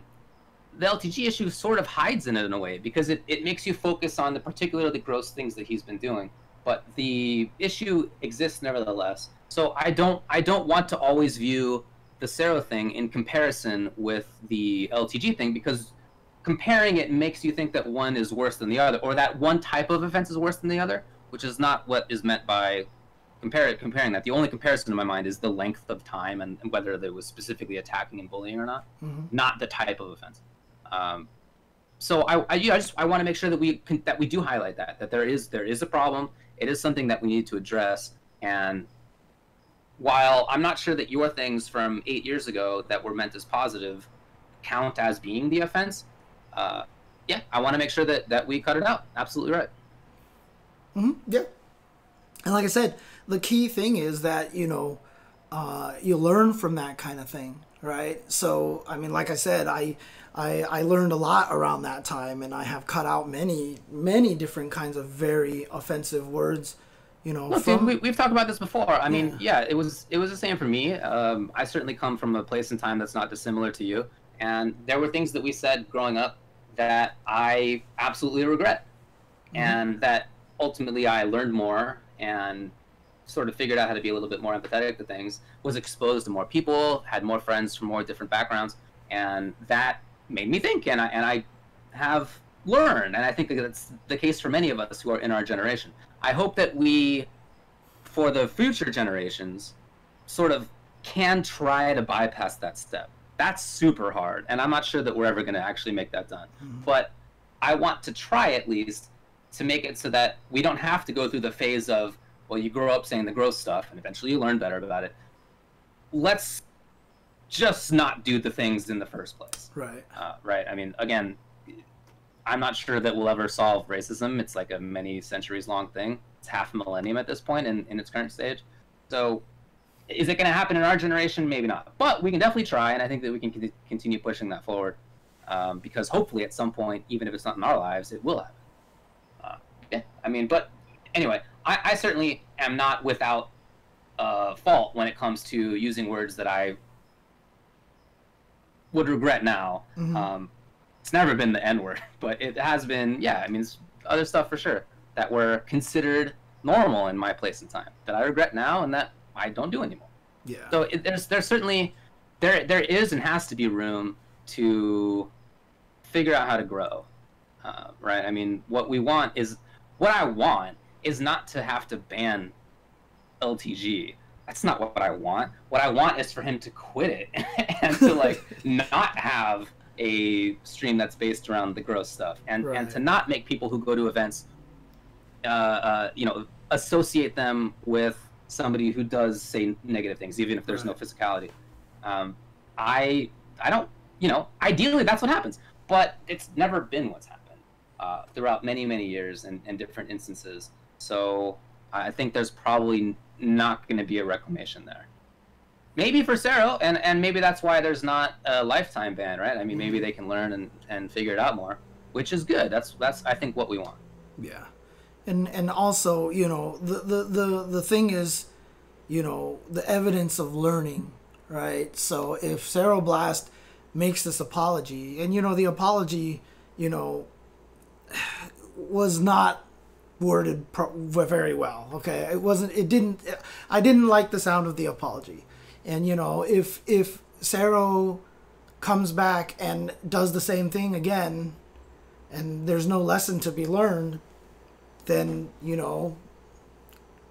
the L T G issue sort of hides in it in a way, because it, it makes you focus on the particularly gross things that he's been doing. But the issue exists nevertheless. So I don't I don't want to always view the Cero thing in comparison with the L T G thing, because comparing it makes you think that one is worse than the other, or that one type of offense is worse than the other, which is not what is meant by compare comparing that. The only comparison in my mind is the length of time and, and whether there was specifically attacking and bullying or not, mm-hmm. not the type of offense. Um, so I, I, you know, I just I want to make sure that we can, that we do highlight that that there is there is a problem. It is something that we need to address. And while I'm not sure that your things from eight years ago that were meant as positive count as being the offense, uh, yeah, I want to make sure that, that we cut it out. Absolutely right. Mm-hmm. Yeah. And like I said, the key thing is that, you know, uh, you learn from that kind of thing, right? So, I mean, like I said, I, I, I learned a lot around that time, and I have cut out many, many different kinds of very offensive words. You know, Look, from... dude, we, we've talked about this before. I mean, yeah, yeah it was it was the same for me. Um, I certainly come from a place in time that's not dissimilar to you. And there were things that we said growing up that I absolutely regret. Mm-hmm. And that ultimately I learned more and sort of figured out how to be a little bit more empathetic to things, was exposed to more people, had more friends from more different backgrounds. And that made me think. And I, and I have learned. And I think that's the case for many of us who are in our generation. I hope that we, for the future generations, sort of can try to bypass that step. That's super hard, and I'm not sure that we're ever going to actually make that done. Mm-hmm. But I want to try, at least, to make it so that we don't have to go through the phase of, well, you grow up saying the gross stuff, and eventually you learn better about it. Let's just not do the things in the first place. Right. Uh, right. I mean, again... I'm not sure that we'll ever solve racism. It's like a many centuries long thing. It's half a millennium at this point in, in its current stage. So is it going to happen in our generation? Maybe not. But we can definitely try, and I think that we can continue pushing that forward um, because hopefully at some point, even if it's not in our lives, it will happen. Uh, yeah, I mean, but anyway, I, I certainly am not without uh, fault when it comes to using words that I would regret now. Mm-hmm. um, It's never been the N-word, but it has been, yeah, I mean, it's other stuff for sure that were considered normal in my place and time that I regret now and that I don't do anymore. Yeah. So it, there's there's certainly, there there is and has to be room to figure out how to grow, uh, right? I mean, what we want is, what I want is not to have to ban L T G. That's not what I want. What I want is for him to quit it and to, like, not have... a stream that's based around the gross stuff, and right. and to not make people who go to events, uh, uh, you know, associate them with somebody who does say negative things, even if there's right. no physicality. Um, I I don't, you know, ideally that's what happens, but it's never been what's happened uh, throughout many many years and, and different instances. So I think there's probably not going to be a reclamation there. Maybe for Cero, and, and maybe that's why there's not a lifetime ban, right? I mean, maybe they can learn and, and figure it out more, which is good. That's, that's I think, what we want. Yeah. And and also, you know, the, the, the, the thing is, you know, the evidence of learning, right? So if Ceroblast makes this apology, and, you know, the apology, you know, was not... worded pro very well, okay? It wasn't, it didn't, I didn't like the sound of the apology. And, you know, if if Cero comes back and does the same thing again, and there's no lesson to be learned, then, you know,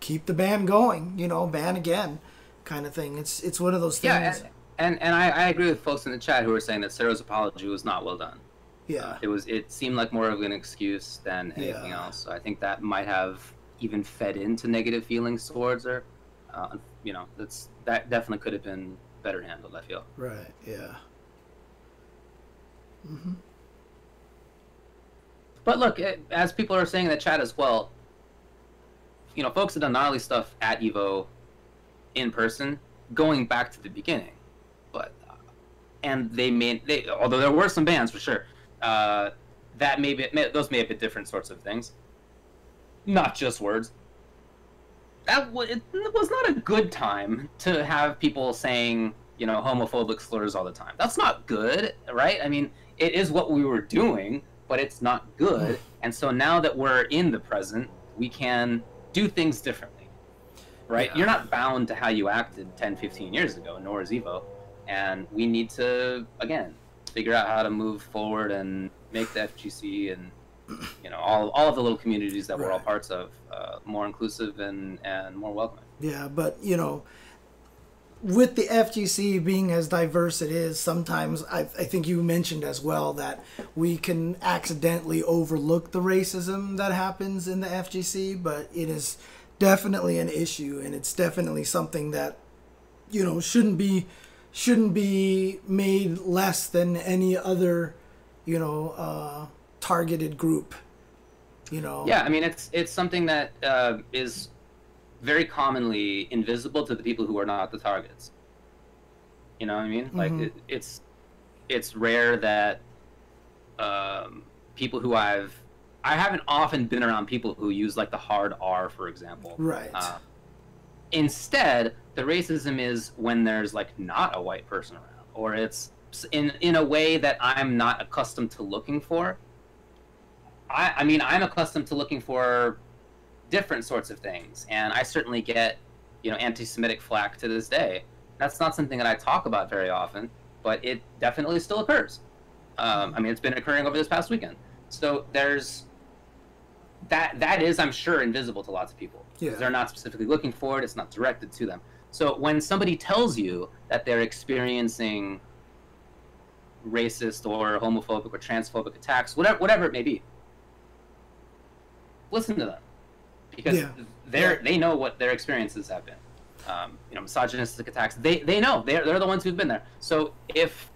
keep the ban going, you know, ban again kind of thing. It's it's one of those things. Yeah, and, and, and I, I agree with folks in the chat who are saying that Cero's apology was not well done. Yeah, uh, it was. It seemed like more of an excuse than anything yeah. else. So I think that might have even fed into negative feelings towards her. Uh, you know, that's that definitely could have been better handled, I feel. Right. Yeah. Mm-hmm. But look, it, as people are saying in the chat as well, you know, folks have done gnarly stuff at Evo in person, going back to the beginning, but uh, and they made they although there were some bans for sure. Uh, that may be, may, those may have been different sorts of things, not just words. That w it was not a good time to have people saying, you know, homophobic slurs all the time. That's not good, right? I mean, it is what we were doing, but it's not good. And so now that we're in the present, we can do things differently, right? Yeah. You're not bound to how you acted ten, fifteen years ago, nor is Evo. and we need to, again, figure out how to move forward and make the F G C and, you know, all, all of the little communities that right. we're all parts of uh, more inclusive and, and more welcoming. Yeah, but, you know, with the F G C being as diverse as it is, sometimes I, I think you mentioned as well that we can accidentally overlook the racism that happens in the F G C, but it is definitely an issue, and it's definitely something that, you know, shouldn't be shouldn't be made less than any other, you know, uh, targeted group. You know. Yeah, I mean, it's it's something that uh, is very commonly invisible to the people who are not the targets. You know what I mean? Mm-hmm. Like it, it's it's rare that um, people who I've I haven't often been around people who use like the hard R, for example. Right. Uh, instead, the racism is when there's like not a white person around, or it's in in a way that I'm not accustomed to looking for. I I mean, I'm accustomed to looking for different sorts of things, and I certainly get, you know, anti-Semitic flack to this day. That's not something that I talk about very often, but it definitely still occurs. Um, I mean, it's been occurring over this past weekend. So there's that. That is, I'm sure, invisible to lots of people. Yeah. They're not specifically looking for it. It's not directed to them. So when somebody tells you that they're experiencing racist or homophobic or transphobic attacks, whatever whatever it may be, listen to them. Because yeah. they're they know what their experiences have been, um, you know, misogynistic attacks. They they know they're they're the ones who've been there. So if,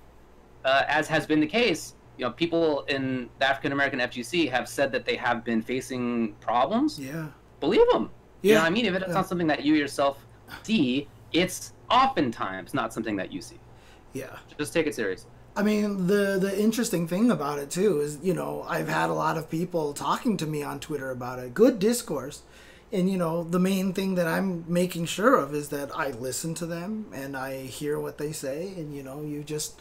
uh, as has been the case, you know, people in the African American F G C have said that they have been facing problems. Yeah, believe them. Yeah, you know what I mean, if it's yeah. not something that you yourself see, it's oftentimes not something that you see. Yeah, just take it seriously. I mean, the, the interesting thing about it, too, is, you know, I've had a lot of people talking to me on Twitter about it. Good discourse. And, you know, the main thing that I'm making sure of is that I listen to them and I hear what they say. And, you know, you just,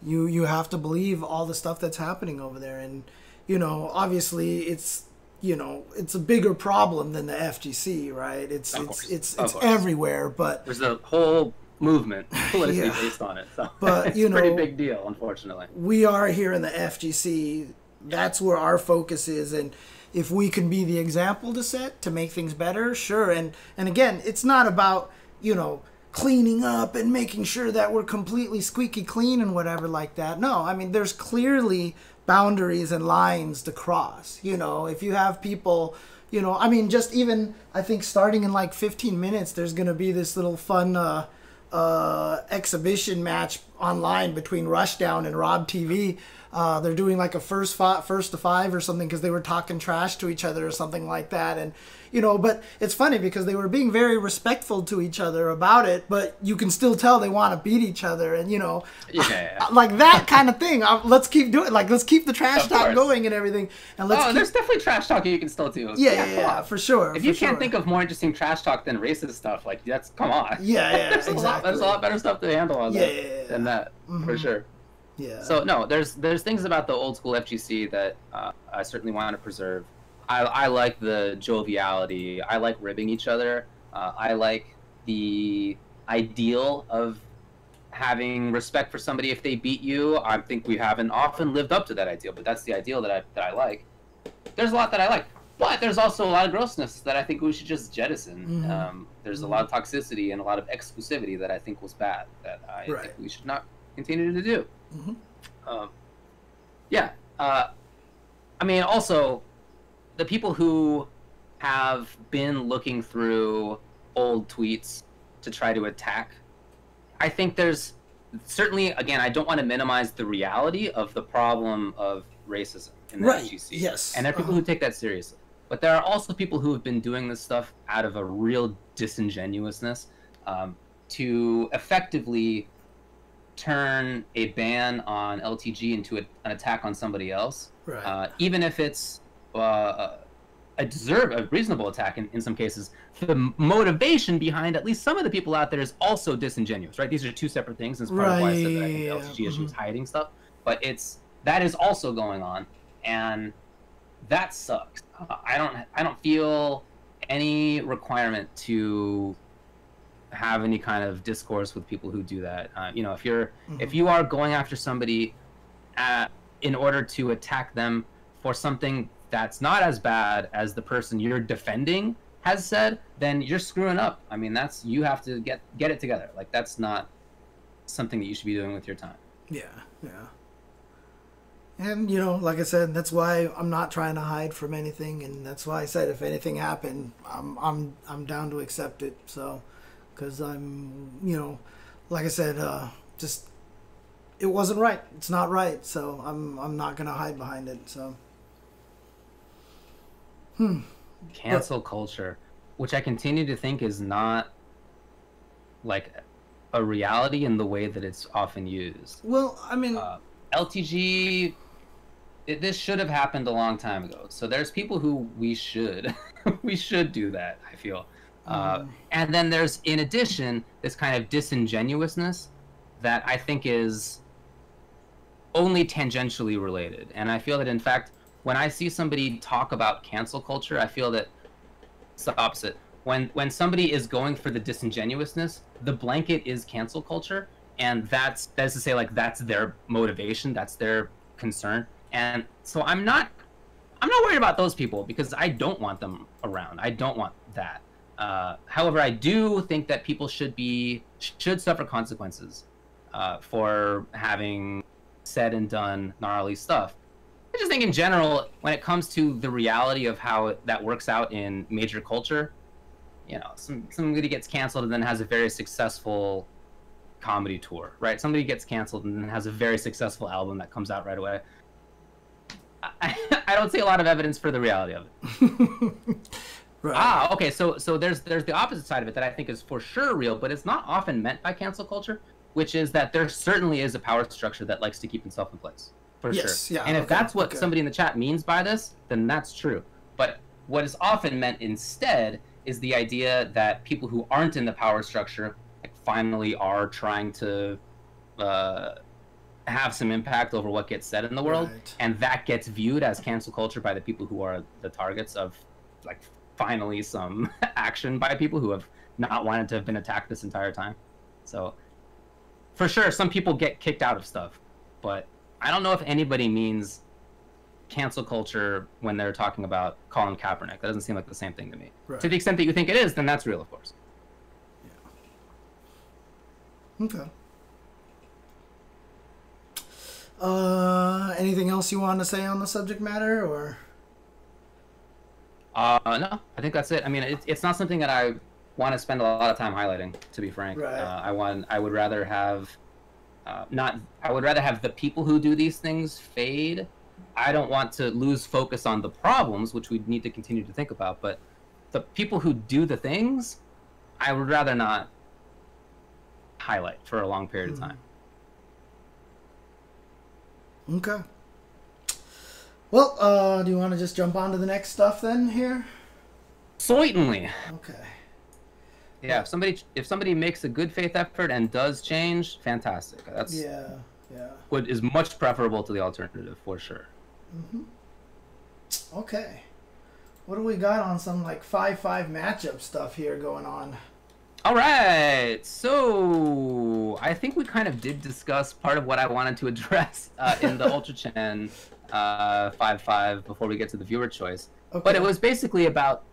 you, you have to believe all the stuff that's happening over there. And, you know, obviously it's, you know, it's a bigger problem than the F G C, right? It's, of it's, it's, it's, it's everywhere, but... There's a whole... movement politically yeah. based on it, so but, you it's a pretty big deal, unfortunately. We are here in the F G C. That's where our focus is, and if we can be the example to set to make things better, sure. And and again, it's not about, you know, cleaning up and making sure that we're completely squeaky clean and whatever like that. No, I mean, there's clearly boundaries and lines to cross. You know, if you have people... You know, I mean, just even, I think starting in like fifteen minutes, there's going to be this little fun... Uh, uh exhibition match online between Rushdown and Rob T V. Uh they're doing like a first five, first to five or something, because they were talking trash to each other or something like that. And you know, but it's funny because they were being very respectful to each other about it, but you can still tell they want to beat each other. And you know, yeah. I, I, like that kind of thing. I, let's keep doing, like, let's keep the trash talk going and everything. And let's oh, keep... there's definitely trash talking you can still do. Yeah, yeah, yeah, yeah, for sure. If for you sure. can't think of more interesting trash talk than racist stuff, like that's come on. Yeah, yeah, there's exactly. a lot, there's a lot better stuff to handle on yeah, that yeah, yeah, yeah. than that mm-hmm. for sure. Yeah. So no, there's there's things about the old school F G C that uh, I certainly want to preserve. I, I like the joviality. I like ribbing each other. Uh, I like the ideal of having respect for somebody if they beat you. I think we haven't often lived up to that ideal, but that's the ideal that I that I like. There's a lot that I like, but there's also a lot of grossness that I think we should just jettison. Mm-hmm. Um, there's a lot of toxicity and a lot of exclusivity that I think was bad, that I right. think we should not continue to do. Mm-hmm. Um, yeah. Uh, I mean, also... the people who have been looking through old tweets to try to attack, I think there's certainly, again, I don't want to minimize the reality of the problem of racism in the right. F G C. Yes. And there are people uh-huh. who take that seriously. But there are also people who have been doing this stuff out of a real disingenuousness um, to effectively turn a ban on L T G into a, an attack on somebody else, right. uh, even if it's Uh, a deserve a reasonable attack in, in some cases. The motivation behind at least some of the people out there is also disingenuous, right? These are two separate things. That's part right. of why I said that I think the L T G mm-hmm. issue is hiding stuff, but it's that is also going on, and that sucks. I don't I don't feel any requirement to have any kind of discourse with people who do that. Uh, you know, if you're mm-hmm. if you are going after somebody at, in order to attack them for something that's not as bad as the person you're defending has said, then you're screwing up. I mean, that's you have to get get it together. Like, that's not something that you should be doing with your time. Yeah, yeah. And, you know, like I said, that's why I'm not trying to hide from anything, and that's why I said if anything happened, I'm I'm I'm down to accept it. So, because I'm, you know, like I said, uh, just it wasn't right. It's not right. So I'm I'm not gonna hide behind it. So, hmm. Cancel but, culture, which I continue to think is not like a reality in the way that it's often used. Well, I mean, uh, L T G. It, this should have happened a long time ago. So there's people who we should we should do that, I feel. Uh, mm. And then there's, in addition, this kind of disingenuousness that I think is only tangentially related. And I feel that, in fact, when I see somebody talk about cancel culture, I feel that it's the opposite. When, when somebody is going for the disingenuousness, the blanket is cancel culture. And that's, that's to say, like, that's their motivation, that's their concern. And so I'm not, I'm not worried about those people because I don't want them around. I don't want that. Uh, however, I do think that people should be, should suffer consequences uh, for having said and done gnarly stuff. I just think in general, when it comes to the reality of how it, that works out in major culture, you know, some, somebody gets canceled and then has a very successful comedy tour, right? Somebody gets canceled and then has a very successful album that comes out right away. I, I don't see a lot of evidence for the reality of it. Right. Ah, okay. So, so there's there's the opposite side of it that I think is for sure real, but it's not often meant by cancel culture, which is that there certainly is a power structure that likes to keep itself in place, for yes, sure. Yeah, and okay, if that's what okay. somebody in the chat means by this, then that's true. But what is often meant instead is the idea that people who aren't in the power structure like, finally are trying to uh, have some impact over what gets said in the world, right. And that gets viewed as cancel culture by the people who are the targets of, like, finally some action by people who have not wanted to have been attacked this entire time. So for sure, some people get kicked out of stuff, but I don't know if anybody means cancel culture when they're talking about Colin Kaepernick. That doesn't seem like the same thing to me. Right. To the extent that you think it is, then that's real, of course. Yeah. Okay. Uh, anything else you want to say on the subject matter, or? Uh, no, I think that's it. I mean, it, it's not something that I want to spend a lot of time highlighting, to be frank. Right. Uh, I want, I would rather have, uh, not, I would rather have the people who do these things fade. I don't want to lose focus on the problems, which we need to continue to think about, but the people who do the things, I would rather not highlight for a long period mm. of time. Okay. Well, uh, do you want to just jump on to the next stuff then here? Certainly. Okay. Yeah, if somebody if somebody makes a good faith effort and does change, fantastic. That's yeah, yeah. What is much preferable to the alternative for sure. Mm-hmm. Okay. What do we got on some like five five matchup stuff here going on? All right, so I think we kind of did discuss part of what I wanted to address uh, in the Ultra Chen uh, five five before we get to the viewer choice. Okay. But it was basically about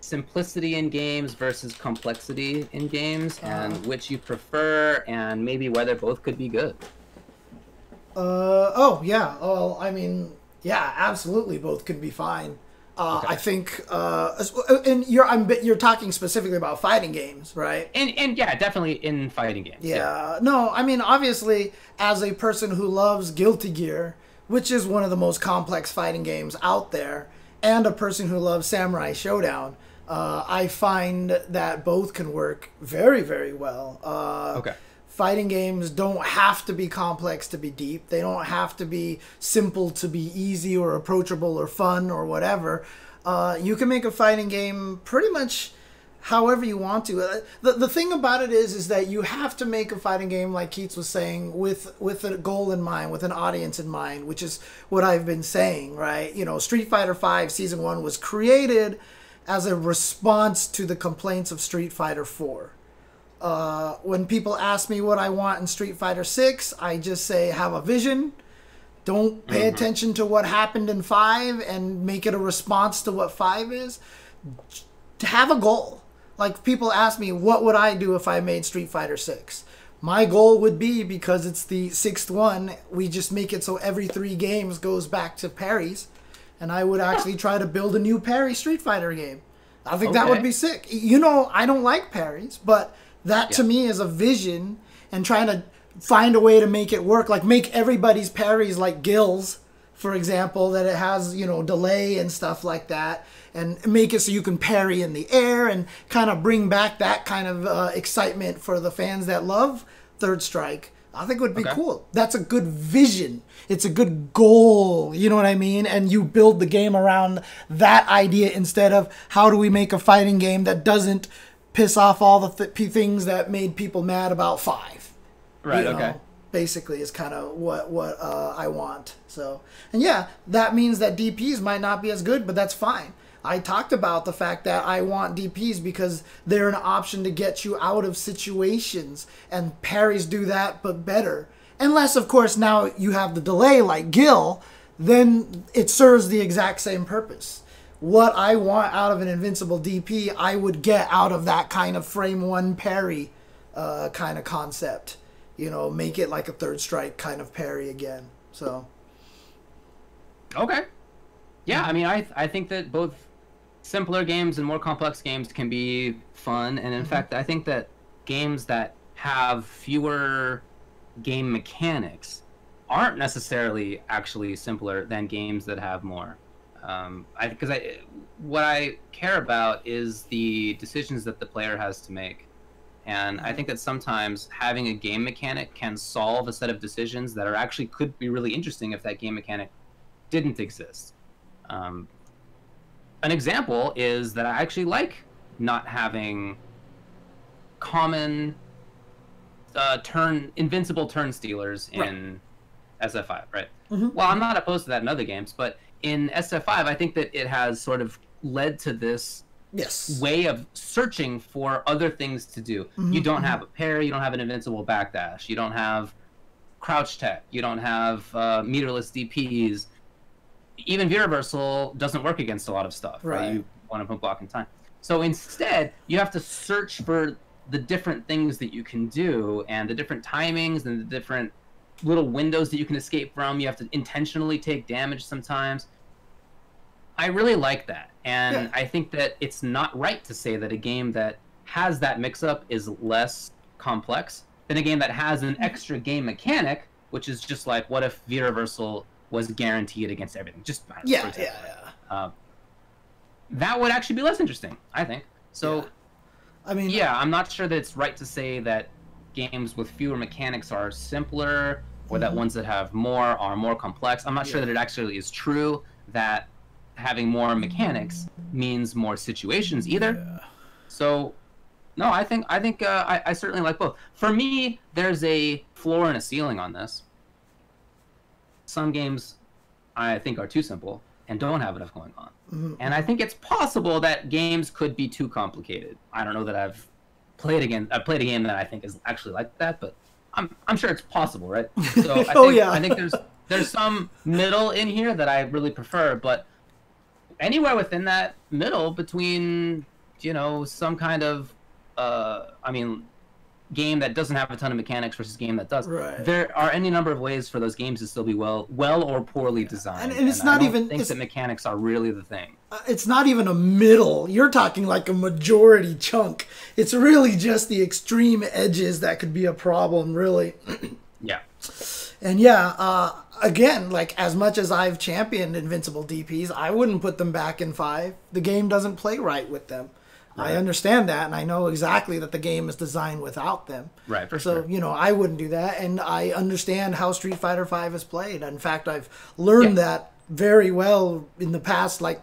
simplicity in games versus complexity in games uh, and which you prefer and maybe whether both could be good. Uh, oh, yeah. Well, I mean, yeah, absolutely both could be fine. Uh, okay. I think, uh, and you're I'm you're talking specifically about fighting games, right? And and yeah, definitely in fighting games. Yeah. yeah, no, I mean obviously, as a person who loves Guilty Gear, which is one of the most complex fighting games out there, and a person who loves Samurai Showdown, uh, I find that both can work very very well. Uh, okay. Fighting games don't have to be complex to be deep. They don't have to be simple to be easy or approachable or fun or whatever. Uh, you can make a fighting game pretty much however you want to. The, the thing about it is is that you have to make a fighting game, like Keats was saying, with, with a goal in mind, with an audience in mind, which is what I've been saying, right? You know, Street Fighter five Season one was created as a response to the complaints of Street Fighter four. Uh, when people ask me what I want in Street Fighter six, I just say, have a vision. Don't pay mm-hmm. attention to what happened in five and make it a response to what five is. Have a goal. Like, people ask me, what would I do if I made Street Fighter six? My goal would be, because it's the sixth one, we just make it so every three games goes back to parries. And I would actually try to build a new parry Street Fighter game. I think okay. that would be sick. You know, I don't like parries, but that yeah. to me is a vision, and trying to find a way to make it work. Like, make everybody's parries like Gills, for example, that it has, you know, delay and stuff like that, and make it so you can parry in the air, and kind of bring back that kind of uh, excitement for the fans that love Third Strike. I think it would be okay. cool. That's a good vision. It's a good goal. You know what I mean? And you build the game around that idea instead of how do we make a fighting game that doesn't piss off all the th things that made people mad about five. Right, you know, okay. basically is kind of what, what uh, I want. So, and yeah, that means that D Ps might not be as good, but that's fine. I talked about the fact that I want D Ps because they're an option to get you out of situations, and parries do that, but better. Unless, of course, now you have the delay like Gil, then it serves the exact same purpose. What I want out of an invincible D P, I would get out of that kind of frame one parry uh, kind of concept. You know, make it like a Third Strike kind of parry again. So. Okay. Yeah, I mean, I, I think that both simpler games and more complex games can be fun, and in mm-hmm. fact I think that games that have fewer game mechanics aren't necessarily actually simpler than games that have more, um, I because I what I care about is the decisions that the player has to make, and I think that sometimes having a game mechanic can solve a set of decisions that are actually could be really interesting if that game mechanic didn't exist. um, An example is that I actually like not having common uh, turn invincible turn stealers in right. S F five, right? Mm-hmm. Well, I'm not opposed to that in other games, but in S F five, I think that it has sort of led to this yes. way of searching for other things to do. Mm-hmm. You don't have a parry, you don't have an invincible backdash, you don't have crouch tech, you don't have uh, meterless D Ps. Even V reversal doesn't work against a lot of stuff. Right. right? You want to put block in time. So instead, you have to search for the different things that you can do, and the different timings, and the different little windows that you can escape from. You have to intentionally take damage sometimes. I really like that. And yeah. I think that it's not right to say that a game that has that mix-up is less complex than a game that has an extra game mechanic, which is just like, what if V reversal was guaranteed against everything? Just yeah, for example. yeah, yeah. Uh, that would actually be less interesting, I think. So, yeah. I mean, yeah, I'm not sure that it's right to say that games with fewer mechanics are simpler, or mm-hmm. that ones that have more are more complex. I'm not yeah. sure that it actually is true that having more mechanics means more situations either. Yeah. So, no, I think I think uh, I, I certainly like both. For me, there's a floor and a ceiling on this. Some games, I think, are too simple and don't have enough going on. Mm-hmm. And I think it's possible that games could be too complicated. I don't know that I've played again. I played a game that I think is actually like that, but I'm I'm sure it's possible, right? So I oh think, yeah. I think there's there's some middle in here that I really prefer, but anywhere within that middle between, you know, some kind of, uh, I mean. game that doesn't have a ton of mechanics versus game that does. Right. There are any number of ways for those games to still be well, well or poorly yeah. designed. And, and it's and not I don't even. Think it's, that mechanics are really the thing. Uh, it's not even a middle. You're talking like a majority chunk. It's really just the extreme edges that could be a problem, really. yeah. And yeah, uh, again, like, as much as I've championed invincible D Ps, I wouldn't put them back in five. The game doesn't play right with them. Right. I understand that, and I know exactly that the game is designed without them. Right, for so, sure. So, you know, I wouldn't do that, and I understand how Street Fighter five is played. In fact, I've learned yeah. that very well in the past, like,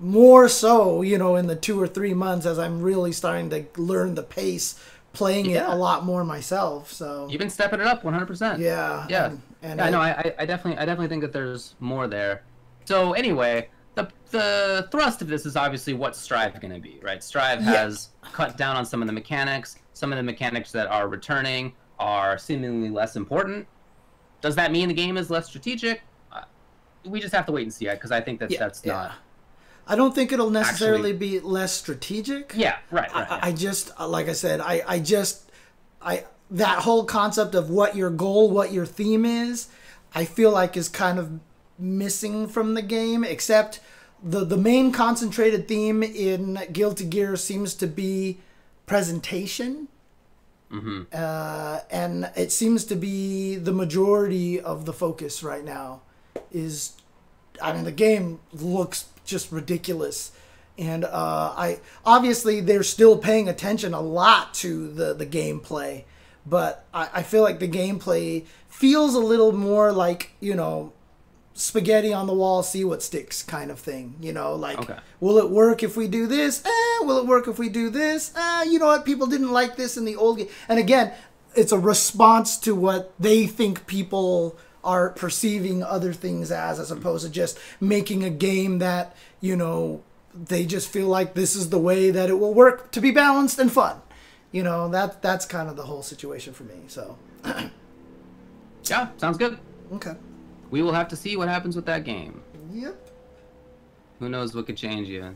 more so, you know, in the two or three months as I'm really starting to learn the pace, playing yeah. it a lot more myself, so... You've been stepping it up one hundred percent. Yeah. Yeah, and, and yeah, I know, I, I, definitely, I definitely think that there's more there. So, anyway, the the thrust of this is obviously what's Strive going to be, right? Strive has yeah. cut down on some of the mechanics. Some of the mechanics that are returning are seemingly less important. Does that mean the game is less strategic? Uh, we just have to wait and see, because I think that yeah, that's yeah. not... I don't think it'll necessarily actually... be less strategic. Yeah, right, right. I, yeah. I just, like I said, I, I just... I that whole concept of what your goal, what your theme is, I feel like is kind of missing from the game, except the, the main concentrated theme in Guilty Gear seems to be presentation. Mm-hmm. uh, and it seems to be the majority of the focus right now is, I mean, the game looks just ridiculous. And uh, I obviously they're still paying attention a lot to the, the gameplay, but I, I feel like the gameplay feels a little more like, you know, spaghetti on the wall, see what sticks kind of thing. You know, like, okay. will it work if we do this? Eh, will it work if we do this? Eh, you know what? People didn't like this in the old game. And again, it's a response to what they think people are perceiving other things as, as opposed to just making a game that, you know, they just feel like this is the way that it will work to be balanced and fun. You know, that that's kind of the whole situation for me. So, yeah, sounds good. Okay. We will have to see what happens with that game. Yep. Who knows what could change you.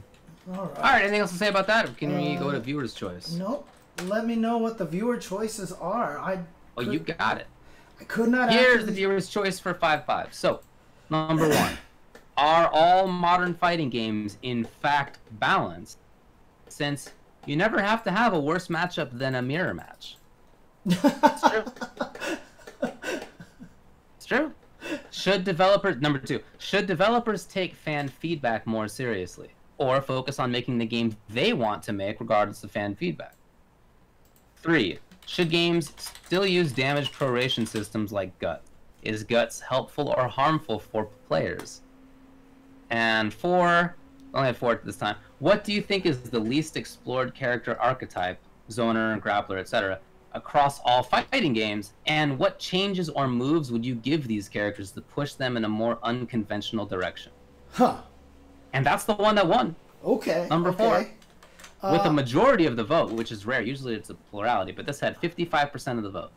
All right. All right, anything else to say about that? Or can uh, we go to viewer's choice? Nope. Let me know what the viewer choices are. I oh, could, you got it. I could not Here's actually... the viewer's choice for five five. So, number one. Are all modern fighting games, in fact, balanced? Since you never have to have a worse matchup than a mirror match. It's true. It's true. Should developers... Number two. Should developers take fan feedback more seriously? Or focus on making the game they want to make regardless of fan feedback? Three. Should games still use damage proration systems like G U T? Is G U T helpful or harmful for players? And four, only have four this time. What do you think is the least explored character archetype, zoner, grappler, et cetera, across all fighting games? And what changes or moves would you give these characters to push them in a more unconventional direction? Huh. And that's the one that won. Okay. Number okay. four, uh, with a majority of the vote, which is rare. Usually it's a plurality, but this had fifty-five percent of the vote.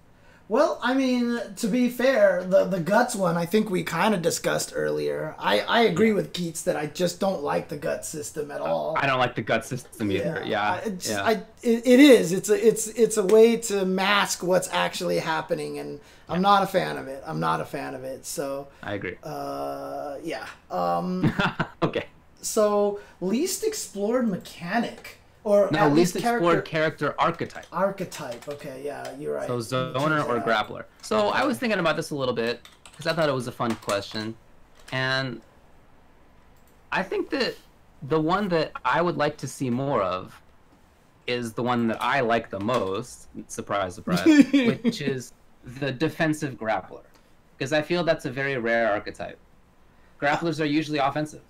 Well, I mean, to be fair, the, the Guts one, I think we kind of discussed earlier. I, I agree with Keats that I just don't like the Gut system at all. I don't like the Gut system either, yeah. yeah. I, just, yeah. I, it, it is. It's a, it's, it's a way to mask what's actually happening, and I'm yeah. not a fan of it. I'm not a fan of it, so... I agree. Uh, yeah. Um, okay. So, least explored mechanic... Or no, at least, least explored character, character archetype. Archetype, okay, yeah, you're right. So zoner or grappler. So okay. I was thinking about this a little bit, because I thought it was a fun question. And I think that the one that I would like to see more of is the one that I like the most, surprise, surprise, which is the defensive grappler. Because I feel that's a very rare archetype. Grapplers are usually offensive,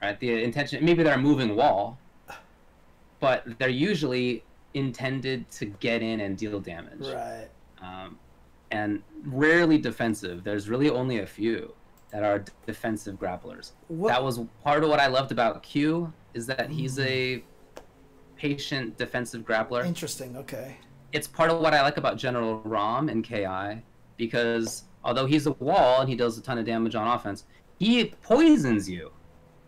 right? The intention, maybe they're a moving wall, but they're usually intended to get in and deal damage. Right. Um, and rarely defensive. There's really only a few that are defensive grapplers. What? That was part of what I loved about Q, is that he's a patient defensive grappler. Interesting, okay. It's part of what I like about General Rom in K I, because although he's a wall and he does a ton of damage on offense, he poisons you.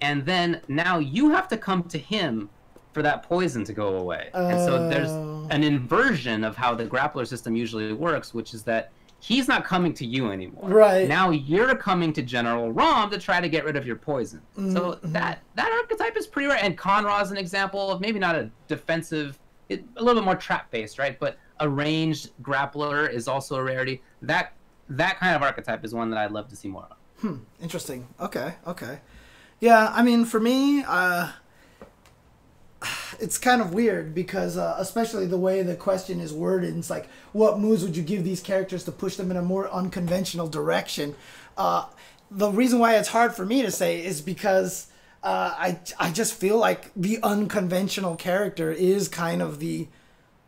And then now you have to come to him for that poison to go away. Uh... And so there's an inversion of how the grappler system usually works, which is that he's not coming to you anymore. Right. Now you're coming to General Rom to try to get rid of your poison. Mm-hmm. So that, that archetype is pretty rare. And Conrad's an example of maybe not a defensive, it, a little bit more trap-based, right? But a ranged grappler is also a rarity. That, that kind of archetype is one that I'd love to see more of. Hmm. Interesting. Okay. Okay. Yeah, I mean, for me... Uh... It's kind of weird because, uh, especially the way the question is worded, it's like, what moves would you give these characters to push them in a more unconventional direction? Uh, the reason why it's hard for me to say is because uh, I, I just feel like the unconventional character is kind of the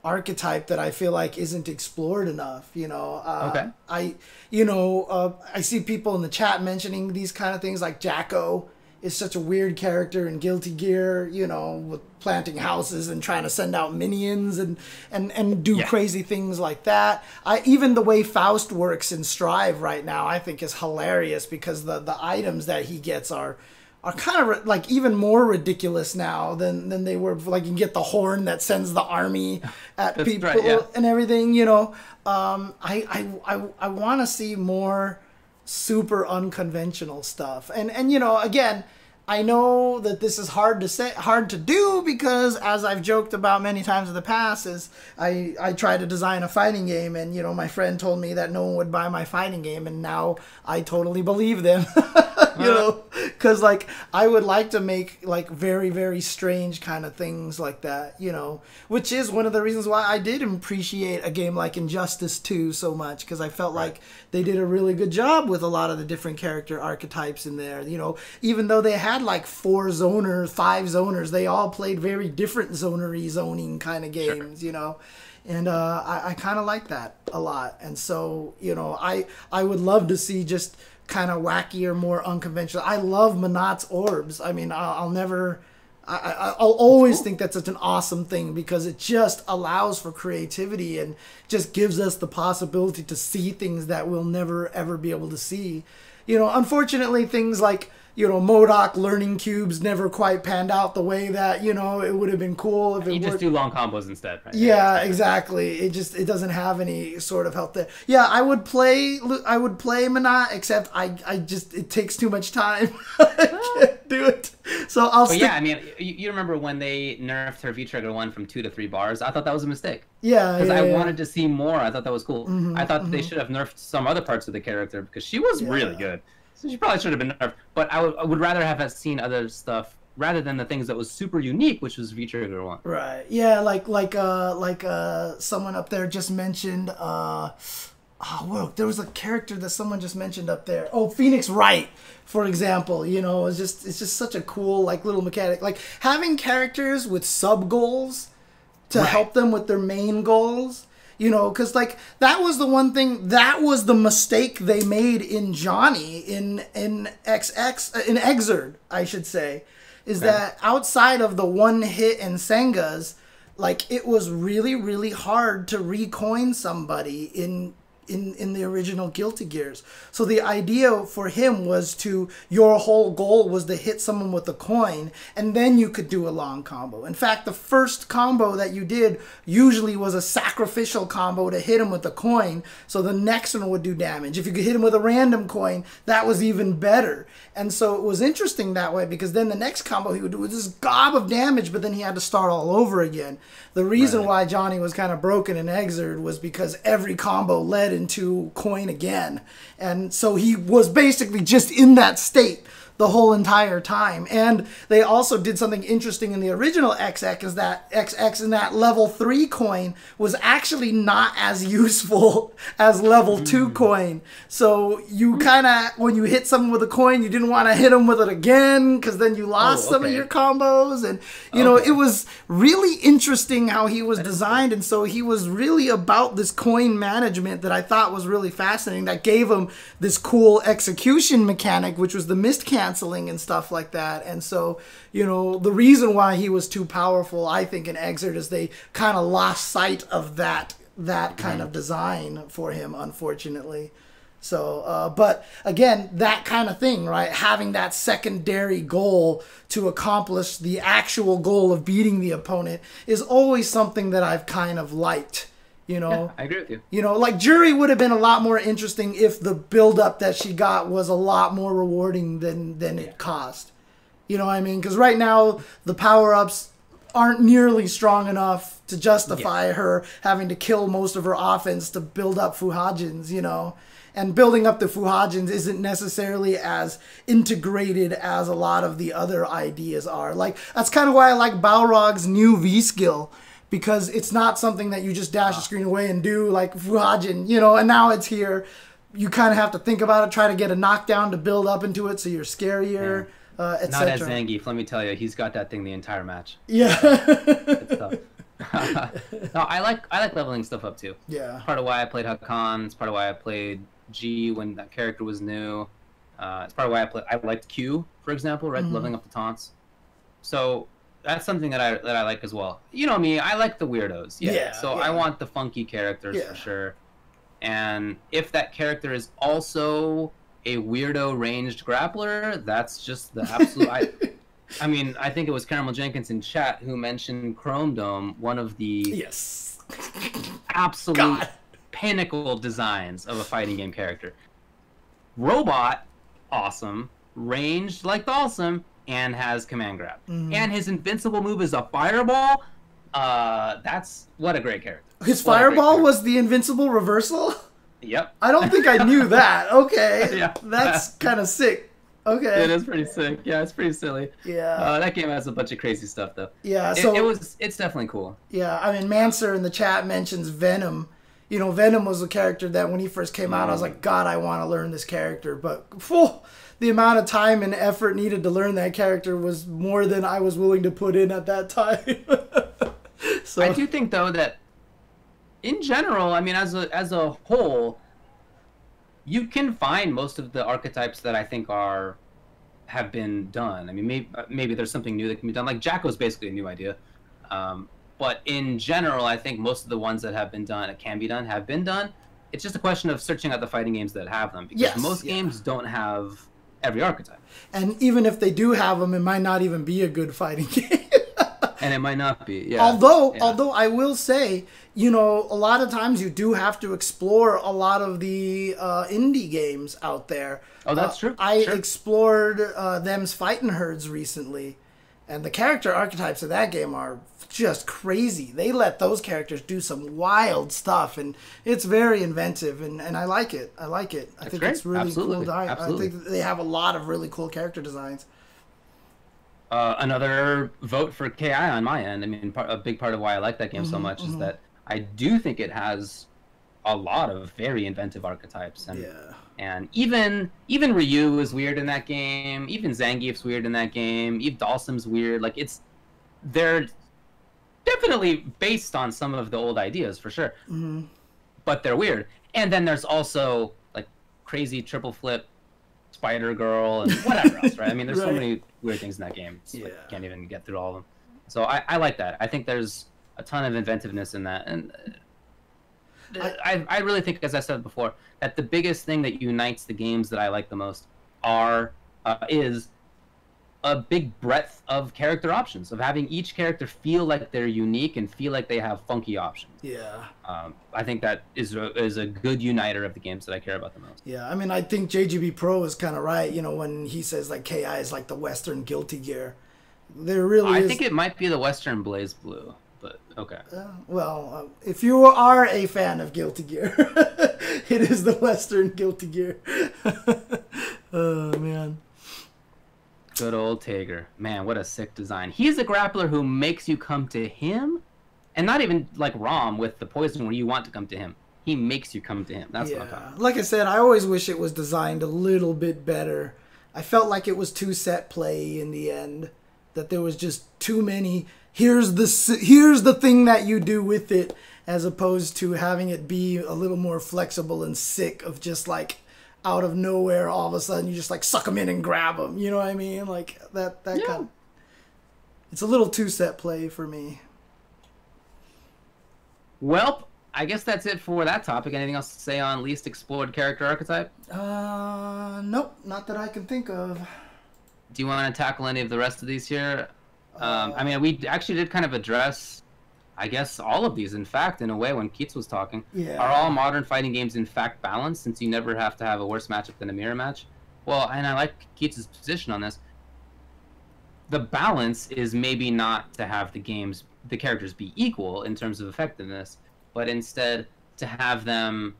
archetype that I feel like isn't explored enough, you know? Uh, okay. I, you know, uh, I see people in the chat mentioning these kind of things like Jacko is such a weird character in Guilty Gear, you know, with planting houses and trying to send out minions and and, and do yeah. crazy things like that. I, even the way Faust works in Strive right now, I think is hilarious, because the, the items that he gets are... are kind of like even more ridiculous now than, than they were. Like, you can get the horn that sends the army at That's people right, yeah. and everything, you know. Um, I, I, I, I want to see more super unconventional stuff. And, and, you know, again, I know that this is hard to say, hard to do, because as I've joked about many times in the past is I, I tried to design a fighting game, and, you know, my friend told me that no one would buy my fighting game, and now I totally believe them. You know, because, like, I would like to make, like, very, very strange kind of things like that, you know, which is one of the reasons why I did appreciate a game like Injustice two so much, because I felt like they did a really good job with a lot of the different character archetypes in there, you know. Even though they had, like, four zoners, five zoners, they all played very different zonery zoning kind of games, sure. you know. And uh, I, I kind of like that a lot. And so, you know, I, I would love to see just... kind of wackier, more unconventional. I love Manat's orbs. I mean, I'll, I'll never, I, I, I'll always think that's such an awesome thing, because it just allows for creativity and just gives us the possibility to see things that we'll never ever be able to see. You know, unfortunately, things like, you know, MODOK learning cubes never quite panned out the way that, you know, it would have been cool if it You just worked. do long combos instead, right? Yeah, exactly. It just, it doesn't have any sort of help there. Yeah, I would play, I would play Manat, except I, I just, it takes too much time. I can't do it. So I'll But yeah, I mean, you, you remember when they nerfed her V-Trigger one from two to three bars? I thought that was a mistake. Yeah, because yeah, I yeah. wanted to see more. I thought that was cool. Mm-hmm, I thought mm-hmm. they should have nerfed some other parts of the character, because she was yeah. really good. So she probably should have been nerfed, but I would, I would rather have seen other stuff rather than the things that was super unique, which was V-Trigger one. Right. Yeah, like like uh like uh someone up there just mentioned uh oh whoa, there was a character that someone just mentioned up there. Oh, Phoenix Wright, for example. You know, it's just it's just such a cool like little mechanic. Like having characters with sub goals to right. help them with their main goals. You know, because, like, that was the one thing, that was the mistake they made in Johnny, in in X X, in Exerd, I should say, is okay. that outside of the one hit and Sengas, like, it was really, really hard to recoin somebody in... In, in the original Guilty Gears. So the idea for him was to, your whole goal was to hit someone with a coin, and then you could do a long combo. In fact, the first combo that you did usually was a sacrificial combo to hit him with a coin, so the next one would do damage. If you could hit him with a random coin, that was even better. And so it was interesting that way, because then the next combo he would do was this gob of damage, but then he had to start all over again. The reason right. why Johnny was kind of broken in Exerd was because every combo led into coin again, and so he was basically just in that state the whole entire time. And they also did something interesting in the original X X, is that X X in that level three coin was actually not as useful as level two coin. So you kind of, when you hit someone with a coin, you didn't want to hit them with it again, because then you lost oh, okay. some of your combos. And, you know, okay. it was really interesting how he was designed. And so he was really about this coin management that I thought was really fascinating, that gave him this cool execution mechanic, which was the mist cannon canceling and stuff like that. And so, you know, the reason why he was too powerful, I think, in Exerd is they kind of lost sight of that that kind mm-hmm. of design for him, unfortunately. So, uh, but again, that kind of thing, right? Having that secondary goal to accomplish the actual goal of beating the opponent is always something that I've kind of liked. You know, yeah, I agree with you. You know, like Jury would have been a lot more interesting if the buildup that she got was a lot more rewarding than than yeah. it cost. You know what I mean? Because right now the power ups aren't nearly strong enough to justify yeah. her having to kill most of her offense to build up Fuhajins. You know, and building up the Fuhajins isn't necessarily as integrated as a lot of the other ideas are. Like that's kind of why I like Balrog's new V skill. Because it's not something that you just dash the screen away and do like Fuhajin, you know, and now it's here. You kind of have to think about it, try to get a knockdown to build up into it so you're scarier, yeah. uh, et cetera. Not as Zangief, let me tell you. He's got that thing the entire match. Yeah. It's tough. No, I like, I like leveling stuff up too. Yeah. Part of why I played Hakan. It's part of why I played G when that character was new. Uh, it's part of why I play. I liked Q, for example, right? Mm-hmm. Leveling up the taunts. So that's something that I that I like as well. You know me, I like the weirdos. Yeah. yeah so yeah. I want the funky characters yeah. for sure. And if that character is also a weirdo ranged grappler, that's just the absolute. I, I mean, I think it was Caramel Jenkins in chat who mentioned Chrome Dome, one of the yes, absolute God. pinnacle designs of a fighting game character. Robot, awesome, ranged like awesome, and has command grab. Mm. And his invincible move is a fireball. Uh, that's what a great character. His what fireball character. was the invincible reversal? Yep. I don't think I knew that. Okay. Yeah. That's kind of sick. Okay. It is pretty sick. Yeah, it's pretty silly. Yeah. Uh, that game has a bunch of crazy stuff though. Yeah. It, so it was. It's definitely cool. Yeah. I mean, Manser in the chat mentions Venom. You know, Venom was a character that when he first came out, I was like, God, I want to learn this character. But phew, the amount of time and effort needed to learn that character was more than I was willing to put in at that time. So I do think though that, in general, I mean, as a as a whole, you can find most of the archetypes that I think are have been done. I mean, maybe maybe there's something new that can be done. Like Jacko's basically a new idea, um, but in general, I think most of the ones that have been done, it can be done, have been done. It's just a question of searching out the fighting games that have them, because yes, most yeah. games don't have every archetype. And even if they do have them, it might not even be a good fighting game. And it might not be. Yeah. Although, yeah. although I will say, you know, a lot of times you do have to explore a lot of the uh, indie games out there. Oh, that's uh, true. I sure. explored uh, Them's Fightin' Herds recently, and the character archetypes of that game are just crazy. They let those characters do some wild stuff, and it's very inventive, and, and I like it. I like it. I that's think great. it's really Absolutely. cool. Absolutely. I think they have a lot of really cool character designs. Uh, another vote for K I on my end. I mean, part, a big part of why I like that game mm-hmm, so much mm-hmm. is that I do think it has a lot of very inventive archetypes, and yeah. and even even Ryu is weird in that game. Even Zangief's weird in that game. Eve Dalsim's weird. Like it's, they're definitely based on some of the old ideas for sure, mm-hmm. but they're weird. And then there's also like crazy triple flip Spider Girl and whatever else, right? I mean, there's right. so many weird things in that game. It's yeah. like, can't even get through all of them. So I, I like that. I think there's a ton of inventiveness in that, and uh, I, I really think, as I said before, that the biggest thing that unites the games that I like the most are uh, is a big breadth of character options, of having each character feel like they're unique and feel like they have funky options. Yeah. Um, I think that is a, is a good uniter of the games that I care about the most. Yeah, I mean, I think J G B Pro is kind of right, you know, when he says, like, K I is like the Western Guilty Gear. There really I is... think it might be the Western Blaze Blue, but okay. Uh, well, uh, if you are a fan of Guilty Gear, it is the Western Guilty Gear. Oh, man. Good old Tager. Man, what a sick design. He's a grappler who makes you come to him, and not even like Rom with the poison where you want to come to him. He makes you come to him. That's yeah. what I'm talking about. Like I said, I always wish it was designed a little bit better. I felt like it was too set play in the end, that there was just too many, here's the, here's the thing that you do with it, as opposed to having it be a little more flexible and sick of just like, out of nowhere, all of a sudden, you just like suck them in and grab them. You know what I mean? Like that. That yeah. kind of, it's a little two-set play for me. Well, I guess that's it for that topic. Anything else to say on least explored character archetype? Uh, nope, not that I can think of. Do you want to tackle any of the rest of these here? Um, uh, I mean, we actually did kind of address, I guess, all of these, in fact, in a way, when Keats was talking. Yeah. Are all modern fighting games, in fact, balanced, since you never have to have a worse matchup than a mirror match? Well, and I like Keats' position on this. The balance is maybe not to have the games, the characters be equal in terms of effectiveness, but instead to have them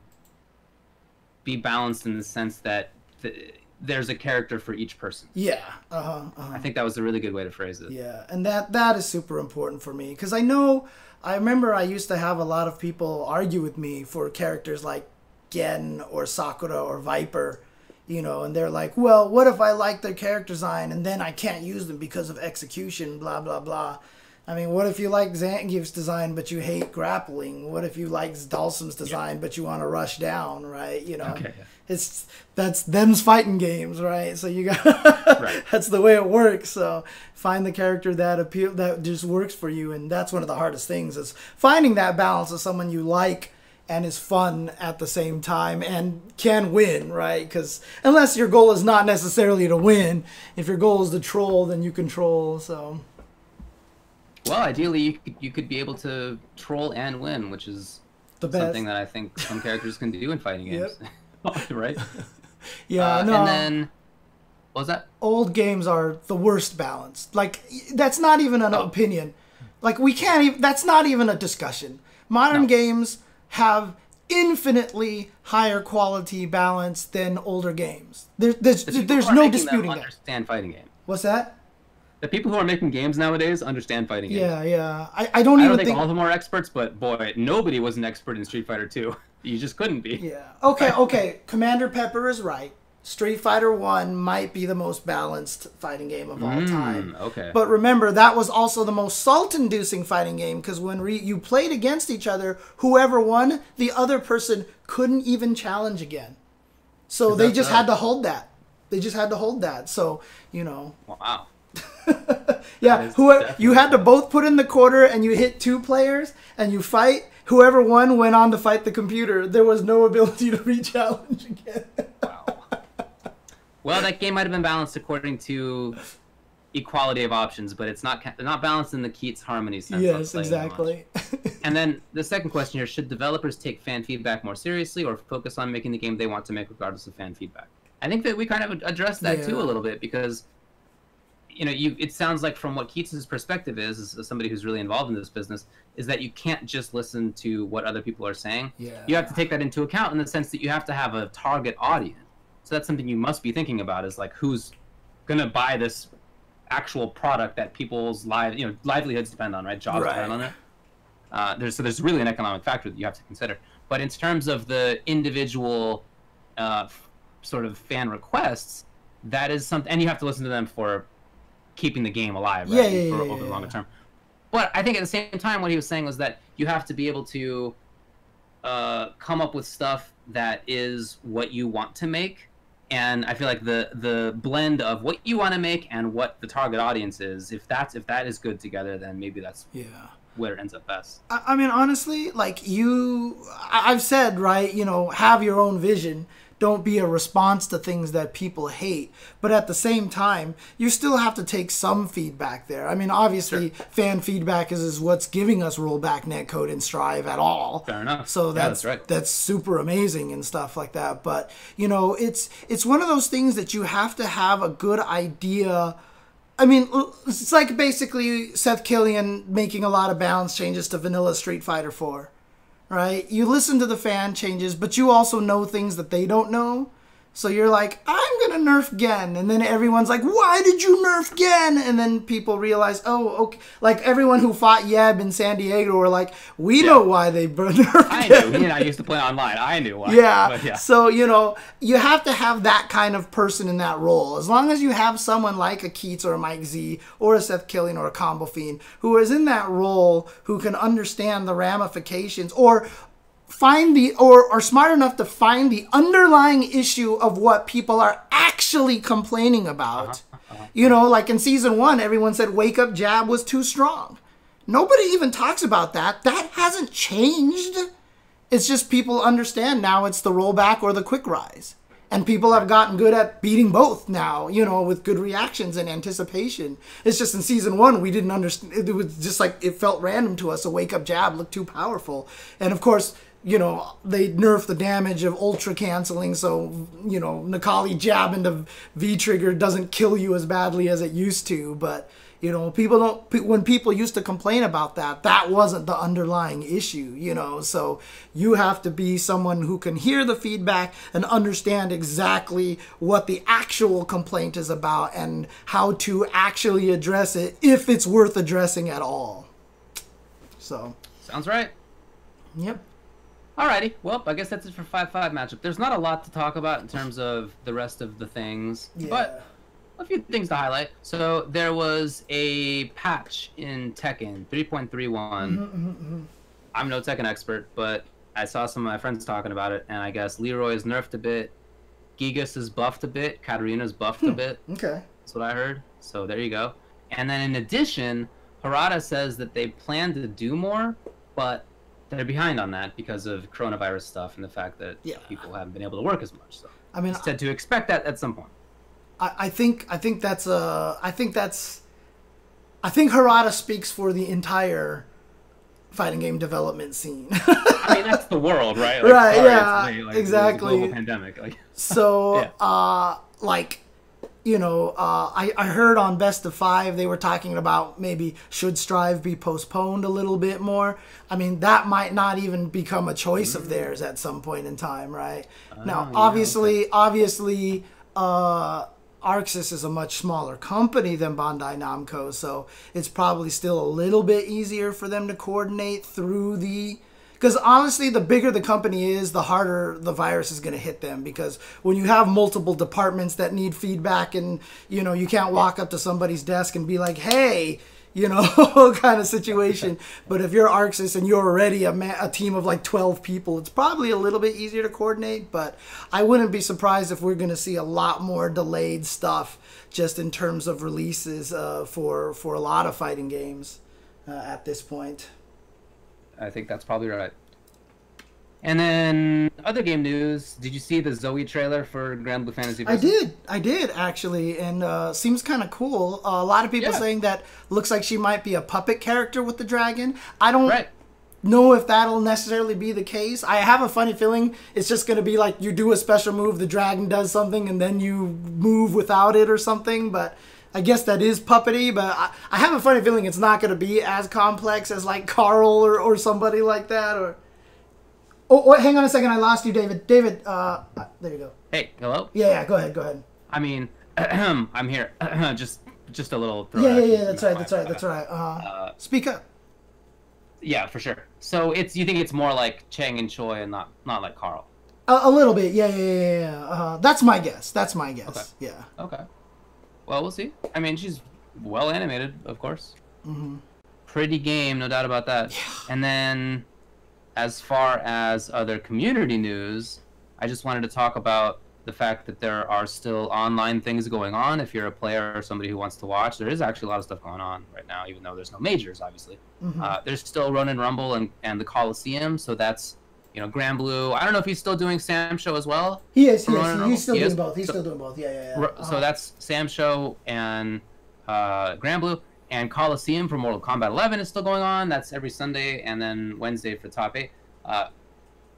be balanced in the sense that the, there's a character for each person. Yeah. Uh-huh, uh-huh. I think that was a really good way to phrase it. Yeah, and that that is super important for me, because I know, I remember I used to have a lot of people argue with me for characters like Gen or Sakura or Viper, you know, and they're like, well, what if I like their character design and then I can't use them because of execution, blah, blah, blah. I mean, what if you like Zangief's design, but you hate grappling? What if you like Dalsim's design, yeah. but you want to rush down, right? You know, okay, yeah. it's that's them's fighting games, right? So you got right. that's the way it works. So find the character that appeal that just works for you, and that's one of the hardest things is finding that balance of someone you like and is fun at the same time and can win, right? Because unless your goal is not necessarily to win, if your goal is to troll, then you can troll. So, well, ideally you could, you could be able to troll and win, which is the best. Something that I think some characters can do in fighting games, yep. right? Yeah, uh, no. And then what was that? Old games are the worst balanced. Like that's not even an oh. opinion. Like we can't even. That's not even a discussion. Modern no. games have infinitely higher quality balance than older games. There, there's the there's no disputing that. Understand fighting game. What's that? The people who are making games nowadays understand fighting games. Yeah, yeah. I, I don't I even don't think, think all of them are experts, but boy, nobody was an expert in Street Fighter two. You just couldn't be. Yeah. Okay, okay. Commander Pepper is right. Street Fighter one might be the most balanced fighting game of all mm, time. Okay. But remember, that was also the most salt-inducing fighting game because when re you played against each other, whoever won, the other person couldn't even challenge again. So they just that? had to hold that. They just had to hold that. So, you know. Wow. yeah, whoever, you had to both put in the quarter and you hit two players and you fight. Whoever won went on to fight the computer. There was no ability to re-challenge again. Wow. Well, that game might have been balanced according to equality of options, but it's not not balanced in the Keats harmony sense. Yes, exactly. And then the second question here, should developers take fan feedback more seriously or focus on making the game they want to make regardless of fan feedback? I think that we kind of addressed that yeah. too a little bit because... You know, you, it sounds like from what Keats's perspective is, as somebody who's really involved in this business, is that you can't just listen to what other people are saying. Yeah. You have to take that into account in the sense that you have to have a target audience. So that's something you must be thinking about is like who's going to buy this actual product that people's live, you know, livelihoods depend on, right? Jobs right. depend on it. Uh, there's, so there's really an economic factor that you have to consider. But in terms of the individual uh, sort of fan requests, that is something, and you have to listen to them for keeping the game alive, right? Yeah, yeah, yeah, for over the longer term. But I think at the same time, what he was saying was that you have to be able to uh, come up with stuff that is what you want to make. And I feel like the the blend of what you want to make and what the target audience is, if that's if that is good together, then maybe that's yeah. where it ends up best. I, I mean, honestly, like you, I've said, right? You know, have your own vision. Don't be a response to things that people hate. But at the same time, you still have to take some feedback there. I mean, obviously, sure. fan feedback is, is what's giving us rollback netcode in Strive at all. Fair enough. So that's, yeah, that's, right. that's super amazing and stuff like that. But, you know, it's, it's one of those things that you have to have a good idea. I mean, it's like basically Seth Killian making a lot of balance changes to vanilla Street Fighter four. Right? You listen to the fan changes, but you also know things that they don't know. So you're like, I'm going to nerf Gen. And then everyone's like, why did you nerf Gen? And then people realize, oh, okay. Like everyone who fought Yeb in San Diego were like, we yeah. know why they nerfed I Gen. knew. You know, I used to play online. I knew why. Yeah. But yeah. So, you know, you have to have that kind of person in that role. As long as you have someone like a Keats or a Mike Z or a Seth Killian or a Combo Fiend who is in that role, who can understand the ramifications or find the or are smart enough to find the underlying issue of what people are actually complaining about. Uh-huh, uh-huh. You know, like in season one, everyone said wake up jab was too strong. Nobody even talks about that. That hasn't changed. It's just people understand now it's the rollback or the quick rise. And people have gotten good at beating both now, you know, with good reactions and anticipation. It's just in season one, we didn't understand. It was just like it felt random to us. A wake up jab looked too powerful. And of course, you know, they nerfed the damage of ultra canceling, so, you know, Nikali jab into V-trigger doesn't kill you as badly as it used to. But, you know, people don't, when people used to complain about that, that wasn't the underlying issue, you know. So you have to be someone who can hear the feedback and understand exactly what the actual complaint is about and how to actually address it if it's worth addressing at all. So. Sounds right. Yep. Alrighty, well, I guess that's it for five five matchup. There's not a lot to talk about in terms of the rest of the things, yeah. but a few things to highlight. So there was a patch in Tekken three point three one. Mm-hmm, mm-hmm. I'm no Tekken expert, but I saw some of my friends talking about it, and I guess Leroy's nerfed a bit, Gigas is buffed a bit, Katarina's buffed hmm. a bit. Okay. That's what I heard. So there you go. And then in addition, Harada says that they plan to do more, but they're behind on that because of coronavirus stuff and the fact that yeah. people haven't been able to work as much. So I mean, instead I, to expect that at some point. I, I think I think that's a I think that's I think Harada speaks for the entire fighting game development scene. I mean, that's the world, right? Like, right. Sorry, yeah. It's late, like, exactly. It's a global pandemic. Like, so, yeah. uh, like. You know, uh, I, I heard on Best of Five they were talking about maybe should Strive be postponed a little bit more. I mean, that might not even become a choice of theirs at some point in time, right? Uh, now, obviously, yeah, okay. obviously, uh, Arc Sys is a much smaller company than Bandai Namco, so it's probably still a little bit easier for them to coordinate through the... Because honestly, the bigger the company is, the harder the virus is going to hit them. Because when you have multiple departments that need feedback and, you know, you can't walk up to somebody's desk and be like, hey, you know, kind of situation. But if you're Arc Sys and you're already a, ma a team of like twelve people, it's probably a little bit easier to coordinate. But I wouldn't be surprised if we're going to see a lot more delayed stuff just in terms of releases uh, for, for a lot of fighting games uh, at this point. I think that's probably right. And then other game news. Did you see the Zoe trailer for Granblue Fantasy Versus? I did. I did, actually. And uh, seems kind of cool. Uh, a lot of people yeah. saying that looks like she might be a puppet character with the dragon. I don't right. know if that'll necessarily be the case. I have a funny feeling it's just going to be like you do a special move, the dragon does something, and then you move without it or something. But... I guess that is puppety, but I, I have a funny feeling it's not going to be as complex as like Carl or, or somebody like that. Or oh, oh, hang on a second, I lost you, David. David, uh, there you go. Hey, hello. Yeah, yeah. Go ahead, go ahead. I mean, I'm here. just, just a little. Throw yeah, yeah, yeah. That's right, that's right, that's right. Uh, uh, speak up. Yeah, for sure. So it's you think it's more like Chang and Choi and not not like Carl. A, a little bit, yeah, yeah, yeah. yeah. Uh, that's my guess. That's my guess. Okay. Yeah. Okay. Well, we'll see. I mean, she's well animated, of course. Mm-hmm. Pretty game, no doubt about that. Yeah. And then, as far as other community news, I just wanted to talk about the fact that there are still online things going on. If you're a player or somebody who wants to watch, there is actually a lot of stuff going on right now, even though there's no majors, obviously. Mm-hmm. uh, there's still Ronin Rumble and, and the Coliseum, so that's... You know, Granblue. I don't know if he's still doing Sam Show as well. He is. He is. He's still he doing is. both. He's so, still doing both. Yeah, yeah, yeah. Uh-huh. So that's Sam Show and uh, Granblue, and Coliseum for Mortal Kombat eleven is still going on. That's every Sunday, and then Wednesday for Top Eight. Uh,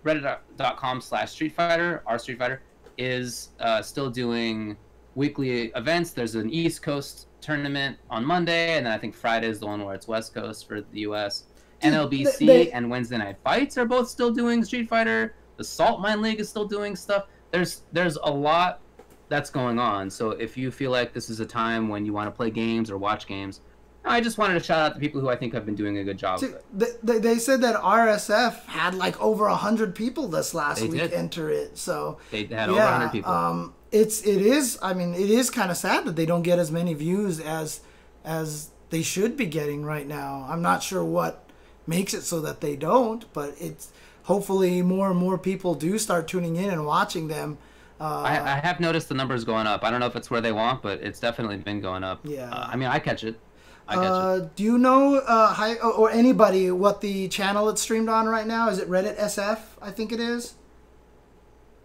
Reddit dot com slash Street Fighter, our Street Fighter, is uh, still doing weekly events. There's an East Coast tournament on Monday, and then I think Friday is the one where it's West Coast for the U S N L B C they, they, and Wednesday Night Fights are both still doing Street Fighter. The Salt Mine League is still doing stuff. There's there's a lot that's going on. So if you feel like this is a time when you want to play games or watch games, I just wanted to shout out the people who I think have been doing a good job so with it. They, they said that R S F had like over one hundred people this last they week did. enter it. So they had yeah, over one hundred people. Um, it's, it is, I mean, it is kind of sad that they don't get as many views as, as they should be getting right now. I'm not sure what makes it so that they don't, but it's hopefully more and more people do start tuning in and watching them. Uh, I, I have noticed the numbers going up. I don't know if it's where they want, but it's definitely been going up. Yeah. Uh, I mean, I catch it. I catch uh, it. Do you know, uh, hi, or anybody, what the channel it's streamed on right now? Is it Reddit S F? I think it is.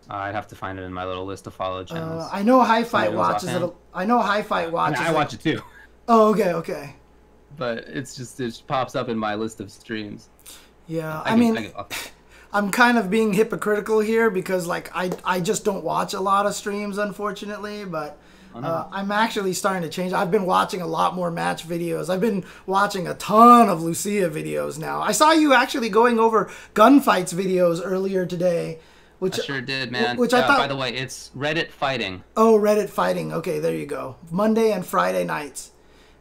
Uh, I'd have to find it in my little list to follow channels. Uh, I know High Fight watches it. I know High Fight watches it. I watch it too. Oh, okay, okay. But it's just, it just pops up in my list of streams. Yeah, I, I mean, I I'm kind of being hypocritical here because, like, I, I just don't watch a lot of streams, unfortunately. But uh, I'm actually starting to change. I've been watching a lot more match videos. I've been watching a ton of Lucia videos now. I saw you actually going over gunfights videos earlier today. Which, I sure did, man. Which yeah, I thought, by the way, it's Reddit Fighting. Oh, Reddit Fighting. Okay, there you go. Monday and Friday nights.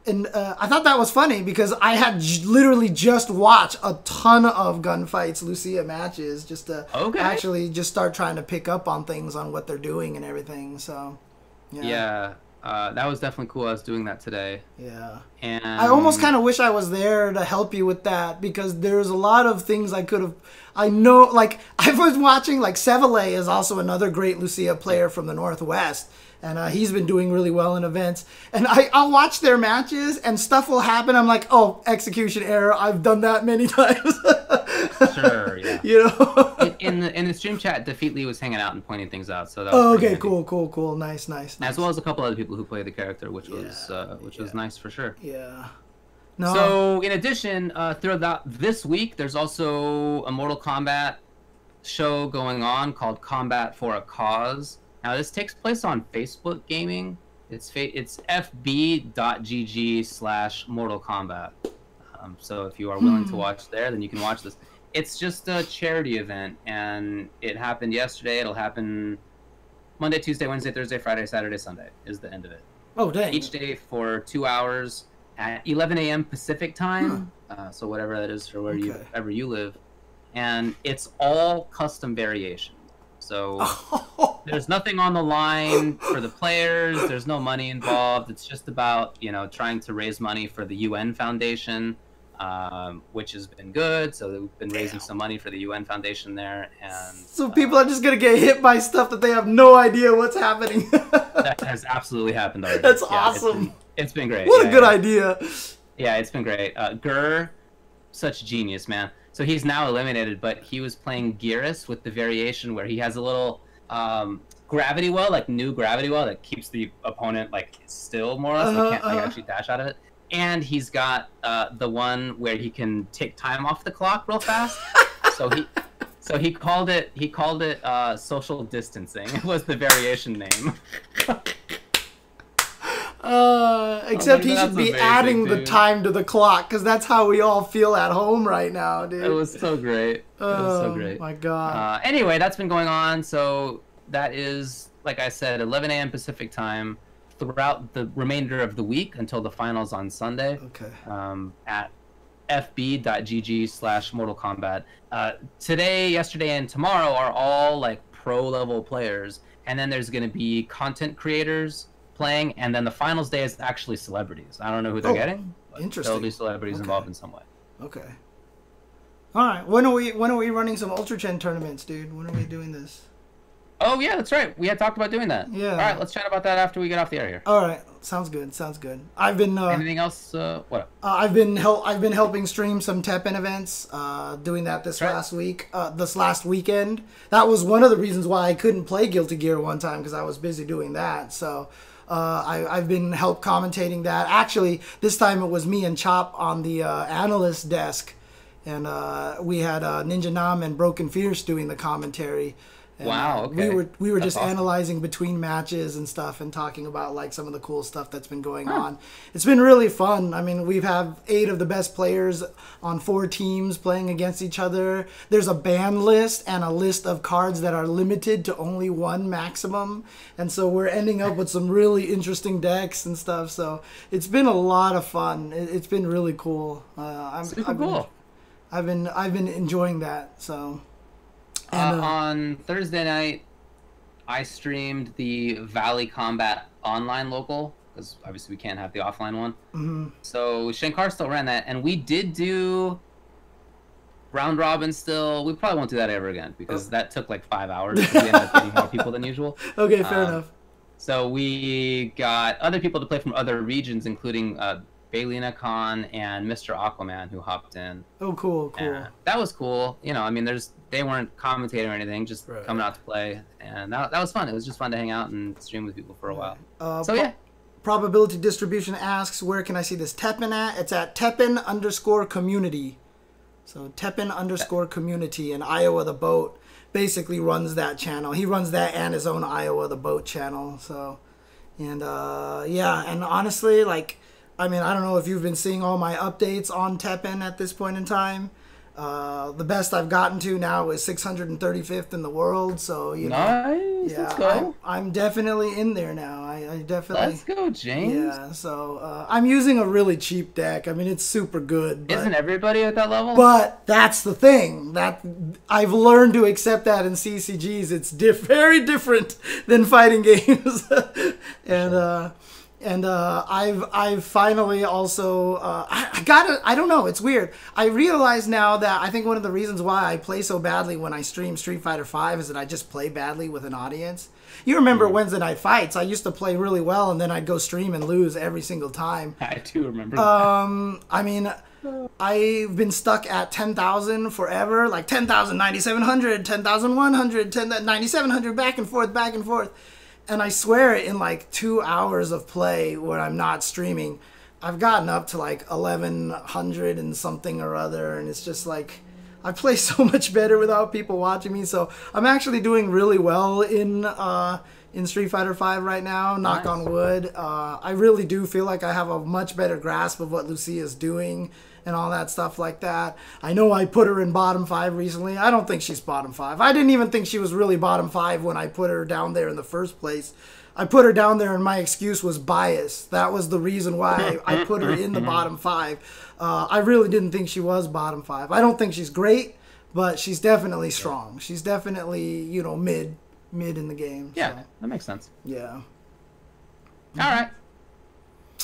And uh, I thought that was funny because I had j literally just watched a ton of gunfights, Lucia matches, just to okay. actually just start trying to pick up on things, on what they're doing and everything. So, yeah. Yeah. uh, that was definitely cool. I was doing that today. Yeah. And I almost kind of wish I was there to help you with that, because there's a lot of things I could have. I know, like, I was watching, like, Cevalet is also another great Lucia player from the Northwest. And uh, he's been doing really well in events. And I, I'll watch their matches, and stuff will happen. I'm like, oh, execution error. I've done that many times. Sure, yeah. You know? in, in the in the stream chat, Defeat Lee was hanging out and pointing things out. So that was oh, okay, handy. cool, cool, cool. Nice, nice, nice. As well as a couple other people who play the character, which yeah, was uh, which yeah. was nice for sure. Yeah. No. So in addition, uh, throughout this week, there's also a Mortal Kombat show going on called Combat for a Cause. Now, this takes place on Facebook Gaming. It's fa it's fb.gg slash Mortal Kombat. Um, so if you are willing mm. to watch there, then you can watch this. It's just a charity event, and it happened yesterday. It'll happen Monday, Tuesday, Wednesday, Thursday, Friday, Saturday, Sunday is the end of it. Oh, dang. Each day for two hours at eleven A M Pacific time. Huh. Uh, so whatever that is for where okay. you, wherever you live. And it's all custom variation. So there's nothing on the line for the players. There's no money involved. It's just about, you know, trying to raise money for the U N Foundation, um, which has been good. So we've been raising Damn. some money for the U N Foundation there. And so uh, people are just going to get hit by stuff that they have no idea what's happening. That has absolutely happened already. That's yeah, awesome. It's been, it's been great. What yeah, a good yeah. idea. Yeah, it's been great. Uh, Gur, such genius, man. So he's now eliminated, but he was playing Gearus with the variation where he has a little um, gravity well, like new gravity well that keeps the opponent like still more or less. Uh-huh, he can't like, uh-huh. actually dash out of it. And he's got uh, the one where he can take time off the clock real fast. so he, so he called it he called it uh, social distancing. It was the variation name. Uh, except oh, he should be amazing, adding dude. the time to the clock, because that's how we all feel at home right now, dude. It was so great. Oh, it was so great. My God. Uh, anyway, that's been going on. So that is, like I said, eleven A M Pacific time throughout the remainder of the week until the finals on Sunday. Okay. Um, at fb.gg slash Mortal Kombat. Uh, today, yesterday, and tomorrow are all like pro level players, and then there's going to be content creators playing, and then the finals day is actually celebrities. I don't know who they're oh, getting. Interesting. There'll be celebrities okay. involved in some way. Okay. All right. When are we? When are we running some Ultra Gen tournaments, dude? When are we doing this? Oh yeah, that's right. We had talked about doing that. Yeah. All right. Let's chat about that after we get off the air here. All right. Sounds good. Sounds good. I've been. Uh, Anything else? Uh, what? Up? Uh, I've been help. I've been helping stream some Tekken events. Uh, doing that this right. last week. Uh, this last weekend. That was one of the reasons why I couldn't play Guilty Gear one time, because I was busy doing that. So. Uh, I, I've been help commentating that. Actually, this time it was me and Chop on the uh, analyst desk, and uh, we had uh, Ninja Nam and Broken Fierce doing the commentary. And wow! Okay. We were we were that's just awesome. analyzing between matches and stuff, and talking about like some of the cool stuff that's been going huh. on. It's been really fun. I mean, we've had eight of the best players on four teams playing against each other. There's a ban list and a list of cards that are limited to only one maximum, and so we're ending up with some really interesting decks and stuff. So it's been a lot of fun. It's been really cool. Uh, I'm, Super I've cool. Been, I've been I've been enjoying that. So. And, uh, uh, on Thursday night, I streamed the Valley Combat online local, because obviously we can't have the offline one. Mm-hmm. So Shankar still ran that, and we did do round robin still. We probably won't do that ever again, because oh. that took like five hours. We ended up getting more people than usual. Okay, fair um, enough. So we got other people to play from other regions, including uh, Baylina Khan and Mister Aquaman, who hopped in. Oh, cool, cool. And that was cool. You know, I mean, there's they weren't commentating or anything, just right. coming out to play. And that, that was fun. It was just fun to hang out and stream with people for a while. Uh, so, yeah. Probability Distribution asks, where can I see this Teppen at? It's at Teppen underscore community. So, Teppen underscore community in Iowa the Boat basically runs that channel. He runs that and his own Iowa the Boat channel. So, and uh, yeah, and honestly, like, I mean, I don't know if you've been seeing all my updates on Tekken at this point in time. Uh, the best I've gotten to now is six hundred thirty-fifth in the world. So, you know, nice. yeah, I'm, I'm definitely in there now. I, I definitely. Let's go, James. Yeah, so uh, I'm using a really cheap deck. I mean, it's super good. But, isn't everybody at that level? But that's the thing that I've learned to accept that in C C Gs, it's diff very different than fighting games, and. Uh, And uh, I've I've finally also uh, I got I don't know, it's weird. I realize now that I think one of the reasons why I play so badly when I stream Street Fighter five is that I just play badly with an audience. You remember Wednesday night fights? I used to play really well, and then I'd go stream and lose every single time. I do remember. Um, that. I mean. I've been stuck at ten thousand forever, like ten thousand, ninety-seven hundred, ten thousand one hundred, ninety-seven hundred, back and forth, back and forth. And I swear in like two hours of play when I'm not streaming, I've gotten up to like eleven hundred and something or other. And it's just like, I play so much better without people watching me. So I'm actually doing really well in uh, in Street Fighter five right now, knock on wood. Uh, I really do feel like I have a much better grasp of what Lucia's doing and all that stuff like that. I know I put her in bottom five recently. I don't think she's bottom five. I didn't even think she was really bottom five when I put her down there in the first place. I put her down there and my excuse was bias. That was the reason why I put her in the bottom five. Uh, I really didn't think she was bottom five. I don't think she's great, but she's definitely strong. She's definitely, you know, mid, mid in the game. Yeah, so. That makes sense. Yeah. All right.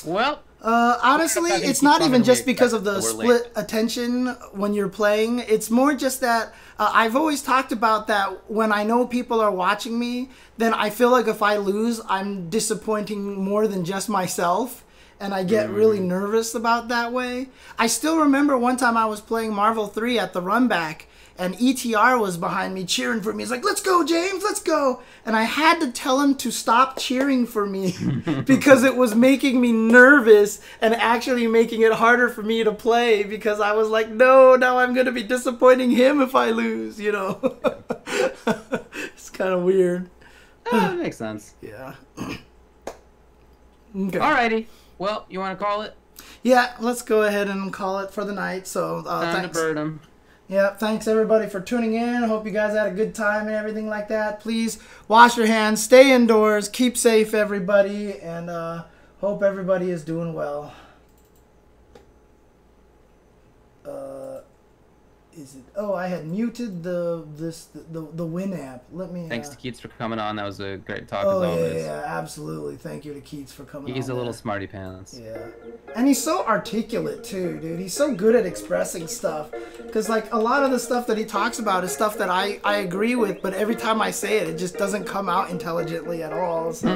Well, uh, honestly, it's not even just because of the split attention when you're playing. It's more just that uh, I've always talked about that when I know people are watching me, then I feel like if I lose, I'm disappointing more than just myself. And I get really nervous about that way. I still remember one time I was playing Marvel three at the run back, and E T R was behind me cheering for me. He's like, let's go, James, let's go. And I had to tell him to stop cheering for me because it was making me nervous and actually making it harder for me to play because I was like, no, now I'm going to be disappointing him if I lose, you know. It's kind of weird. Oh, that makes sense. Yeah. Okay. Alrighty. Well, you want to call it? Yeah, let's go ahead and call it for the night. So, uh, Time thanks. to bird 'em. Yeah, thanks everybody for tuning in. Hope you guys had a good time and everything like that. Please wash your hands, stay indoors, keep safe everybody, and uh, hope everybody is doing well. Uh, is it? Oh, I had muted the this the the, the Win app. Let me. Thanks uh, to Keats for coming on. That was a great talk oh, as always. Yeah, yeah, absolutely. Thank you to Keats for coming. He's on. He's a little there. smarty pants. Yeah. And he's so articulate too, dude. He's so good at expressing stuff. Because, like, a lot of the stuff that he talks about is stuff that I, I agree with, but every time I say it, it just doesn't come out intelligently at all. So.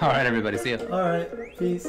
All right, everybody. See ya. All right. Peace.